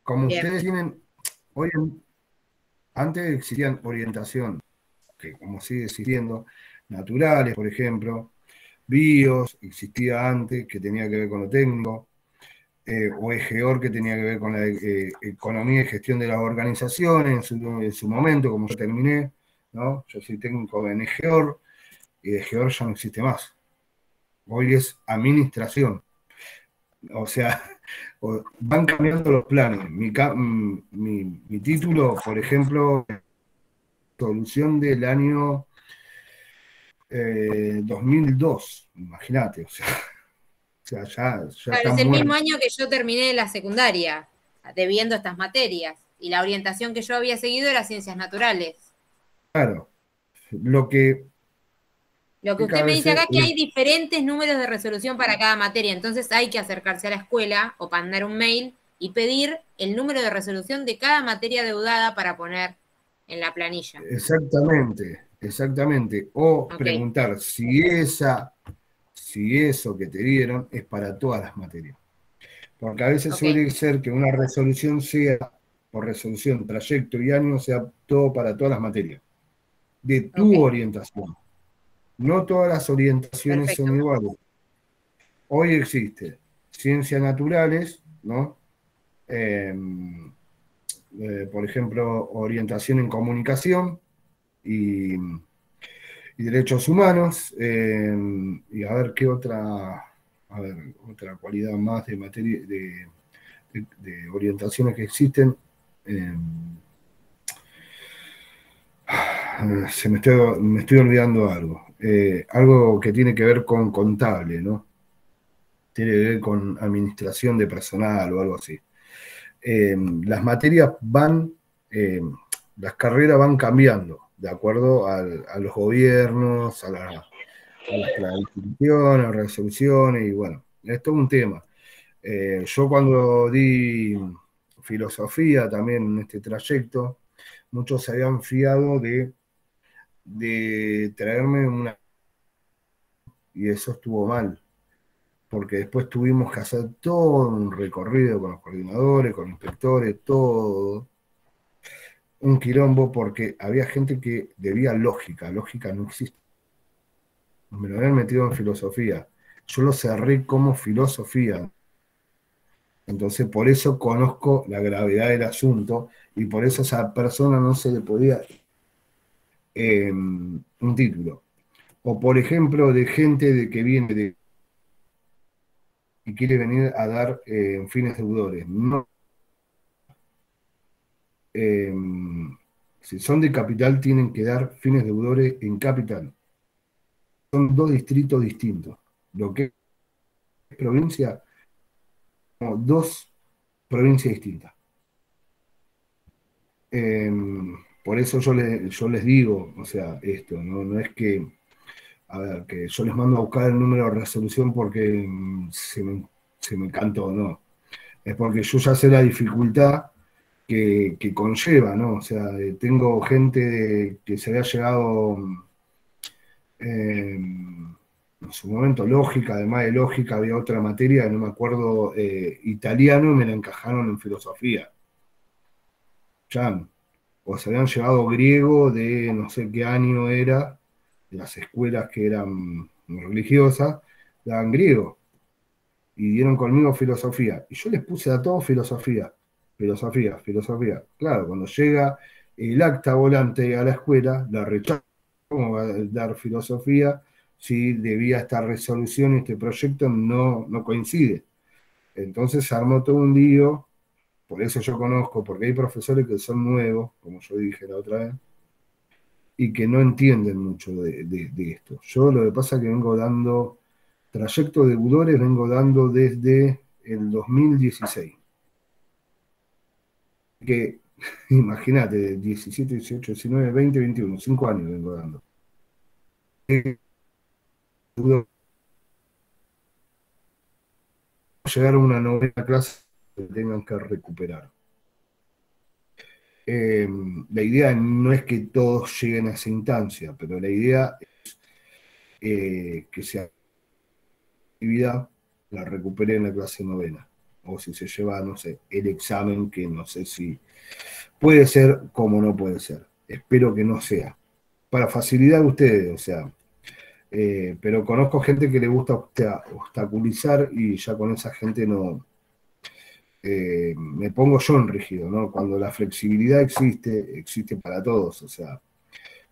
como ustedes tienen... Hoy en, antes existían orientación, que como sigue existiendo, naturales, por ejemplo, bios, existía antes, que tenía que ver con lo técnico, eh, o E G O R, que tenía que ver con la eh, economía y gestión de las organizaciones, en su, en su momento, como yo terminé, ¿no? Yo soy técnico en E G O R, y E G O R ya no existe más. Hoy es administración. O sea, van cambiando los planes. Mi, mi, mi título, por ejemplo... Solución del año eh, dos mil dos, imagínate, o sea, o sea, ya, ya claro, es el mismo año que yo terminé la secundaria, debiendo estas materias, y la orientación que yo había seguido era ciencias naturales. Claro, lo que... Lo que usted me dice acá es que hay diferentes números de resolución para cada materia, entonces hay que acercarse a la escuela o mandar un mail y pedir el número de resolución de cada materia deudada para poner... en la planilla. Exactamente, exactamente. O okay. Preguntar si esa, si eso que te dieron es para todas las materias. Porque a veces okay. Suele ser que una resolución sea, por resolución, trayecto y año, sea todo para todas las materias. De tu okay. orientación. No todas las orientaciones Perfecto. Son iguales. Hoy existe ciencias naturales, ¿no? Eh, Eh, por ejemplo, orientación en comunicación y, y derechos humanos, eh, y a ver qué otra, a ver, otra cualidad más de, materia, de, de, de orientaciones que existen. Eh, se me estoy, me estoy olvidando algo, eh, algo que tiene que ver con contable, ¿no? Tiene que ver con administración de personal o algo así. Eh, las materias van, eh, las carreras van cambiando, de acuerdo al, a los gobiernos, a, la, a las planificaciones, resoluciones, y bueno, esto es un tema. Eh, yo cuando di filosofía también en este trayecto, muchos se habían fiado de, de traerme una... y eso estuvo mal. Porque después tuvimos que hacer todo un recorrido con los coordinadores, con los inspectores, todo un quilombo, porque había gente que debía lógica, lógica no existe. Me lo habían metido en filosofía, yo lo cerré como filosofía. Entonces por eso conozco la gravedad del asunto y por eso a esa persona no se le podía eh, un título. O por ejemplo de gente de que viene de... y quiere venir a dar eh, fines deudores. No. Eh, si son de capital, tienen que dar fines deudores en capital. Son dos distritos distintos. Lo que es provincia, como dos provincias distintas. Eh, por eso yo, le, yo les digo, o sea, esto, ¿no? No es que, a ver, que yo les mando a buscar el número de resolución porque se me, se me encantó, no. Es porque yo ya sé la dificultad que, que conlleva, ¿no? O sea, tengo gente que se había llegado, eh, en su momento, lógica, además de lógica había otra materia, no me acuerdo, eh, italiano, y me la encajaron en filosofía. Chan. O se habían llegado griego de no sé qué año era, de las escuelas que eran religiosas, daban griego. Y dieron conmigo filosofía. Y yo les puse a todos filosofía. Filosofía, filosofía. Claro, cuando llega el acta volante a la escuela, la rechazo. ¿Cómo va a dar filosofía si debía esta resolución y este proyecto no, no coincide? Entonces se armó todo un lío. Por eso yo conozco, porque hay profesores que son nuevos, como yo dije la otra vez, y que no entienden mucho de, de, de esto. Yo lo que pasa es que vengo dando trayecto de Budores, vengo dando desde el dos mil dieciséis. Que, imagínate, diecisiete, dieciocho, diecinueve, veinte, veintiuno, cinco años vengo dando. Llegar a una novena clase que tengan que recuperar. Eh, la idea no es que todos lleguen a esa instancia, pero la idea es eh, que sea actividad, la recupere en la clase novena, o si se lleva, no sé, el examen, que no sé si puede ser como no puede ser, espero que no sea, para facilidad de ustedes, o sea, eh, pero conozco gente que le gusta obstaculizar y ya con esa gente no, eh, me pongo yo en rígido, ¿no? Cuando la flexibilidad existe, existe para todos, o sea,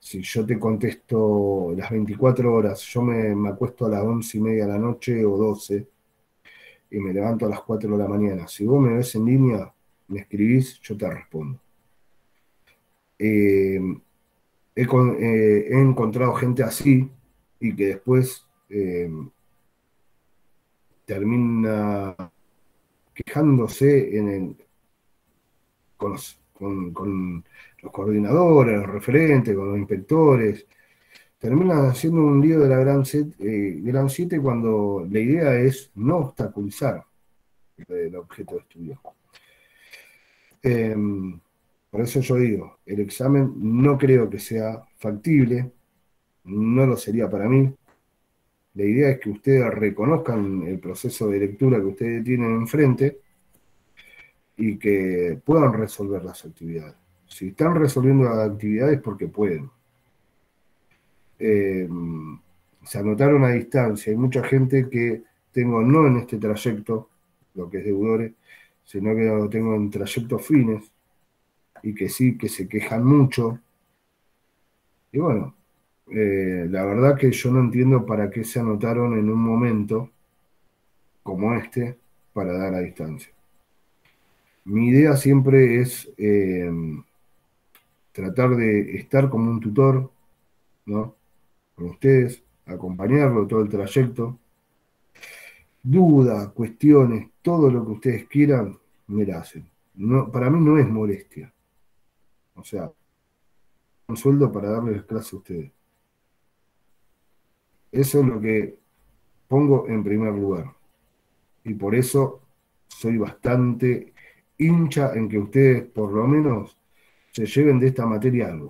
si yo te contesto las veinticuatro horas, yo me, me acuesto a las once y media de la noche o doce, y me levanto a las cuatro de la mañana. Si vos me ves en línea, me escribís, yo te respondo. Eh, he, con, eh, he encontrado gente así, y que después eh, termina quejándose en el, con los... Con, con los coordinadores, los referentes, con los inspectores, terminan haciendo un lío de la Gran siete, eh, gran siete cuando la idea es no obstaculizar el objeto de estudio. Eh, por eso yo digo, el examen no creo que sea factible, no lo sería para mí. La idea es que ustedes reconozcan el proceso de lectura que ustedes tienen enfrente, y que puedan resolver las actividades. Si están resolviendo las actividades, porque pueden. Eh, se anotaron a distancia. Hay mucha gente que tengo no en este trayecto, lo que es de Budores, sino que lo tengo en trayectos fines, y que sí, que se quejan mucho. Y bueno, eh, la verdad que yo no entiendo para qué se anotaron en un momento como este para dar a distancia. Mi idea siempre es eh, tratar de estar como un tutor, ¿no? Con ustedes, acompañarlo todo el trayecto. Dudas, cuestiones, todo lo que ustedes quieran, me la hacen. No, para mí no es molestia. O sea, un sueldo para darles las clases a ustedes. Eso es lo que pongo en primer lugar. Y por eso soy bastante hincha en que ustedes por lo menos se lleven de esta materia algo,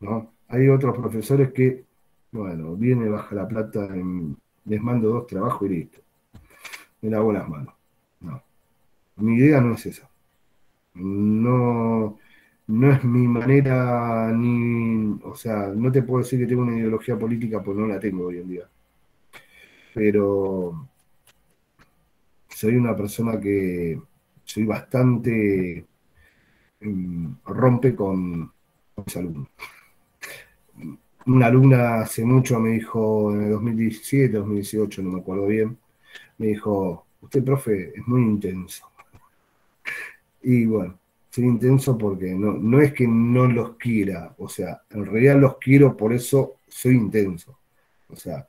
¿no? Hay otros profesores que, bueno, viene, baja la plata, en, les mando dos trabajos y listo, me lavo las manos. No, mi idea no es esa, no, no es mi manera, ni, o sea, no te puedo decir que tengo una ideología política, pues no la tengo hoy en día, pero soy una persona que soy bastante um, rompe con, con mis alumnos. Una alumna hace mucho me dijo, en el dos mil diecisiete, dos mil dieciocho, no me acuerdo bien, me dijo, usted, profe, es muy intenso. Y bueno, soy intenso porque no, no es que no los quiera, o sea, en realidad los quiero, por eso soy intenso. O sea,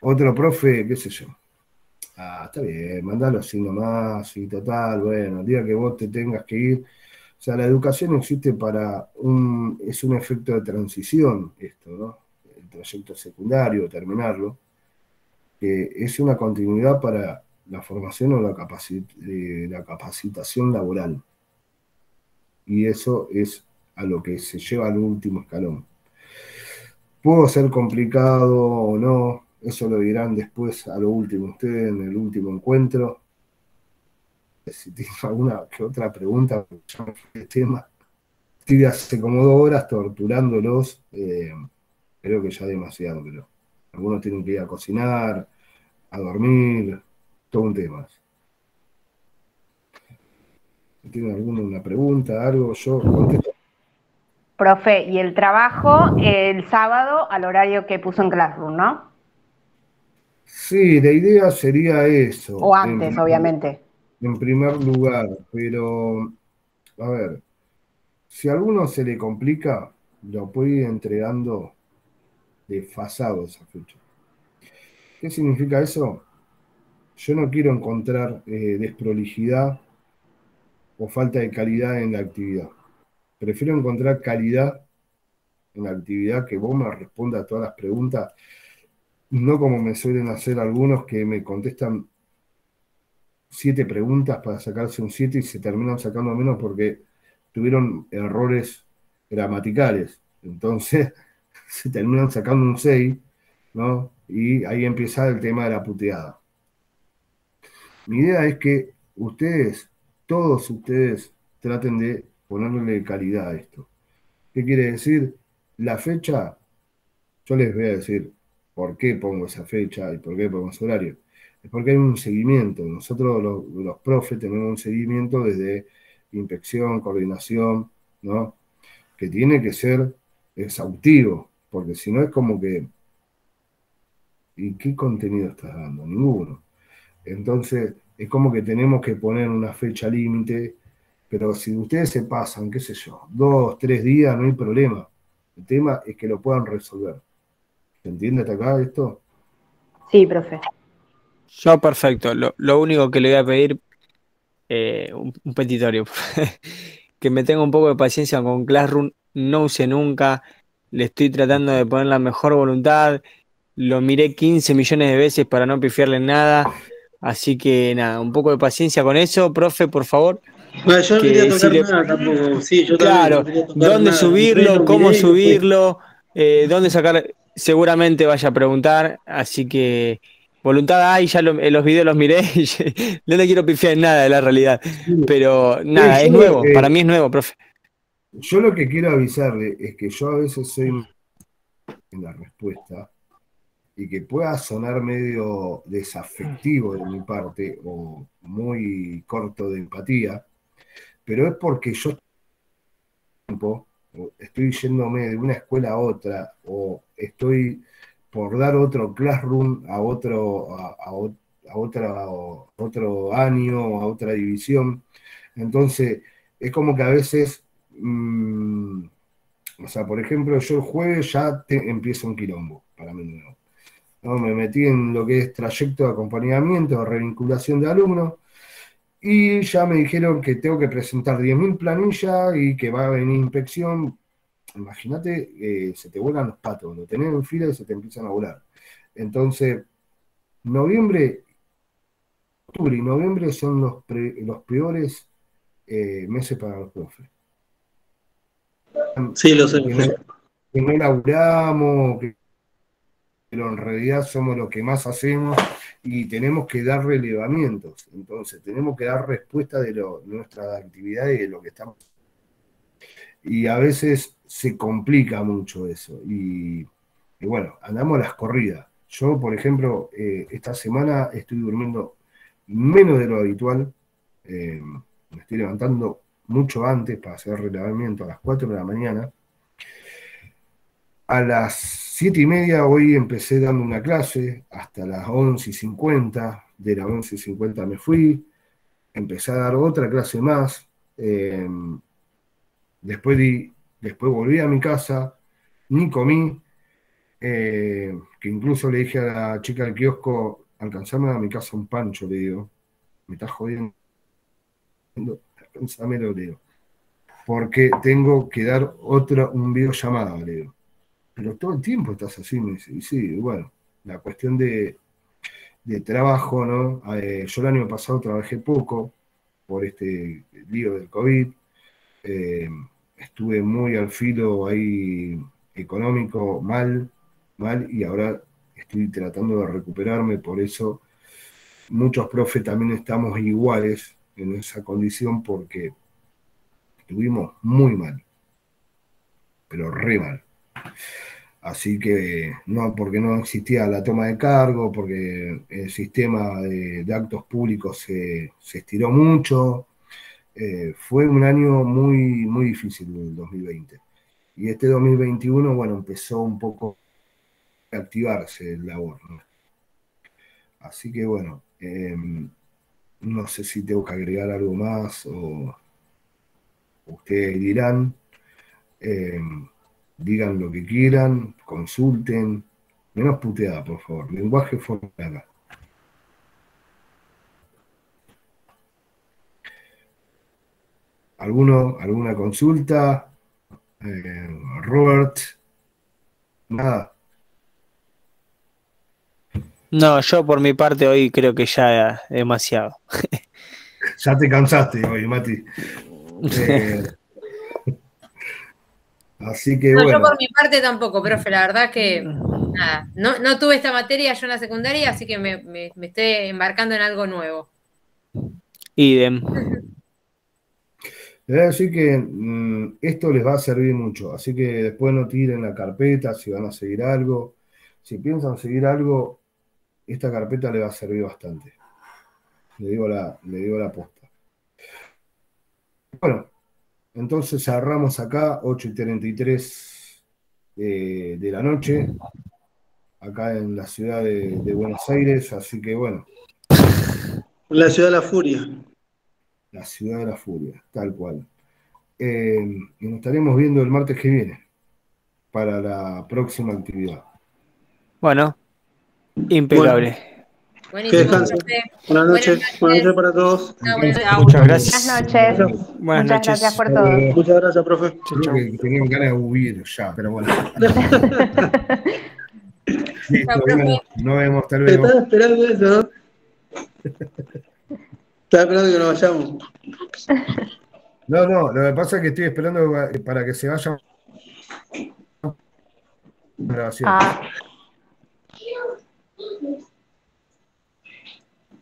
otro profe, qué sé yo, Ah, está bien, mandá los signos más y total, bueno, el día que vos te tengas que ir. O sea, la educación existe para un, es un efecto de transición esto, ¿no? El proyecto secundario, terminarlo, eh, es una continuidad para la formación o la, capacit eh, la capacitación laboral. Y eso es a lo que se lleva al último escalón. Puedo ser complicado o no, eso lo dirán después a lo último, ustedes en el último encuentro. Si tienen alguna que otra pregunta, ya me fue el tema. Estoy hace como dos horas torturándolos, eh, creo que ya demasiado, pero algunos tienen que ir a cocinar, a dormir, todo un tema. ¿Tienen alguna pregunta, algo? Yo contesto. Profe, y el trabajo el sábado al horario que puso en Classroom, ¿no? Sí, la idea sería eso. O antes, en, obviamente. En primer lugar, pero, a ver, si a alguno se le complica, lo puede ir entregando desfasado esa fecha. ¿Qué significa eso? Yo no quiero encontrar eh, desprolijidad o falta de calidad en la actividad. Prefiero encontrar calidad en la actividad, que vos me responda a todas las preguntas, no como me suelen hacer algunos que me contestan siete preguntas para sacarse un siete y se terminan sacando menos porque tuvieron errores gramaticales. Entonces se terminan sacando un seis, ¿no? Y ahí empieza el tema de la puteada. Mi idea es que ustedes, todos ustedes, traten de ponerle calidad a esto. ¿Qué quiere decir? La fecha, yo les voy a decir por qué pongo esa fecha y por qué pongo ese horario. Es porque hay un seguimiento. Nosotros los, los profes tenemos un seguimiento desde inspección, coordinación, ¿no? Que tiene que ser exhaustivo, porque si no es como que... ¿Y qué contenido estás dando? Ninguno. Entonces es como que tenemos que poner una fecha límite. Pero si ustedes se pasan, qué sé yo, dos, tres días, no hay problema. El tema es que lo puedan resolver. ¿Se entiende hasta acá esto? Sí, profe. Yo perfecto. Lo, lo único que le voy a pedir, eh, un, un petitorio, que me tenga un poco de paciencia con Classroom, no use nunca, le estoy tratando de poner la mejor voluntad, lo miré quince millones de veces para no pifiarle nada, así que nada, un poco de paciencia con eso, profe, por favor. Bueno, yo no quería tocar si le... nada tampoco. Sí, yo claro, no tocar dónde nada. subirlo, cómo miré, subirlo, eh, dónde sacar, seguramente vaya a preguntar, así que voluntad hay, ya lo, los videos los miré, no le quiero pifiar en nada de la realidad, pero nada, sí, es nuevo, que, para mí es nuevo, profe. Yo lo que quiero avisarle es que yo a veces soy en la respuesta y que pueda sonar medio desafectivo de mi parte o muy corto de empatía, pero es porque yo estoy yéndome de una escuela a otra, o estoy por dar otro Classroom a otro, a, a, a otra, a otro año, o a otra división. Entonces, es como que a veces, mmm, o sea, por ejemplo, yo el jueves ya te, empiezo un quilombo, para mí nuevo. ¿No? Me metí en lo que es trayecto de acompañamiento, de revinculación de alumnos, y ya me dijeron que tengo que presentar diez mil planillas y que va a venir inspección. Imagínate, eh, se te vuelan los patos, lo tenés en fila y se te empiezan a volar. Entonces, noviembre, octubre y noviembre son los, pre, los peores eh, meses para los profes. Sí, lo sé. Que no, que no laburamos, que, pero en realidad somos los que más hacemos y tenemos que dar relevamientos. Entonces, tenemos que dar respuesta de lo, nuestras actividades y de lo que estamos. Y a veces se complica mucho eso. Y, y bueno, andamos a las corridas. Yo, por ejemplo, eh, esta semana estoy durmiendo menos de lo habitual. Eh, me estoy levantando mucho antes para hacer relevamiento a las cuatro de la mañana. A las siete y media hoy empecé dando una clase, hasta las once y cincuenta, de las once y cincuenta me fui, empecé a dar otra clase más, eh, después, di, después volví a mi casa, ni comí, eh, que incluso le dije a la chica del kiosco, alcanzame a mi casa un pancho, le digo, me estás jodiendo, alcanzámelo, le digo, porque tengo que dar otra, un videollamada, le digo. Pero todo el tiempo estás así, me dice, y sí, bueno, la cuestión de, de trabajo, ¿no? Eh, yo el año pasado trabajé poco por este lío del COVID, eh, estuve muy al filo ahí económico, mal, mal, y ahora estoy tratando de recuperarme, por eso muchos profes también estamos iguales en esa condición porque estuvimos muy mal, pero re mal. Así que, no, porque no existía la toma de cargo, porque el sistema de, de actos públicos se, se estiró mucho. Eh, fue un año muy, muy difícil el dos mil veinte. Y este dos mil veintiuno, bueno, empezó un poco a activarse el labor, ¿no? Así que, bueno, eh, no sé si tengo que agregar algo más o ustedes dirán. Eh, Digan lo que quieran, consulten. Menos puteada, por favor. Lenguaje formal. ¿Alguno, alguna consulta? Eh, Robert. Nada. No, yo por mi parte hoy creo que ya demasiado. Ya te cansaste hoy, Mati. Eh, Así que, no, bueno. Yo por mi parte tampoco, profe, la verdad que nada, no, no tuve esta materia yo en la secundaria, así que me, me, me estoy embarcando en algo nuevo. Idem. Así que mmm, esto les va a servir mucho, así que después no tiren la carpeta si van a seguir algo. Si piensan seguir algo, esta carpeta les va a servir bastante. Le digo la, le digo la posta. Bueno. Entonces cerramos acá, ocho y treinta y tres de, de la noche, acá en la ciudad de, de Buenos Aires, así que bueno. La ciudad de la furia. La ciudad de la furia, tal cual. Eh, y nos estaremos viendo el martes que viene, para la próxima actividad. Bueno, impecable. Bueno. Que descansen. Buenas noches. Buenas noches para todos. No, muchas gracias. Buenas noches. Buenas Muchas noches. Gracias por todo. Eh, Muchas gracias, profe. Creo que teníamos ganas de huir ya, pero bueno. Sí, chau, vemos, nos vemos, tal vez. Estaba esperando eso. Estaba esperando que nos vayamos. No, no, lo que pasa es que estoy esperando para que se vayan. Gracias. Ah.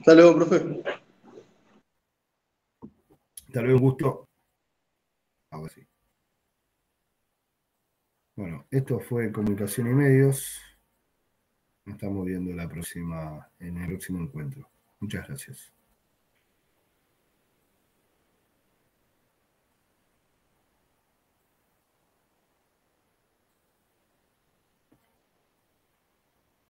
Hasta luego, profe. Tal vez gustó. Ahora sí. Bueno, esto fue Comunicación y Medios. Nos estamos viendo la próxima, en el próximo encuentro. Muchas gracias.